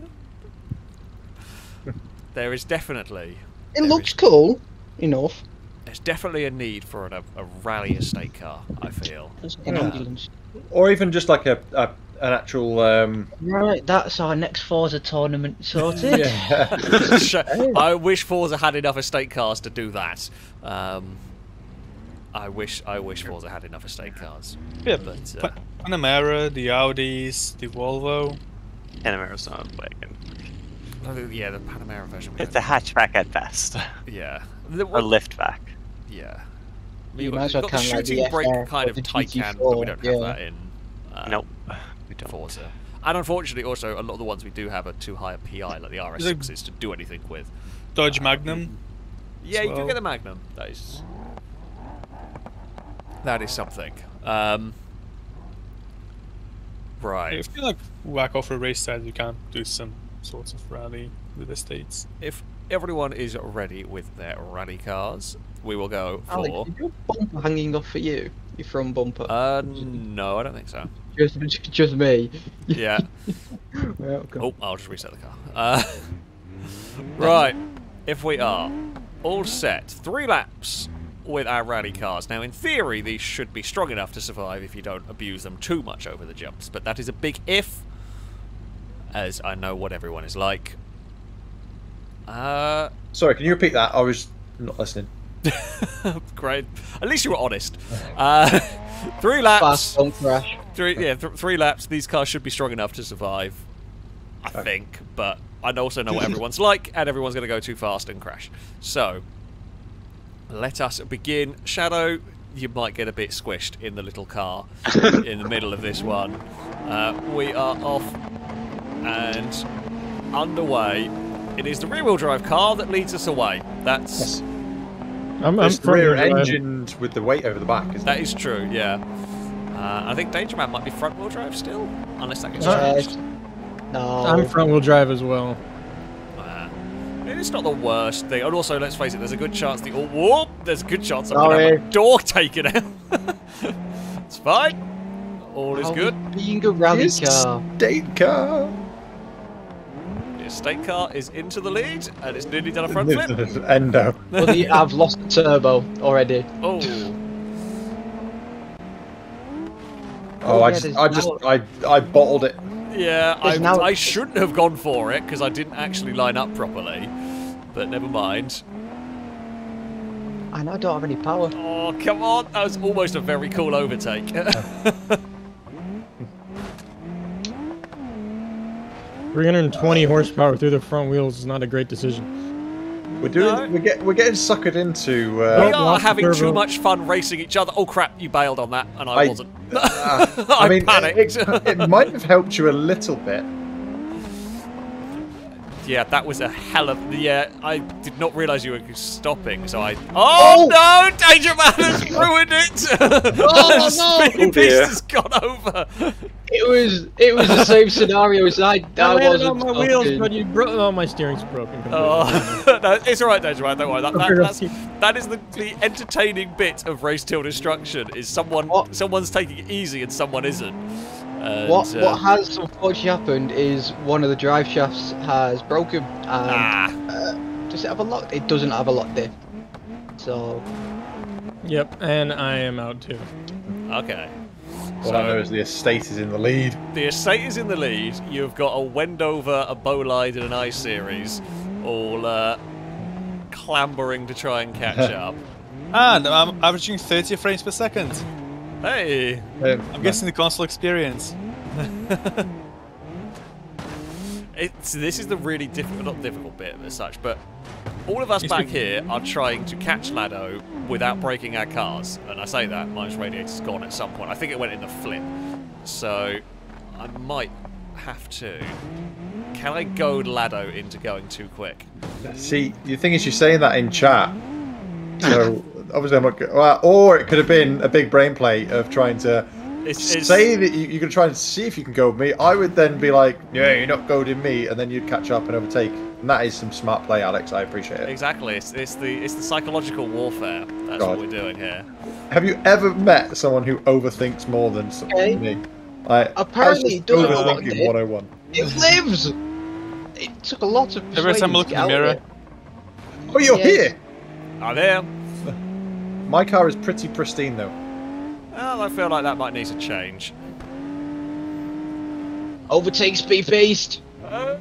There is definitely. It looks cool enough. There's definitely a need for a rally estate car. I feel. An ambulance. Or even just like an actual. Right, that's our next Forza tournament sorted. Yeah. I wish Forza had enough estate cars to do that. I wish Forza had enough estate cars. Yeah, but Panamera, the Audis, the Volvo. Panamera's not a wagon. Yeah, the Panamera version. It's a hatchback at best. Yeah. Or liftback. Yeah. We've got the shooting brake kind of Taycan, but we don't have that in. Nope. We don't. Forza. And unfortunately, also a lot of the ones we do have are too high a PI, like the RS6s, to do anything with. Dodge Magnum. Yeah, you do get the Magnum. That is something. Right. If you like whack off a race side, you can do some sorts of rally with the states. If everyone is ready with their rally cars, we will go for. Alex, is your bumper hanging off for you? Your front bumper? No, I don't think so. Just me. Yeah. Well, oh, I'll just reset the car. Right. If we are all set, 3 laps. With our rally cars. Now, in theory, these should be strong enough to survive if you don't abuse them too much over the jumps, but that is a big if, as I know what everyone is like. Sorry, can you repeat that? I was not listening. Great. At least you were honest. 3 laps. Fast, crash. Three laps. These cars should be strong enough to survive, I think, but I also know what everyone's like, and everyone's going to go too fast and crash. So, let us begin. Shadow, you might get a bit squished in the little car in the middle of this one. We are off and underway. It is the rear-wheel drive car that leads us away. That's... Yes. I'm rear-engined with the weight over the back, isn't it? That is true, yeah. I think Danger Man might be front-wheel drive still, unless that gets changed. No. I'm front-wheel drive as well. It's not the worst thing, and also let's face it, there's a good chance the there's a good chance I'm gonna have a door taken out. It's fine. All is good. Being a rally car. Estate car. The estate car is into the lead, and it's nearly done a front flip. Endo. Well, I've lost the turbo already. Oh. Oh, I bottled it. Yeah, I shouldn't have gone for it because I didn't actually line up properly. But never mind. And I don't have any power. Oh, come on. That was almost a very cool overtake. Oh. 320 horsepower through the front wheels is not a great decision. We're doing we're getting suckered into we are having too much fun racing each other. Oh crap, you bailed on that and I wasn't. I mean, panicked. It might have helped you a little bit. Yeah, that was a hell of... Yeah, I did not realise you were stopping, so I... Oh, no! Danger Man has ruined it! Oh, no! Speed Beast has gone over! It was the same scenario as I wasn't on my stopping. Wheels, but you my steering's broken. Oh, no, it's alright, Danger Man, don't worry. That is the entertaining bit of Race Till Destruction, is someone's taking it easy and someone isn't. And, what has unfortunately happened is one of the drive shafts has broken, and does it have a lock? It doesn't have a lock there. So. Yep, and I am out too. Okay. All I know is the estate is in the lead. The estate is in the lead. You've got a Wendover, a Bolide, and an I-Series all clambering to try and catch up. And I'm averaging 30 frames per second. Hey! I'm guessing the console experience. This is the really difficult, not difficult bit as such, but all of us back here are trying to catch Lado without breaking our cars. And I say that, mine's radiator's gone at some point. I think it went in the flip. So I might have to. Can I goad Lado into going too quick? See, the thing is, you're saying that in chat. So obviously I'm not good. Or it could have been a big brain play of trying to say that you could try and see if you can goad me. I would then be like, yeah, you're not goading me, and then you'd catch up and overtake. And that is some smart play, Alex. I appreciate it. Exactly. It's the psychological warfare. That's God. What we're doing here. Have you ever met someone who overthinks more than me? Apparently, it doesn't overthinking 101. It lives. It took a lot of. Every time I look in the mirror. Oh, you're here. I am. My car is pretty pristine, though. Well, I feel like that might need to change. Overtake Speed Beast. Oh,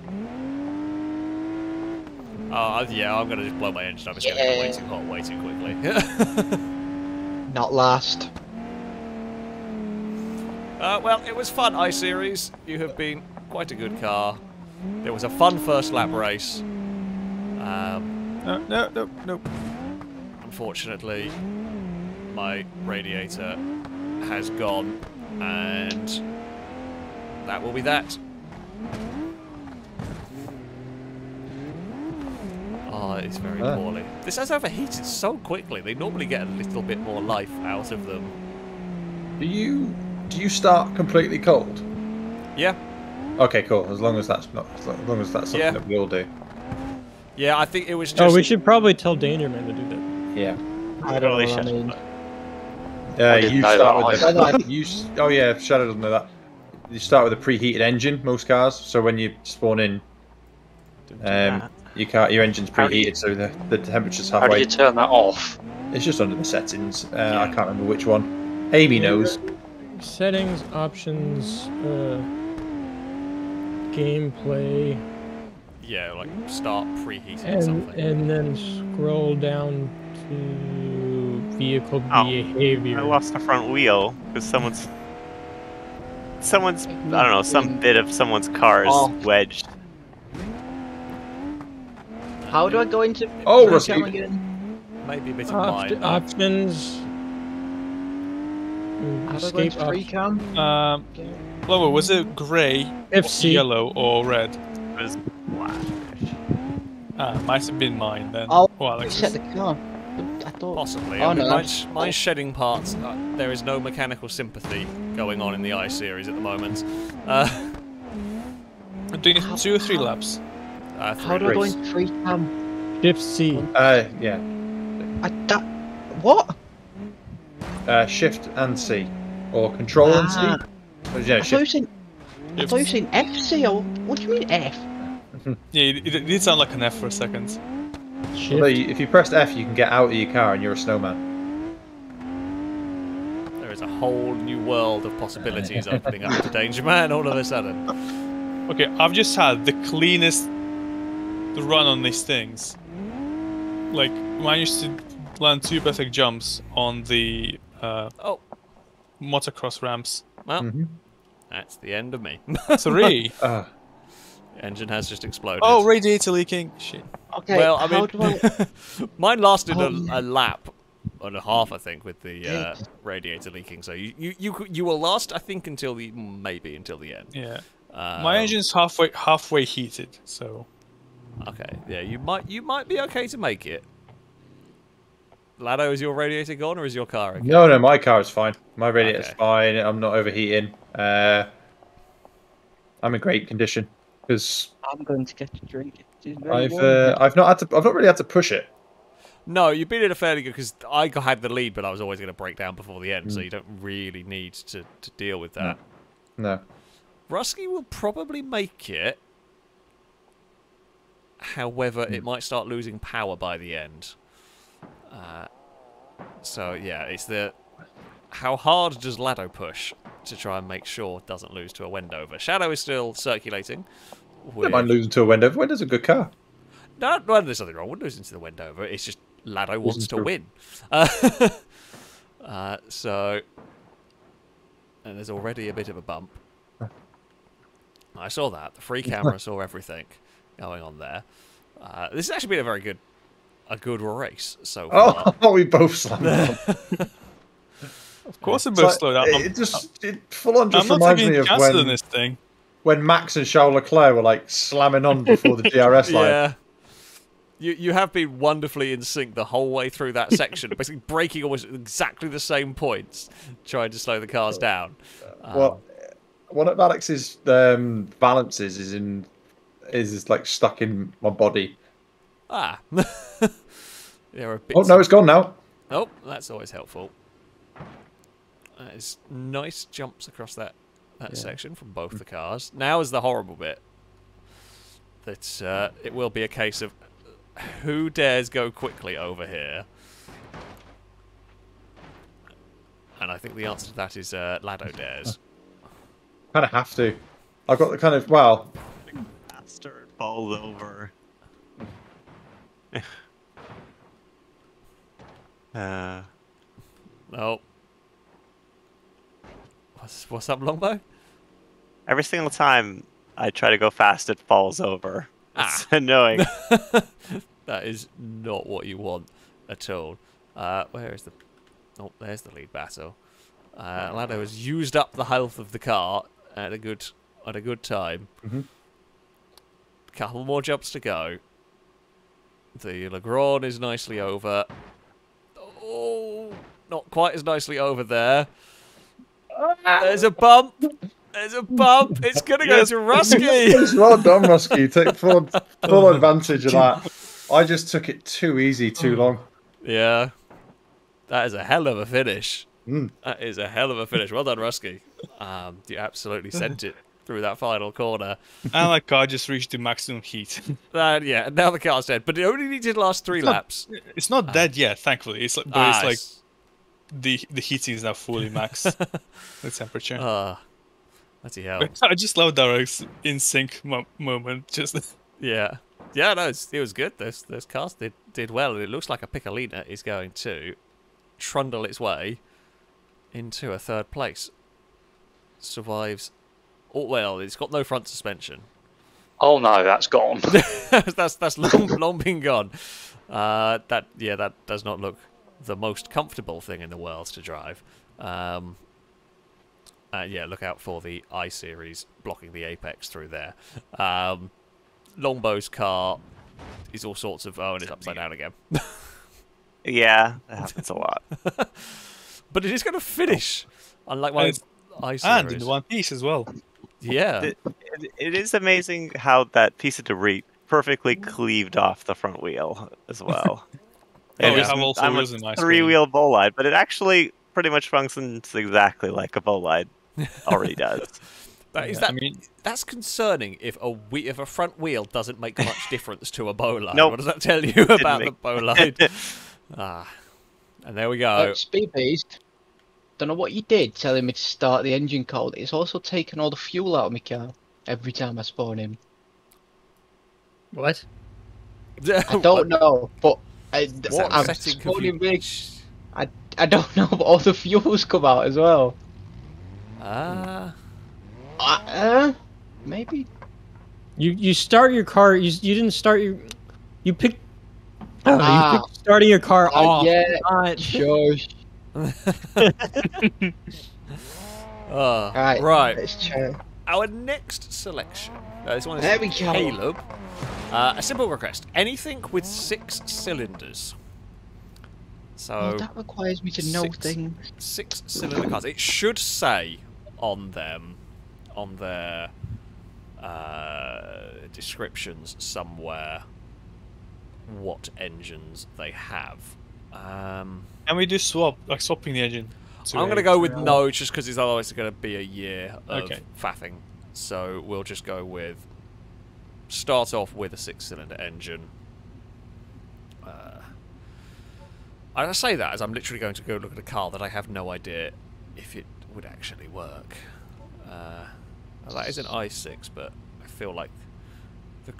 yeah, I'm going to just blow my engine up. It's going to get way too hot way too quickly. Not last. Well, it was fun, I-Series. You have been quite a good car. It was a fun first lap race. No. Unfortunately, my radiator has gone, and that will be that. Oh, it's very poorly. This has overheated so quickly. They normally get a little bit more life out of them. Do you start completely cold? Yeah. Okay, cool. As long as that's not, something that we all do. Yeah, I think it was just... Oh, we should probably tell Danger Man to do that. Yeah. I don't really know what I mean. You start with the... Oh yeah, Shadow doesn't know that. You start with a preheated engine, most cars, so when you spawn in, your engine's preheated, so the temperature's halfway. How do you turn that off? It's just under the settings. I can't remember which one. Amy knows. Settings, options, gameplay... Yeah, like start preheating or something. And then scroll down to vehicle behavior. I lost the front wheel because someone's, I don't know, some bit of someone's car is wedged. How do I go into? Oh, Rusky. Maybe a bit of mine. Options. Escape freecam. Lower, was it grey, yellow, or red? It was blackish. Might have been mine then. Oh, set the car. I thought... Possibly. Oh, no. Mine's shedding parts. There is no mechanical sympathy going on in the I-Series at the moment. I'm doing two or three laps. How do I go in free cam? Shift C. Yeah. What? Shift and C. Or Control and C. Oh, yeah, I thought you were saying FC, or what do you mean F? Yeah, it did sound like an F for a second. Although, if you pressed F, you can get out of your car and you're a snowman. There is a whole new world of possibilities opening up to Danger Man all of a sudden. Okay, I've just had the cleanest run on these things. Like, mine used to land two perfect jumps on the motocross ramps. Well. Mm-hmm. That's the end of me. Three. Engine has just exploded. Oh, radiator leaking. Shit. Okay. Well, I mean, mine lasted a lap and a half, I think, with the radiator leaking. So you will last, I think, until the until the end. Yeah. My engine's halfway heated, so. Okay. Yeah, you might be okay to make it. Lado, is your radiator gone or is your car again? No, my car is fine. My radiator's fine. I'm not overheating. I'm in great condition because I'm going to get a drink. I've not really had to push it. No, you've been in a fairly good because I had the lead, but I was always going to break down before the end, so you don't really need to deal with that. No. Rusky will probably make it. However, it might start losing power by the end. So, yeah, it's the... How hard does Lado push to try and make sure it doesn't lose to a Wendover? Shadow is still circulating. I don't mind losing to a Wendover. Wendover's a good car. No, no, there's nothing wrong with losing to the Wendover. It's just Lado wants to win. So... And there's already a bit of a bump. I saw that. The free camera saw everything going on there. This has actually been a very good... A good race so far. Oh, we both slammed up. Of course, it both slowed up. It just full on just reminds me of when Max and Charles Leclerc were like slamming on before the DRS line. Yeah, you have been wonderfully in sync the whole way through that section, basically breaking almost exactly the same points, trying to slow the cars down. Well, one of Alex's balances is like stuck in my body. Ah. There are bits. Oh, no, it's gone now. Oh, that's always helpful. That is nice jumps across that section from both the cars. Now is the horrible bit. That it will be a case of who dares go quickly over here. And I think the answer to that is Lado dares. Kind of have to. I've got the kind of, well... Faster it falls over. No. What's up, Longbow? Every single time I try to go fast, it falls over. It's annoying. That is not what you want at all. Where is the... Oh, there's the lead battle. Lado has used up the health of the car at a good time. Couple more jumps to go. The LeGran is nicely over. Oh, not quite as nicely over there. There's a bump. There's a bump. It's going to go to Rusky. It's well done, Rusky. Take full advantage of that. I just took it too easy, too long. Yeah. That is a hell of a finish. That is a hell of a finish. Well done, Rusky. You absolutely sent it through that final corner. And my car just reached the maximum heat. Yeah, now the car's dead. But it only needed last three laps. It's not dead yet, thankfully. It's like, but it's like the heating is now fully max. The temperature. Bloody hell. I just love that in sync moment. Just yeah. Yeah, no, it was good. Those cars did well, and it looks like a Piccolina is going to trundle its way into a third place. Survives. Oh, well, it's got no front suspension. Oh no, that's gone. that's long been gone. That does not look the most comfortable thing in the world to drive. Yeah, look out for the I-Series blocking the apex through there. Longbow's car is all sorts of... Oh, and it's upside down again. Yeah, that happens a lot. But it is going to finish, unlike my I-Series. And in one piece as well. Yeah, it is amazing how that piece of debris perfectly cleaved off the front wheel as well. I'm a three-wheel Bolide, but it actually pretty much functions exactly like a Bolide already does. That's concerning if a front wheel doesn't make much difference to a Bolide. Nope. What does that tell you about the Bolide? And there we go. Speed Beast. Don't know what you did, telling me to start the engine cold. It's also taken all the fuel out of my car every time I spawn him. What? I don't know, but I'm spawning big. I don't know, but all the fuels come out as well. Maybe. You start your car. You didn't start your. You picked. You picked starting your car off. Yeah. Sure. Right. Let's try. Our next selection. This one is there we go. Caleb. A simple request: anything with 6 cylinders. So that requires me to know things. 6 cylinder cars. It should say on them, on their descriptions somewhere, what engines they have. And we do swapping the engine. I'm going to go with no, just because it's otherwise going to be a year of faffing. So we'll just go with... Start off with a 6-cylinder engine. I say that as I'm literally going to go look at a car that I have no idea if it would actually work. That is an i6, but I feel like the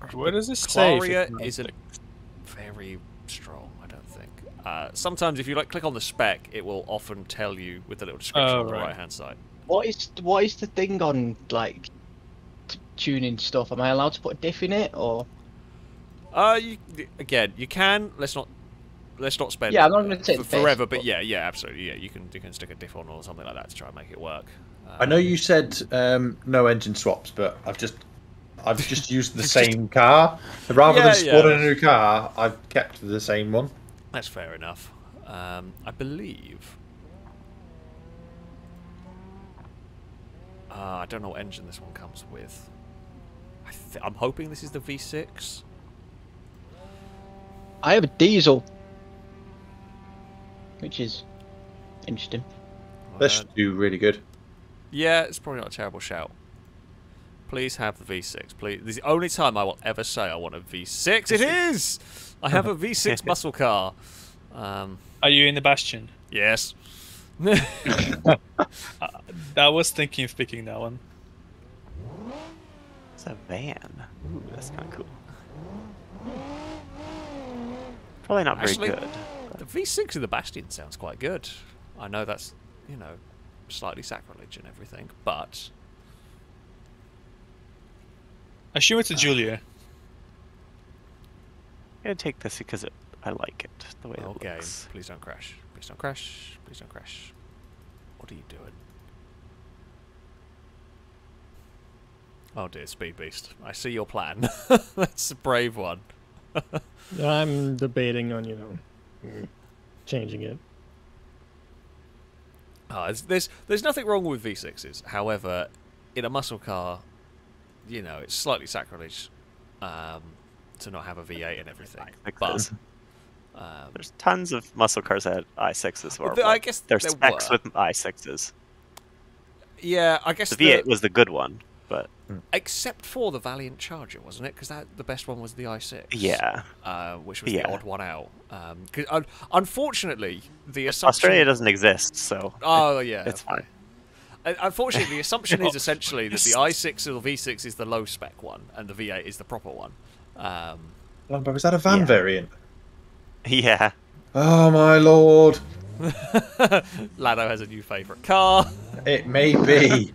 Claria isn't very strong, I don't think. Sometimes if you click on the spec, it will often tell you with the little description on the right hand side. What is the thing on like tuning stuff? Am I allowed to put a diff in it or? Again, you can. Let's not spend forever, but yeah, absolutely, yeah. You can stick a diff on or something like that to try and make it work. I know you said no engine swaps, but I've just used the same car rather than spawning a new car. I've kept the same one. That's fair enough. I believe. I don't know what engine this one comes with. I'm hoping this is the V6. I have a diesel. Which is interesting. That should do really good. Yeah, it's probably not a terrible shout. Please have the V6. Please. This is the only time I will ever say I want a V6. It is! I have a V6 muscle car. Are you in the Bastion? Yes. I was thinking of picking that one. It's a van. Ooh, that's kind of cool. Probably not very good. The V6 of the Bastion sounds quite good. I know that's, you know, slightly sacrilege and everything, but... I assume it's a Julia. I'm going to take this because I like it, the way it looks. Okay, please don't crash. Please don't crash. Please don't crash. What are you doing? Oh dear, Speed Beast. I see your plan. That's a brave one. I'm debating on, you know... changing it. There's nothing wrong with V6s. However, in a muscle car, you know, it's slightly sacrilege to not have a V8 and everything. But there's tons of muscle cars that had i6s. Well, I guess there's specs with i6s. Yeah, I guess the V8 was the good one, but except for the Valiant Charger, wasn't it? Because the best one was the i6. Yeah, which was the odd one out. Cause, unfortunately, the assumption Australia doesn't exist, so it's fine. Unfortunately, the assumption is essentially that the i6 or the V6 is the low spec one, and the V8 is the proper one. Longbow, is that a van variant? Yeah. Oh my lord. Lado has a new favourite car. It may be.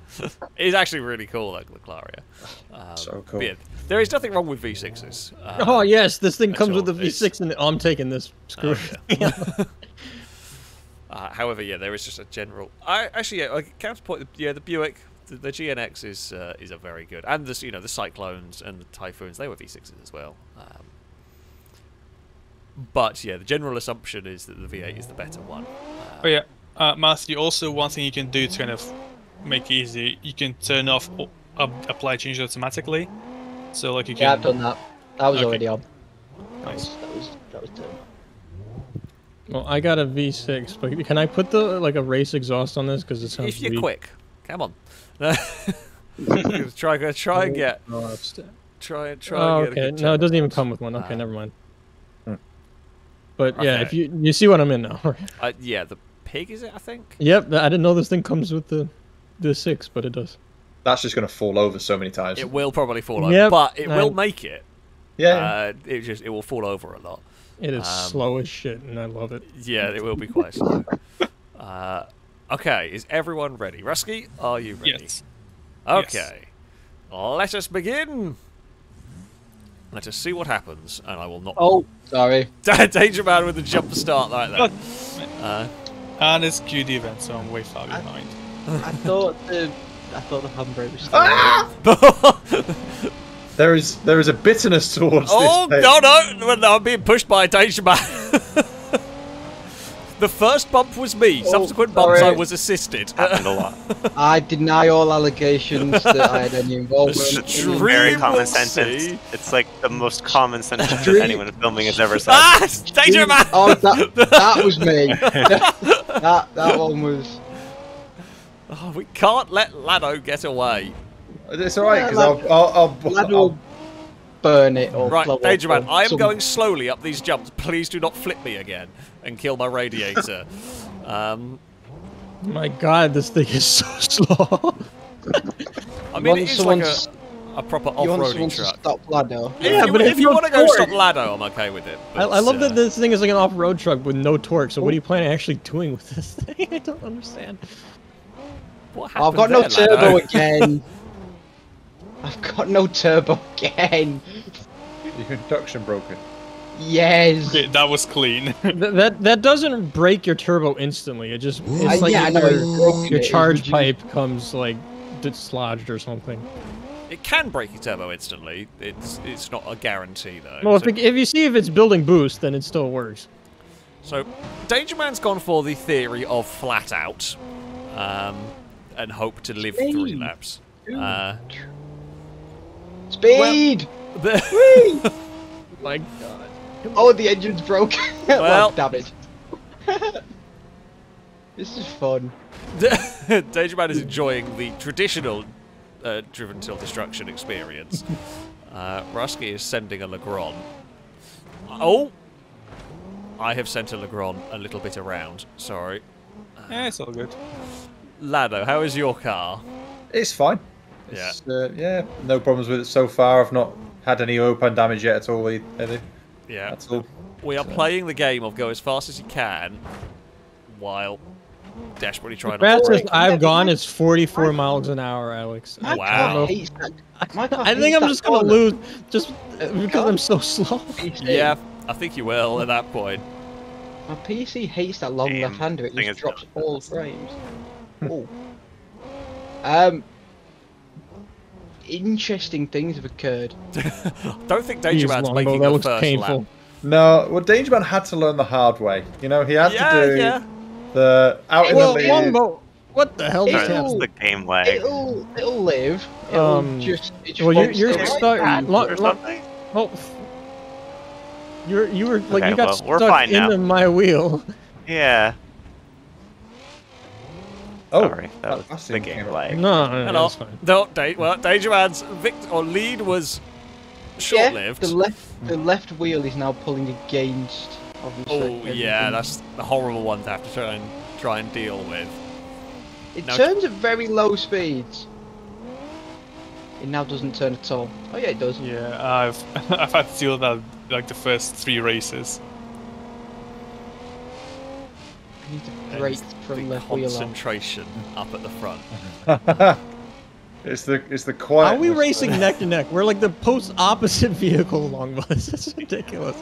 It's actually really cool, like the Claria. So cool. Yeah, there is nothing wrong with V6s. Oh yes, this thing comes with the V6 and I'm taking this. Screw it. However, yeah, there is just a general. I counterpoint. The Buick, the GNX is a very good, and the the Cyclones and the Typhoons, they were V6s as well. But yeah, the general assumption is that the V8 is the better one. Matthew, also one thing you can do to kind of make it easy, you can turn off apply changes automatically. So like you can. Yeah, I've done that. That was already on. Nice. That was turned on. Well, I got a V6, but can I put a race exhaust on this because it sounds? If you're quick, come on. try and get. No, it doesn't even come with one. Okay, never mind. But yeah, if you see what I'm in now. Yeah, the pig is it, I think. Yep, I didn't know this thing comes with the six, but it does. That's just going to fall over so many times. It will probably fall over, but it will make it. Yeah. It will fall over a lot. It is slow as shit, and I love it. Yeah, it will be quite slow. Okay, is everyone ready? Rusky, are you ready? Yes. Okay, let us begin. Let us see what happens, and I will not... Oh, sorry. Danger Man with a jump start like that. And it's QD event, so I'm way far behind. I thought the handbrake was... Ah! there is a bitterness towards this. Oh, no, I'm being pushed by Danger Man. The first bump was me. Subsequent bumps I was assisted. Happened a lot. I deny all allegations that I had any involvement. Very common sentence. It's like the most common sentence that anyone in filming has ever said. Ah, Danger Man! Oh, that was me. That one was... Oh, we can't let Lado get away. It's alright, because I'll burn it. Or right, Danger Man, I am going slowly up these jumps. Please do not flip me again and kill my radiator. My God, this thing is so slow. I mean, it is like a proper off-roading truck. Stop Lado. Yeah, but if you want to go stop Lado, I'm okay with it. I love that this thing is like an off-road truck with no torque. So what are you planning on actually doing with this thing? I don't understand. What happened? I've got no turbo again. I've got no turbo again. Your induction broken. Yes. Okay, that was clean. that doesn't break your turbo instantly. It just it's like your charge pipe comes like dislodged or something. It can break your turbo instantly. It's not a guarantee though. Well, so if you see if it's building boost, then it still works. So, Danger Man's gone for the theory of flat out, and hope to live three laps. Speed! Well, my God. Oh, the engine's broken. Well, damn it. This is fun. Danger Man is enjoying the traditional driven till destruction experience. Rusky is sending a LeGran. Oh! I have sent a LeGran a little bit around. Sorry. Yeah, it's all good. Lado, how is your car? It's fine. It's, yeah, no problems with it so far. I've not had any open damage yet at all. Yeah, that's all. We are playing the game of go as fast as you can while desperately trying to. The fastest I've gone is 44 miles an hour, Alex. Wow. I think I'm just going to lose just because I'm so slow. Yeah, I think you will at that point. My PC hates that long left hander, it just drops all frames. Oh. Interesting things have occurred. Don't think Danger Man's making a first lap. No, well, Danger Man had to learn the hard way. You know, he had to do the out in the lead. Longbow, what the hell? That's the game lag. It'll live. You got stuck in my wheel. Yeah. Oh, sorry, that was the game lag. No, that's fine. Well, Danger Man's lead was short-lived. The left wheel is now pulling against. Obviously, that's a horrible one to have to try and deal with. It turns at very low speeds. It now doesn't turn at all. Oh yeah, it does. Yeah, I've had to deal with that like the first 3 races. I need to brake from left wheel on. Concentration up at the front. it's the quiet. Are we racing neck to neck? We're like the post opposite vehicle along with us. It's ridiculous.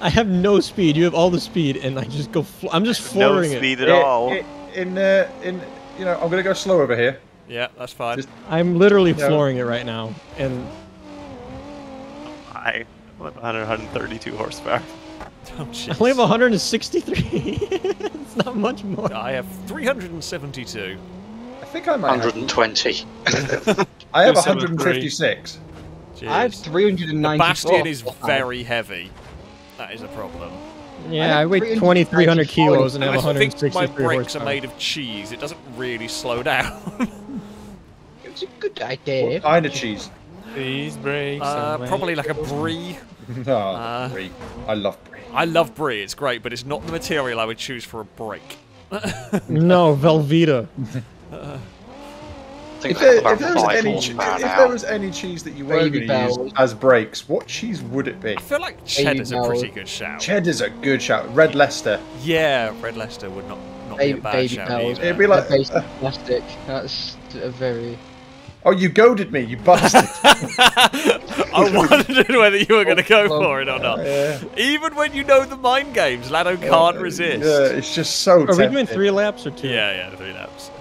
I have no speed. You have all the speed, and I just go. I'm just flooring it. No speed at all. I'm gonna go slow over here. Yeah, that's fine. Just, I'm literally flooring it right now, and I 132 horsepower. Oh, I only have 163. It's not much more. I have 372. I think I might 120. I have 156. Jeez. I have 394. The Bastion is very heavy. That is a problem. Yeah, I weigh 2,300 kilos and I have 163 horsepower. I think my brakes are made of cheese. It doesn't really slow down. It was a good idea. What kind of cheese? These brakes. Probably like a brie. No, brie. I love brie. I love brie. It's great, but it's not the material I would choose for a brake. No, Velveeta. If there was any cheese that you were going to use as brakes, what cheese would it be? I feel like cheddar's a pretty good shout. Cheddar's a good shout. Red Leicester. Yeah, Red Leicester would not be a bad shout either. It'd be like plastic. That's a very. Oh, you goaded me, you bastard! I wondered whether you were going to go for it or not. Yeah. Even when you know the mind games, Lado can't resist. Yeah, it's just so tempting. Are we doing 3 laps or 2? Yeah, 3 laps.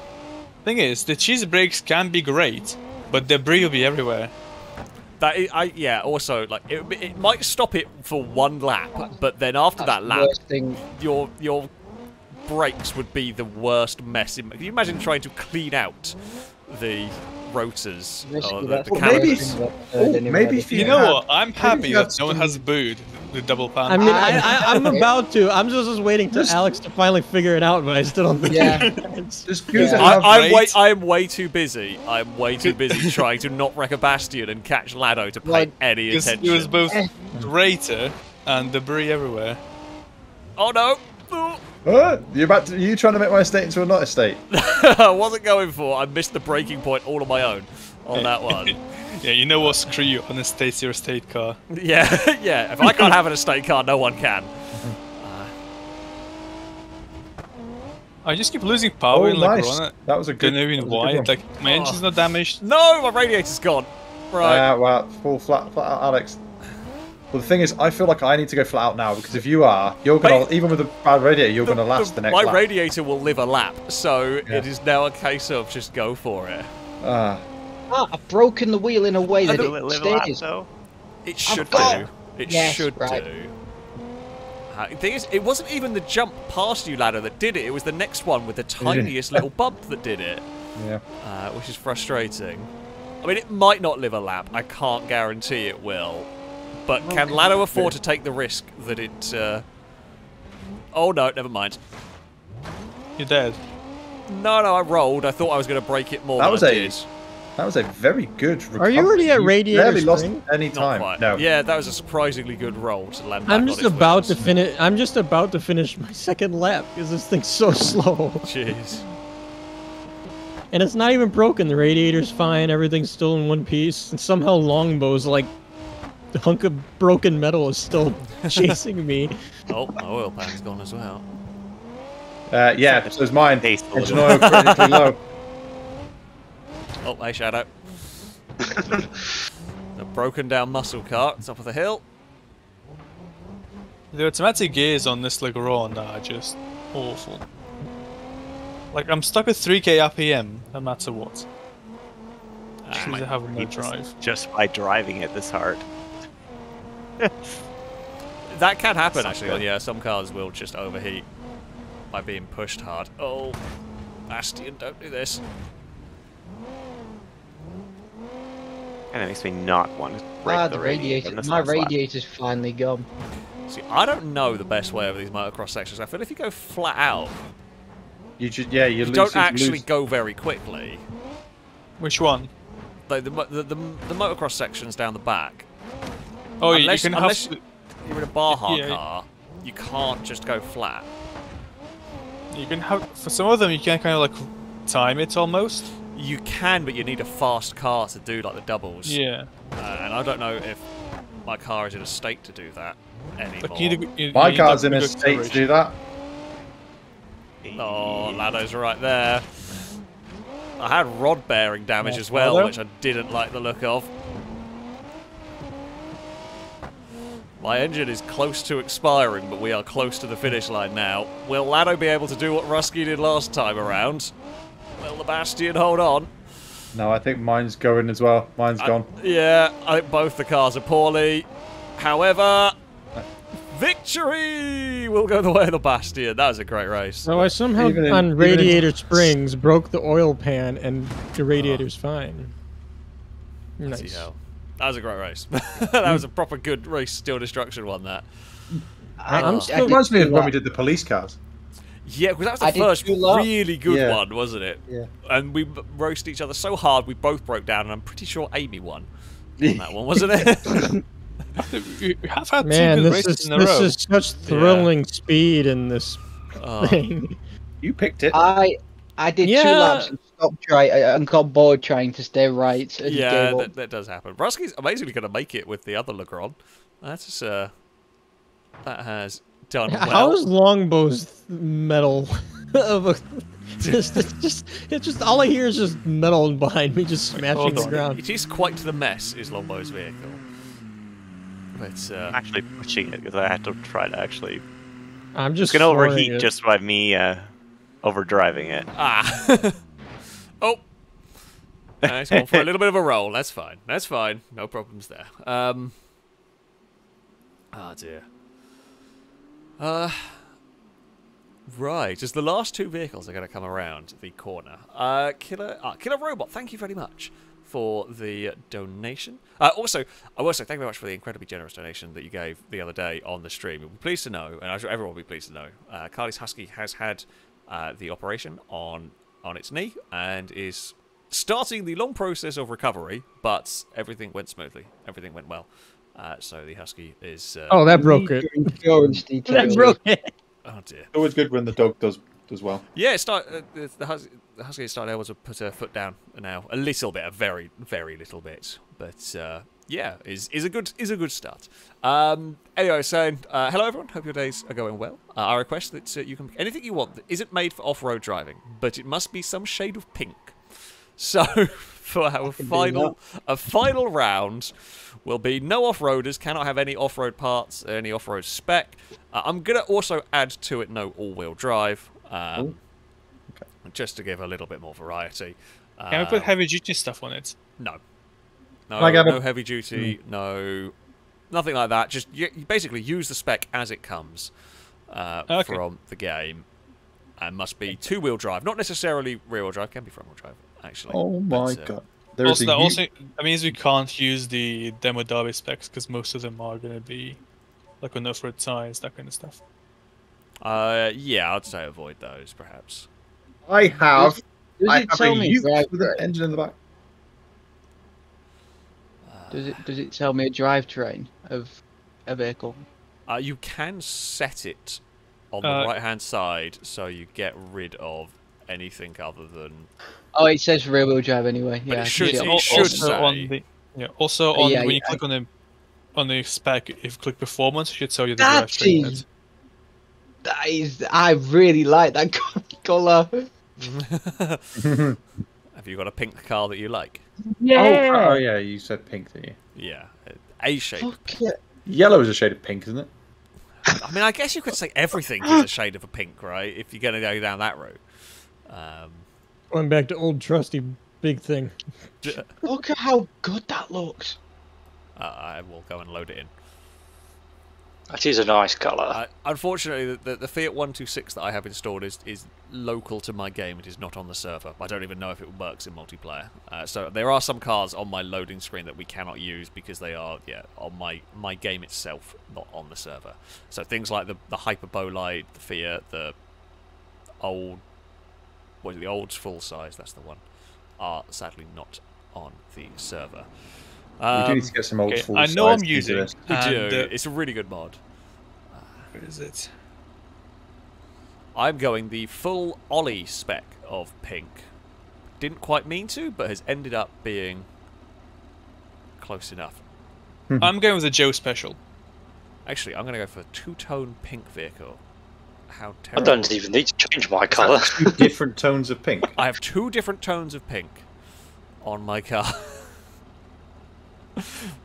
Thing is, the cheese brakes can be great, but debris will be everywhere. Also, like it might stop it for 1 lap, but then after that lap, your brakes would be the worst mess. Can you imagine trying to clean out the rotors. Maybe if you know what? I'm happy that no one has booed. the double pan. I mean, I'm about to. I'm just waiting to Alex to finally figure it out, but I still don't think. Yeah. I'm way too busy. I'm way too busy trying to not wreck a Bastion and catch Lado to pay any attention. It was both Raider and debris everywhere. Oh no! Oh, you're about to, you trying to make my estate into a not estate? I wasn't going for. I missed the breaking point all on my own on that one. Yeah, you know what? Screw you on estate's your estate car. Yeah, yeah. If I can't have an estate car, no one can. I just keep losing power in LeGran. That was a good. Don't even why. Like my engine's not damaged. No, my radiator's gone. Right. Yeah, well, full flat out, Alex. Well, the thing is, I feel like I need to go flat out now, because if you are, you're going to, even with a bad radiator, you're going to last the next lap. My radiator will live a lap, so it is now a case of just go for it. I've broken the wheel in a way that it stays. It should do. It should do. The thing is, it wasn't even the jump past you, Lado, that did it. It was the next one with the tiniest little bump that did it. Yeah. Which is frustrating. I mean, it might not live a lap. I can't guarantee it will. But can Lado afford to take the risk that it... Oh no, never mind. You're dead. No, no, I rolled. I thought I was going to break it more than I did. That was a very good recovery. Are you already at Radiator Springs? Lost any time. No. Yeah, that was a surprisingly good roll to land. I'm just about to finish. I'm just about to finish my second lap because this thing's so slow. Jeez. And it's not even broken. The radiator's fine. Everything's still in one piece. And somehow Longbow's like the hunk of broken metal is still chasing me. Oh, my oil pan's gone as well. Yeah, so is mine. Engine oil critically low. Oh, hey, Shadow. A broken down muscle car, top of the hill. The automatic gears on this LeGran are just awful. Like, I'm stuck at 3k RPM, no matter what. Just I have no drive. Just by driving it this hard. That can happen, actually. Yeah, some cars will just overheat by being pushed hard. Oh, Bastion, don't do this. And it makes me not want to break the radiator. My radiator's finally gone. See, I don't know the best way over these motocross sections. I feel if you go flat out, you just you don't actually go very quickly. Which one? Like the motocross sections down the back. Oh, unless, you can unless you're in a Baja car, you can't just go flat. You can have for some of them. You can kind of like time it almost. You can, but you need a fast car to do like the doubles. Yeah. And I don't know if my car is in a state to do that anymore. Look, my car's in a state to do that. Oh, Lado's right there. I had rod bearing damage as well, which I didn't like the look of. My engine is close to expiring, but we are close to the finish line now. Will Lado be able to do what Rusky did last time around? Will the Bastion hold on? No, I think mine's going as well. Mine's gone. Yeah, I think both the cars are poorly. However, victory will go the way of the Bastion. That was a great race. So I somehow on Radiator Springs broke the oil pan and the radiator's fine. Nice. That was a great race. That was a proper good race, Steel Destruction won that. It reminds me of when we did the police cars. Yeah, because that was the first really good one, wasn't it? Yeah. And we roasted each other so hard, we both broke down, and I'm pretty sure Amy won on that one, wasn't it? We have had two good races in a row. Man, this is such thrilling speed in this thing. You picked it. I did two laps and stopped and got bored trying to stay right. And gave up. That does happen. Rusky's amazingly going to make it with the other LeGran. That's just, that has... done well. How is Longbow's metal of a it's just all I hear is just metal behind me just smashing the ground. It is quite the mess is Longbow's vehicle. But I'm actually pushing it because I had to try to actually I'm just gonna overheat it. Just by me overdriving it. Ah. Oh, nice going for a little bit of a roll, that's fine. That's fine. No problems there. Oh dear. Right, just the last two vehicles are going to come around the corner. Killer Robot, thank you very much for the donation. Also, thank you very much for the incredibly generous donation that you gave the other day on the stream. You'll be pleased to know, and I'm sure everyone will be pleased to know, Carly's Husky has had the operation on its knee and is starting the long process of recovery, but everything went smoothly. Everything went well. So the Husky is... oh, that broke it. That broke it. Oh, dear. It's always good when the dog does well. Yeah, it's not, the Husky is starting able to put her foot down now. A little bit, a very, very little bit. But, yeah, is a good start. Anyway, so, hello, everyone. Hope your days are going well. I request that you can pick anything you want that isn't made for off-road driving, but it must be some shade of pink. So... for our final round will be no off-roaders, cannot have any off-road parts, any off-road spec. I'm going to also add to it no all-wheel drive, okay, just to give a little bit more variety. Can we put heavy-duty stuff on it? No. No, like no heavy-duty, no... nothing like that. Just you basically use the spec as it comes from the game. And must be two-wheel drive. Not necessarily rear-wheel drive, can be front-wheel drive. Actually. Oh my god! There also, that means we can't use the demo derby specs because most of them are going to be like on off-road tires, that kind of stuff. Yeah, I'd say avoid those, perhaps. I have a huge with an engine in the back. Does it tell me a drivetrain of a vehicle? You can set it on the right-hand side, so you get rid of anything other than. Oh, it says rear-wheel drive anyway. Yeah, it should also, when you click on the spec, if you click performance, it should tell you the drivetrain. That is, I really like that color. Have you got a pink car that you like? Yeah. Oh yeah, you said pink, didn't you? Yeah, a shade. Yeah. Yellow is a shade of pink, isn't it? I mean, I guess you could say everything is a shade of a pink, right? If you're going to go down that route. Going back to old trusty big thing. Look at how good that looks. I will go and load it in. That is a nice colour. Unfortunately, the Fiat 126 that I have installed is local to my game. It is not on the server. I don't even know if it works in multiplayer. So there are some cars on my loading screen that we cannot use because they are on my game itself, not on the server. So things like the Hyper Bolide, the Fiat, the old... well, the old full size, that's the one, are sadly not on the server. We do need to get some old full size. I know I'm using it. It's a really good mod. What is it? I'm going the full Ollie spec of pink. Didn't quite mean to, but has ended up being close enough. I'm going with a Joe special. Actually, I'm going to go for a two-tone pink vehicle. How terrible. I don't even need to change my colour. Two different tones of pink. I have two different tones of pink on my car.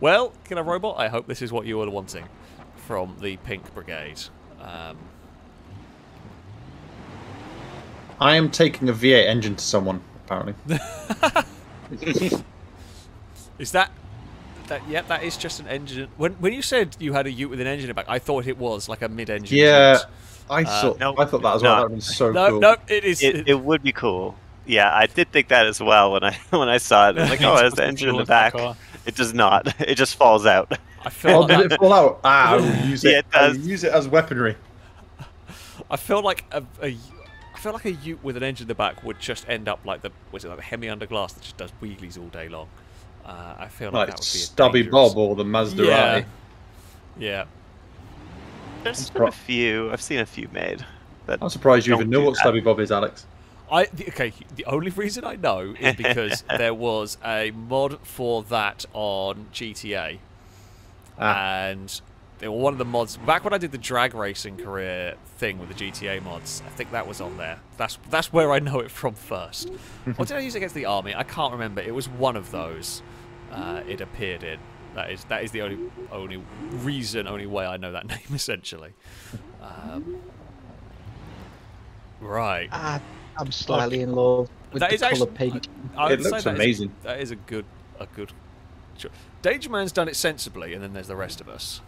Well, Killer Robot, I hope this is what you were wanting from the Pink Brigade. I am taking a V8 engine to someone, apparently. Is that... yeah, that is just an engine. When you said you had a Ute with an engine in back, I thought it was like a mid-engine. Yeah. Ute. I thought that as well. That would be so cool. No, it is. It would be cool. Yeah, I did think that as well when I saw it. I was like, oh, there's the engine in the back. It does not. It just falls out. I feel like... did it fall out? Ah, I will use it. Yeah, it does. I will use it as weaponry. I feel like a Ute with an engine in the back would just end up like the Hemi under glass that just does wheelies all day long. I feel like that would be a Stubby Bob or the Mazda. Yeah. Yeah. There's been a few. I've seen a few made. I'm surprised you even know what Stubby Bob is, Alex. The only reason I know is because there was a mod for that on GTA, and they were one of the mods back when I did the drag racing career thing with the GTA mods. I think that was on there. That's where I know it from first. What did I use against the army? I can't remember. It was one of those. It appeared in. That is the only reason, only way I know that name, essentially. Right. I'm slightly in love with the colour pink. It looks amazing. That is a good. Danger Man's done it sensibly, and then there's the rest of us.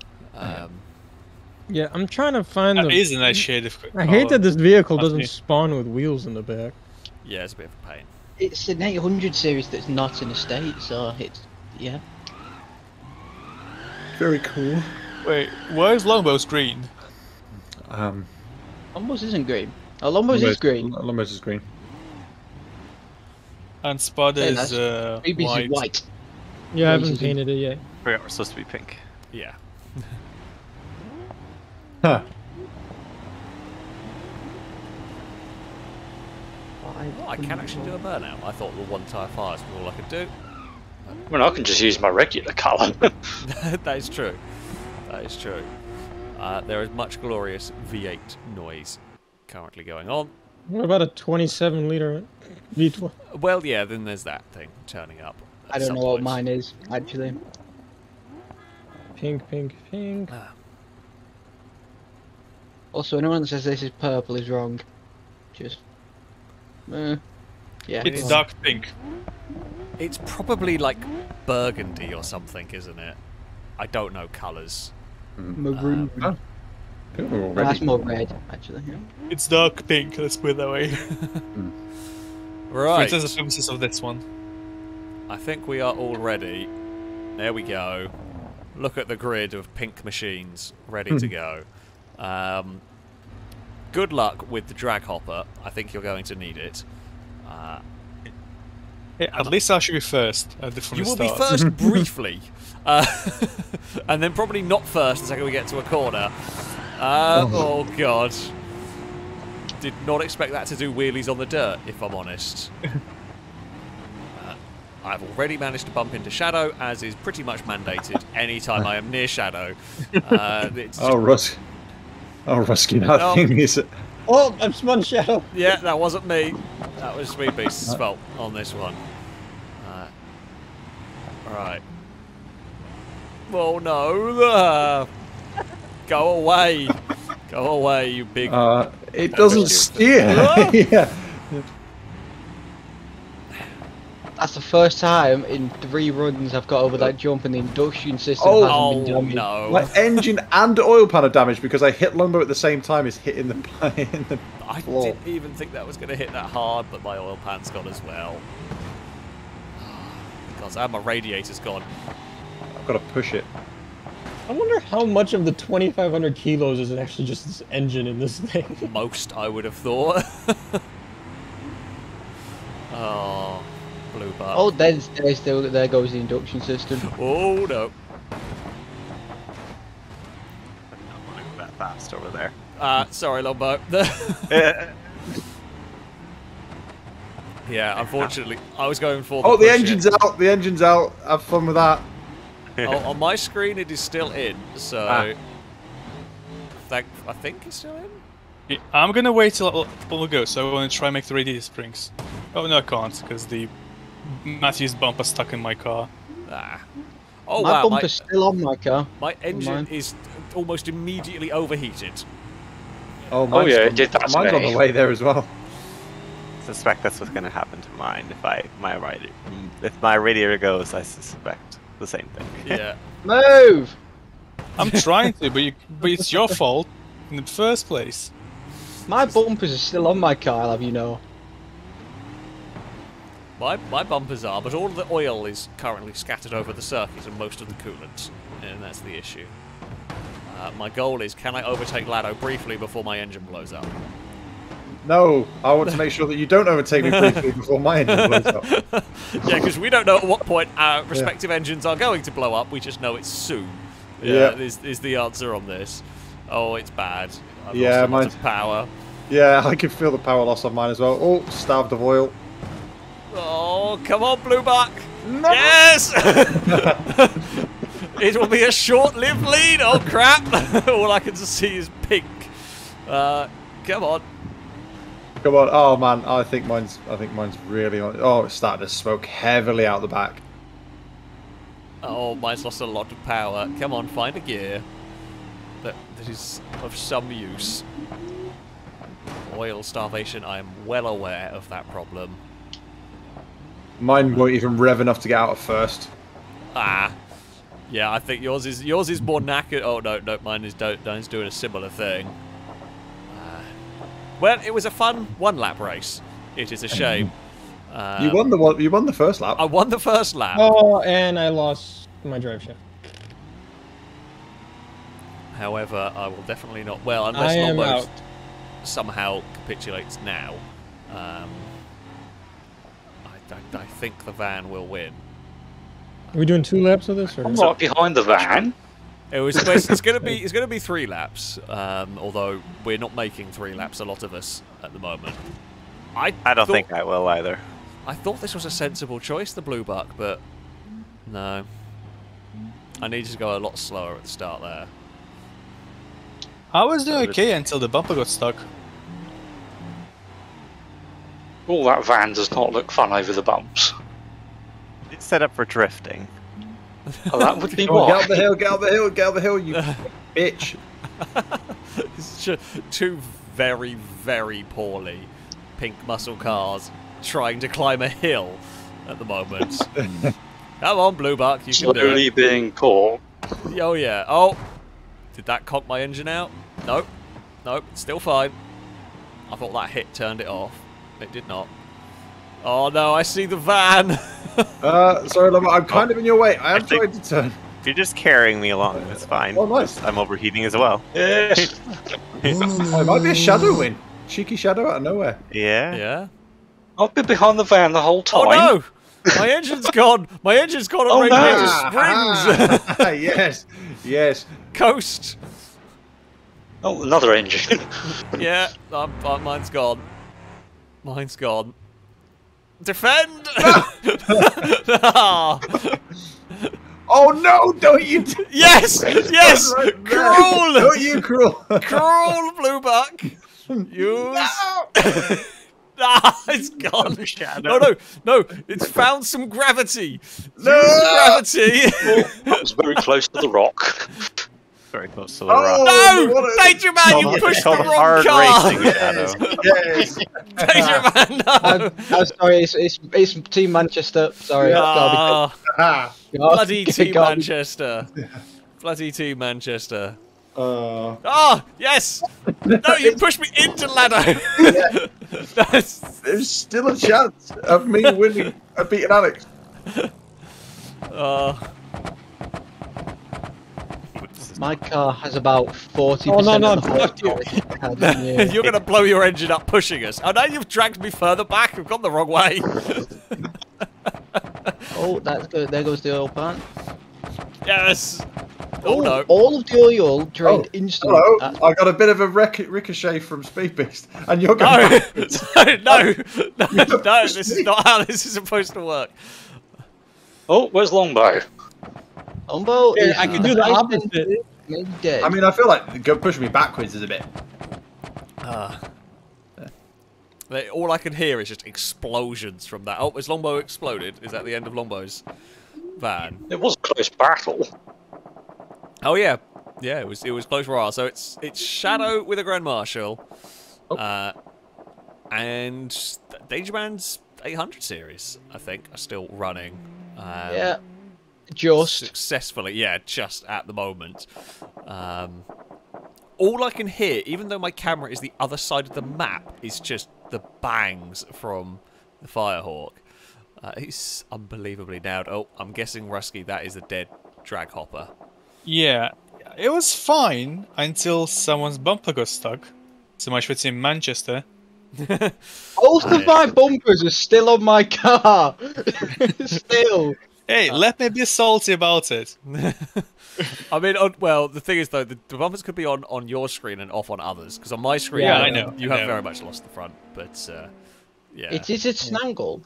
Yeah, I'm trying to find. That is a nice shade of. I hate that this vehicle doesn't spawn with wheels in the back. Yeah, it's a bit of a pain. It's an 800 series that's not in a state, so it's... yeah. Very cool. Wait, where's Longbow's green? Longbow's isn't green. Oh, Longbow's is green. Longbow's is green. And Spud is white. Yeah, I haven't painted it yet. We're supposed to be pink. Yeah. Huh. Well, I can actually do a burnout. I thought the one tire fires were all I could do. I mean, I can just use my regular colour. That is true. That is true. There is much glorious V8 noise currently going on. What about a 27-litre V12? Well, yeah, then there's that thing turning up. I don't know what mine is, actually. Pink, pink, pink. Also, anyone that says this is purple is wrong. Just... yeah. It's dark pink. It's probably like burgundy or something, isn't it? I don't know colours. Maroon. Oh, that's more red, actually. Yeah. It's dark pink. Let's put it that way. Right. So that's the premises of this one. I think we are all ready. There we go. Look at the grid of pink machines ready to go. Good luck with the drag hopper. I think you're going to need it. Yeah, at least I should be first. You will be first briefly, and then probably not first the second we get to a corner. Oh god! Did not expect that to do wheelies on the dirt, if I'm honest. I've already managed to bump into Shadow, as is pretty much mandated anytime I am near Shadow. Rusky, that thing is. Oh, I'm spun Shadow. Yeah, that wasn't me. That was Speed Beast's fault on this one. Right. Well, no. Go away. Go away, you big. It doesn't steer. Yeah. That's the first time in 3 runs I've got over that jump, and the induction system hasn't been damaged. No. My engine and oil pan are damaged because I hit Longbow at the same time as hitting the I didn't even think that was going to hit that hard, but my oil pan's gone as well. Because my radiator's gone. I've got to push it. I wonder how much of the 2,500 kilos is actually just this engine in this thing. Most, I would have thought. Oh. Blue bar. Oh, there goes the induction system. Oh no! I did not want to go that fast over there. Sorry, Longbow. Yeah, unfortunately, I was going for. Oh, the engine's out! The engine's out. Have fun with that. On my screen, it is still in. So, I think it's still in. Yeah, I'm gonna wait till Apollo goes. So I want to try and make the Radiator Springs. Oh no, I can't because the Matthew's bumper stuck in my car. Oh wow! My bumper's still on my car. My engine is almost immediately overheated. Oh, yeah, it did that. Mine's on the way there as well. I suspect that's what's going to happen to mine if my radiator goes. I suspect the same thing. Yeah. Move. I'm trying to, but it's your fault in the first place. My bumpers are still on my car. I'll have you know. My bumpers are, but all of the oil is currently scattered over the circuit and most of the coolant, and that's the issue. My goal is, can I overtake Lado briefly before my engine blows up? No, I want to make sure that you don't overtake me briefly before my engine blows up. Yeah, because we don't know at what point our respective engines are going to blow up, we just know it's soon. Yeah. Is the answer on this. Oh, it's bad. I've lost a lot of power. Yeah, I can feel the power loss on mine as well. Oh, starved of oil. Oh, come on, Blueback! No. Yes! It will be a short-lived lead! Oh, crap! All I can see is pink. Come on. Come on. Oh, man. I think mine's really on... Oh, it's starting to smoke heavily out the back. Oh, mine's lost a lot of power. Come on, find a gear that is of some use. Oil starvation, I am well aware of that problem. Mine won't even rev enough to get out of first. Yeah, I think yours is more knackered. Oh no, mine's doing a similar thing. Well, it was a fun 1-lap race. It is a shame You won the first lap. I won the first lap. Oh, and I lost my drive shaft. However, I will definitely not. Well, unless Longbow somehow capitulates now, I think the van will win. Are we doing 2 laps of this? Or I'm not behind the van. It's going to be 3 laps. Although we're not making 3 laps, a lot of us at the moment. I don't think I will either. I thought this was a sensible choice, the blue buck, but no. I needed to go a lot slower at the start there. I was doing okay until the bumper got stuck. Oh, that van does not look fun over the bumps. It's set up for drifting. Oh, that would be what? Get up the hill, get up the hill, get up the hill, you bitch. It's just two very, very poorly pink muscle cars trying to climb a hill at the moment. Come on, blue buck, you can do it. Slowly being caught. Oh, yeah. Oh, did that cock my engine out? Nope. Nope, it's still fine. I thought that hit turned it off. It did not. Oh no, I see the van! Sorry, Lama, I'm kind of in your way. I am trying to turn. If you're just carrying me along, it's fine. Oh, nice. I'm overheating as well. Yeah. It might be a shadow win. Cheeky shadow out of nowhere. Yeah. Yeah. I've been behind the van the whole time. Oh no! My engine's gone! My engine's gone on Radiator Springs! Yes. Yes. Coast! Oh, another engine. Yeah, mine's gone. Mine's gone. Defend! No. Oh no! Don't you? Yes! Yes! Right, cruel! Don't you cruel? Cruel blue buck. You. No. Ah, it's gone. No, no, no! It's found some gravity. No gravity. That was very close to the rock. Very close to the rock. No! Danger Man, you pushed the wrong car! Yes, yes. Danger Man, no! I'm sorry, it's Team Manchester. Sorry. Bloody Team Manchester. Bloody Team Manchester. Oh, yes! No, you pushed me into Lado! Yeah. There's still a chance of me winning and beating Alex. My car has about 40%. Oh no, no, fuck you! You're gonna blow your engine up pushing us. Oh no, you've dragged me further back. I've gone the wrong way. Oh, that's good. There goes the oil pan. Yes. Oh, oh no! All of the oil drained instantly. Hello. I got a bit of a ricochet from Speed Beast, and you're going. No! This is not how this is supposed to work. Oh, where's Longbow? Longbow, yeah, I can do the opposite. I mean, I feel like pushing me backwards is a bit. All I can hear is just explosions from that. Oh, is Longbow exploded? Is that the end of Longbow's van? It was a close battle. Oh yeah, yeah, it was close for. So it's Shadow with a Grand Marshal, and Danger Man's 800 series, I think, are still running. Yeah. Just successfully, yeah, just at the moment. All I can hear, even though my camera is the other side of the map, is just the bangs from the Firehawk. It's unbelievably loud. Oh, I'm guessing Rusky, that is a dead drag hopper. Yeah, it was fine until someone's bumper got stuck. So much for Team Manchester. Both of my bumpers are still on my car. Still. Hey, let me be salty about it. I mean, well, the thing is, though, the bumpers could be on your screen and off on others. Because on my screen, yeah, I know you have very much lost the front. But, yeah. It is its angle.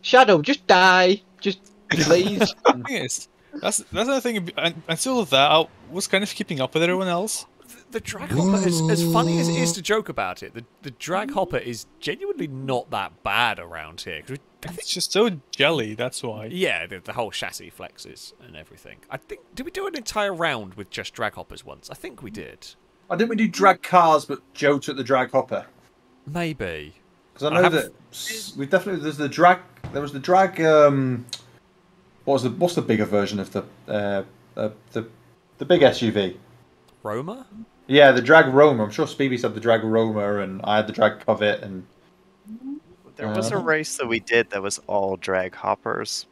Shadow, just die. Just, please. Yes. That's the thing. Until that, I was kind of keeping up with everyone else. The drag hopper, as funny as it is to joke about it, the drag hopper is genuinely not that bad around here. It's just so jelly, that's why. Yeah, the whole chassis flexes and everything. I think, did we do an entire round with just drag hoppers once? I think we did. I think we do drag cars, but Joe took the drag hopper. Maybe. Because I know that we definitely, there was the drag, what's the bigger version of the big SUV? Roma? Yeah, the drag Roma. I'm sure Speedy had the drag Roma, and I had the drag Covet, and There was a race that we did that was all drag hoppers.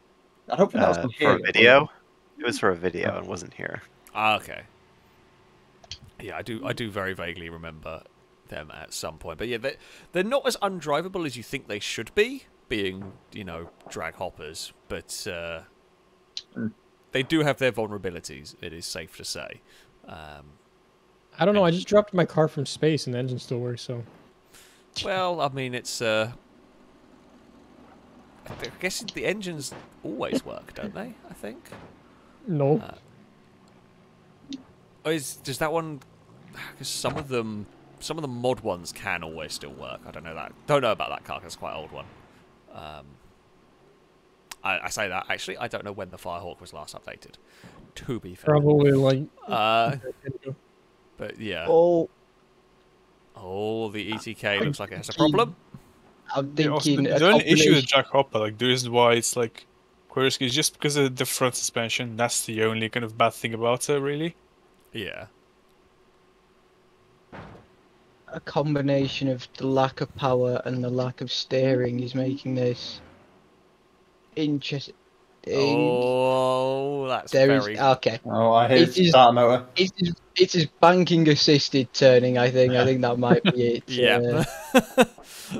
I hope that was for a video. It was for a video and wasn't here. Ah, okay. Yeah, I do very vaguely remember them at some point. But yeah, they're not as undrivable as you think they should be, being, you know, drag hoppers. But they do have their vulnerabilities, it is safe to say. I don't know, I just dropped my car from space and the engine still works, so... Well, I mean, it's... I guess the engines always work, don't they? I think. No. Does that one? Because some of the mod ones can always still work. I don't know that. Don't know about that car. It's quite an old one. I say that actually. I don't know when the Firehawk was last updated. To be fair, probably like. But yeah. Oh, the ETK looks like it has a problem. I'm thinking yeah, also, the only issue with Jack Hopper, like, the reason why it's like Quirky is just because of the front suspension. That's the only kind of bad thing about it, really. Yeah. A combination of the lack of power and the lack of steering is making this interesting. Oh, that's very... Okay. Oh, I hate that motor. It is banking assisted turning, I think. Yeah. I think that might be it. Yeah.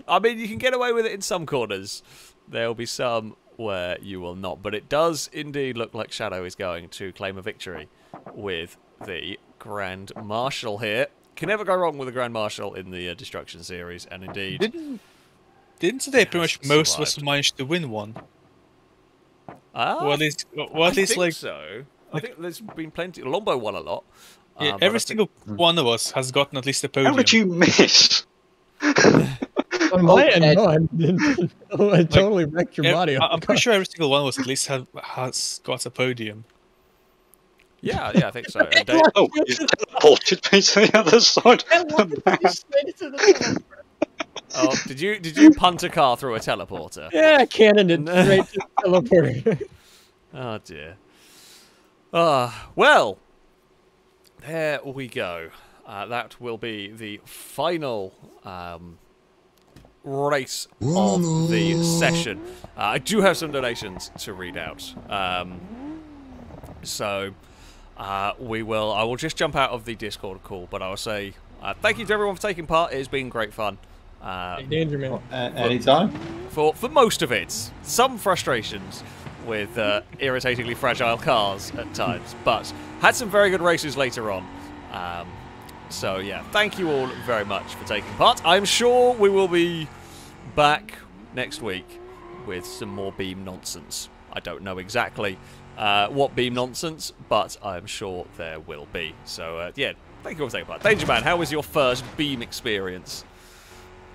I mean, you can get away with it in some corners. There'll be some where you will not. But it does indeed look like Shadow is going to claim a victory with the Grand Marshal here. Can never go wrong with the Grand Marshal in the Destruction series, and indeed... Didn't they pretty much most of us manage to win one? Well, at least I think so. I think there's been plenty. Longbow won a lot. Yeah, every single one of us has gotten at least a podium. How did you miss? I totally wrecked your body. I'm pretty sure every single one of us at least has got a podium. Yeah, I think so. And oh, you teleported me to the other side. Oh, did you punt a car through a teleporter? Yeah, I cannoned it straight to the teleporter. Oh dear. Well, there we go. That will be the final race of the session. I do have some donations to read out, so we will. I will just jump out of the Discord call, but I will say thank you to everyone for taking part. It has been great fun. Danger Man. Anytime. For most of it, some frustrations with irritatingly fragile cars at times, but had some very good races later on. So yeah, thank you all very much for taking part. I'm sure we will be back next week with some more BEAM nonsense. I don't know exactly what BEAM nonsense, but I'm sure there will be. So yeah, thank you all for taking part. Danger Man, how was your first BEAM experience?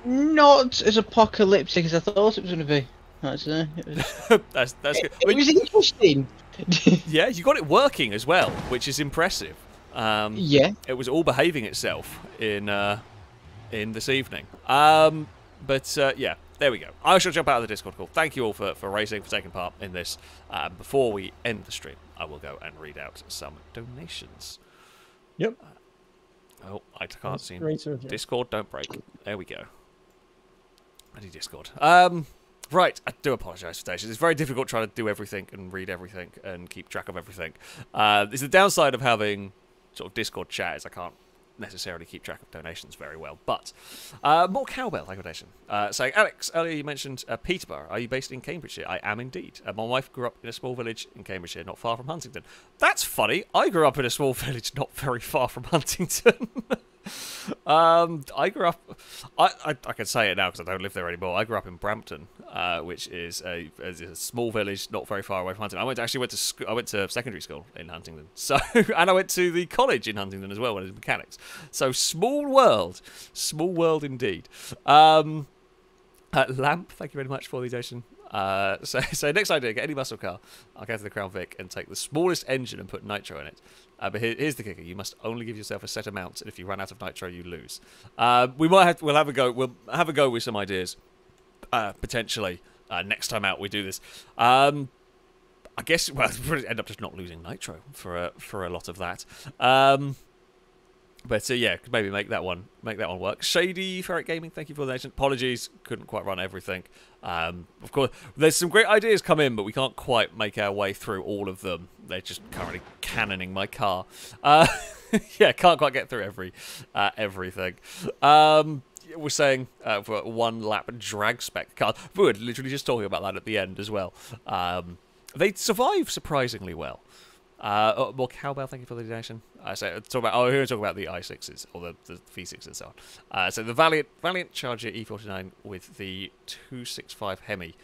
Not as apocalyptic as I thought it was going to be. That's good. I mean, it was interesting. Yeah, you got it working as well, which is impressive. Yeah, it was all behaving itself in this evening. But yeah, there we go. I shall jump out of the Discord call. Thank you all for racing, for taking part in this. Before we end the stream, I will go and read out some donations. Yep. Oh, I can't see Discord. Don't break. There we go. Bloody Discord. Right, I do apologise for stations. It's very difficult trying to do everything and read everything and keep track of everything. It's the downside of having sort of Discord chat is I can't necessarily keep track of donations very well. But more cowbell donation. Saying, Alex, earlier you mentioned Peterborough. Are you based in Cambridgeshire? I am indeed. My wife grew up in a small village in Cambridgeshire, not far from Huntingdon. That's funny. I grew up in a small village not very far from Huntingdon. I grew up... I can say it now because I don't live there anymore. I grew up in Brampton, which is a small village not very far away from Huntingdon. I went to secondary school in Huntingdon, so and I went to the college in Huntingdon as well when I was mechanics. So small world indeed. Lamp, thank you very much for the donation. So next idea, get any muscle car. I'll go to the Crown Vic and take the smallest engine and put nitro in it. But here's the kicker: you must only give yourself a set amount, and if you run out of nitro, you lose. We'll have a go with some ideas potentially next time out we do this. I guess we'll end up just not losing nitro for a lot of that. But yeah, maybe make that one work. Shady Ferret Gaming, thank you for the donation. Apologies, couldn't quite run everything. Of course, there's some great ideas come in, but we can't quite make our way through all of them. They're just currently cannoning my car. Yeah, can't quite get through everything. We're saying for one lap drag spec cars. We were literally just talking about that at the end as well. They survive surprisingly well. Well, Cowbell, thank you for the donation. So talk about here we talk about the i6s or the V6s and so on. So the Valiant Charger E49 with the 265 Hemi.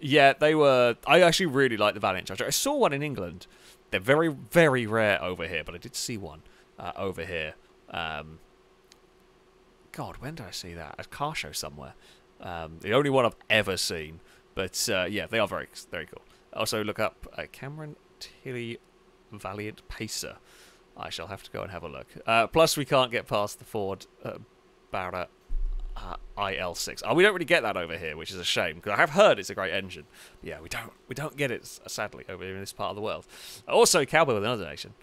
Yeah, they were. I actually really like the Valiant Charger. I saw one in England. They're very, very rare over here, but I did see one over here. God, when did I see that? At a car show somewhere. The only one I've ever seen. But yeah, they are very, very cool. Also, look up Cameron Tilly Valiant Pacer. I shall have to go and have a look. Plus, we can't get past the Ford Barrett IL6. We don't really get that over here, which is a shame, because I have heard it's a great engine. But yeah, we don't get it, sadly, over here in this part of the world. Also, Cowboy with another nation.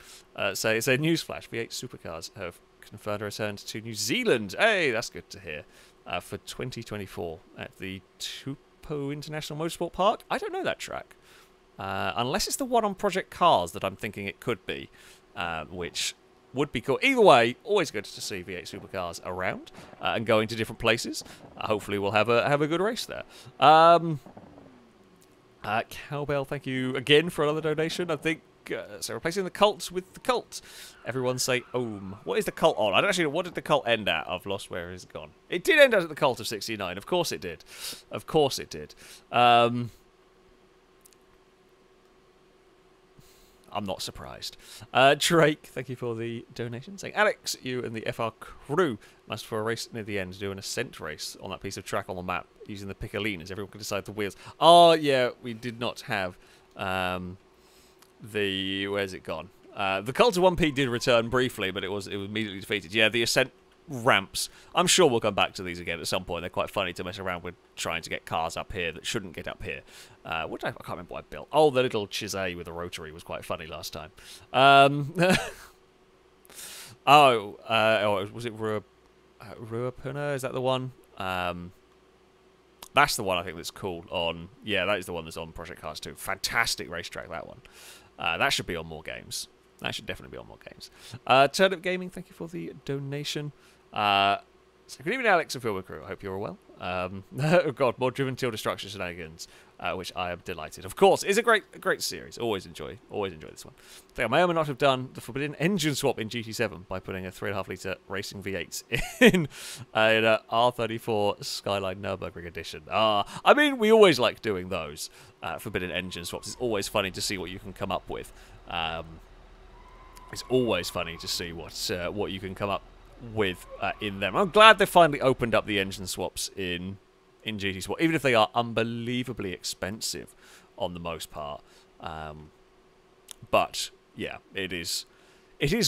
So it's a newsflash. V8 supercars have confirmed a return to New Zealand. Hey, that's good to hear. For 2024 at the Taupo International Motorsport Park. I don't know that track. Unless it's the one on Project Cars that I'm thinking it could be, which would be cool. Either way, always good to see V8 supercars around and going to different places. Hopefully, we'll have a good race there. Cowbell, thank you again for another donation. I think so. Replacing the Cult with the Cult. Everyone say Ohm. What is the Cult on? I don't actually know. What did the Cult end at? I've lost where it's gone. It did end at the Cult of 69. Of course it did. Of course it did. I'm not surprised. Drake, thank you for the donation. Saying, Alex, you and the FR crew must for a race near the end do an ascent race on that piece of track on the map using the Piccolinas. Everyone can decide the wheels. Oh, yeah, we did not have the... Where's it gone? The Cult of 1P did return briefly, but it was immediately defeated. Yeah, the ascent ramps. I'm sure we'll come back to these again at some point. They're quite funny to mess around with trying to get cars up here that shouldn't get up here. Which I can't remember what I built. Oh, the little Chisay with a rotary was quite funny last time. Oh, was it Ruapuna? Is that the one? That's the one I think that's cool on... Yeah, that is the one that's on Project Cars 2. Fantastic racetrack, that one. That should be on more games. That should definitely be on more games. Turnip Gaming, thank you for the donation. So good evening, Alex and Filmer Crew. I hope you're all well. Oh God, more Driven Till Destruction shenanigans, which I am delighted. Of course, it's a great series. Always enjoy this one. I think I may or may not have done the forbidden engine swap in GT7 by putting a 3.5-litre racing V8 in a R34 Skyline Nürburgring edition. I mean, we always like doing those forbidden engine swaps. It's always funny to see what you can come up with. It's always funny to see what you can come up with in them. I'm glad they finally opened up the engine swaps in GT Sport, even if they are unbelievably expensive on the most part. But yeah, it is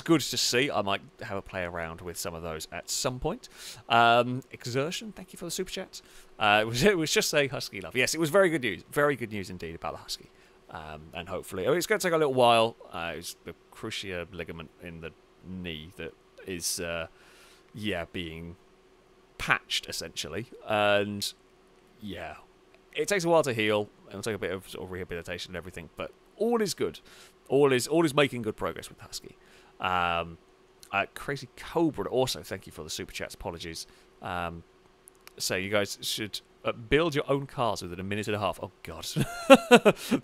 good to see. I might have a play around with some of those at some point. Exertion, thank you for the super chat. It was just saying Husky love. Yes, it was very good news indeed about the Husky. And hopefully, I mean, it's going to take a little while. It's the cruciate ligament in the knee that is, yeah, being patched essentially, and yeah, it takes a while to heal. It'll take a bit of sort of rehabilitation and everything, but all is good. All is making good progress with Husky. Crazy Cobra also, thank you for the super chats. Apologies. So you guys should. Build your own cars within a minute and a half. Oh, God.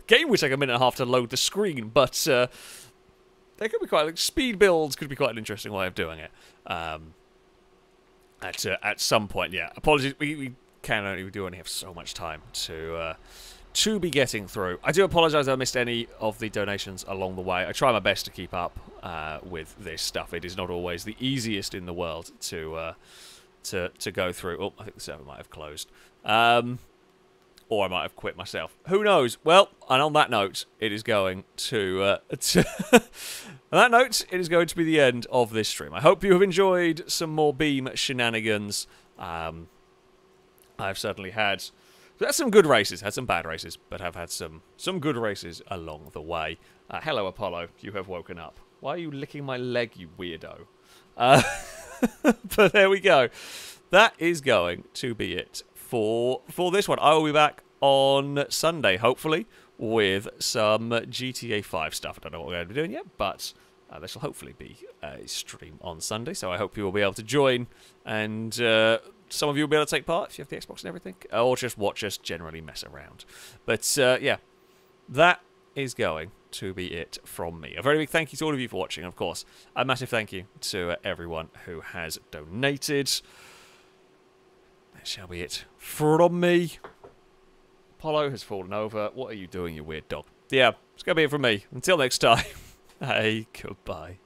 Game would take a minute and a half to load the screen, but there could be quite... Like, speed builds could be quite an interesting way of doing it. At some point, yeah. Apologies, we do only have so much time to be getting through. I do apologise I missed any of the donations along the way. I try my best to keep up with this stuff. It is not always the easiest in the world to go through. Oh, I think the server might have closed. Or I might have quit myself. Who knows? Well, and on that note, it is going to... on that note, it is going to be the end of this stream. I hope you have enjoyed some more BEAM shenanigans. I've certainly had some good races, had some bad races, but have had some good races along the way. Hello, Apollo. You have woken up. Why are you licking my leg, you weirdo? But there we go. That is going to be it for this one. I will be back on Sunday, hopefully, with some GTA 5 stuff. I don't know what we're going to be doing yet, but there shall hopefully be a stream on Sunday, so I hope you will be able to join, and some of you will be able to take part if you have the Xbox and everything, or just watch us generally mess around. But yeah, that is going to be it from me. A very big thank you to all of you for watching, and of course, a massive thank you to everyone who has donated. That shall be it from me. Apollo has fallen over. What are you doing, you weird dog? Yeah, it's going to be it from me. Until next time. Hey, goodbye.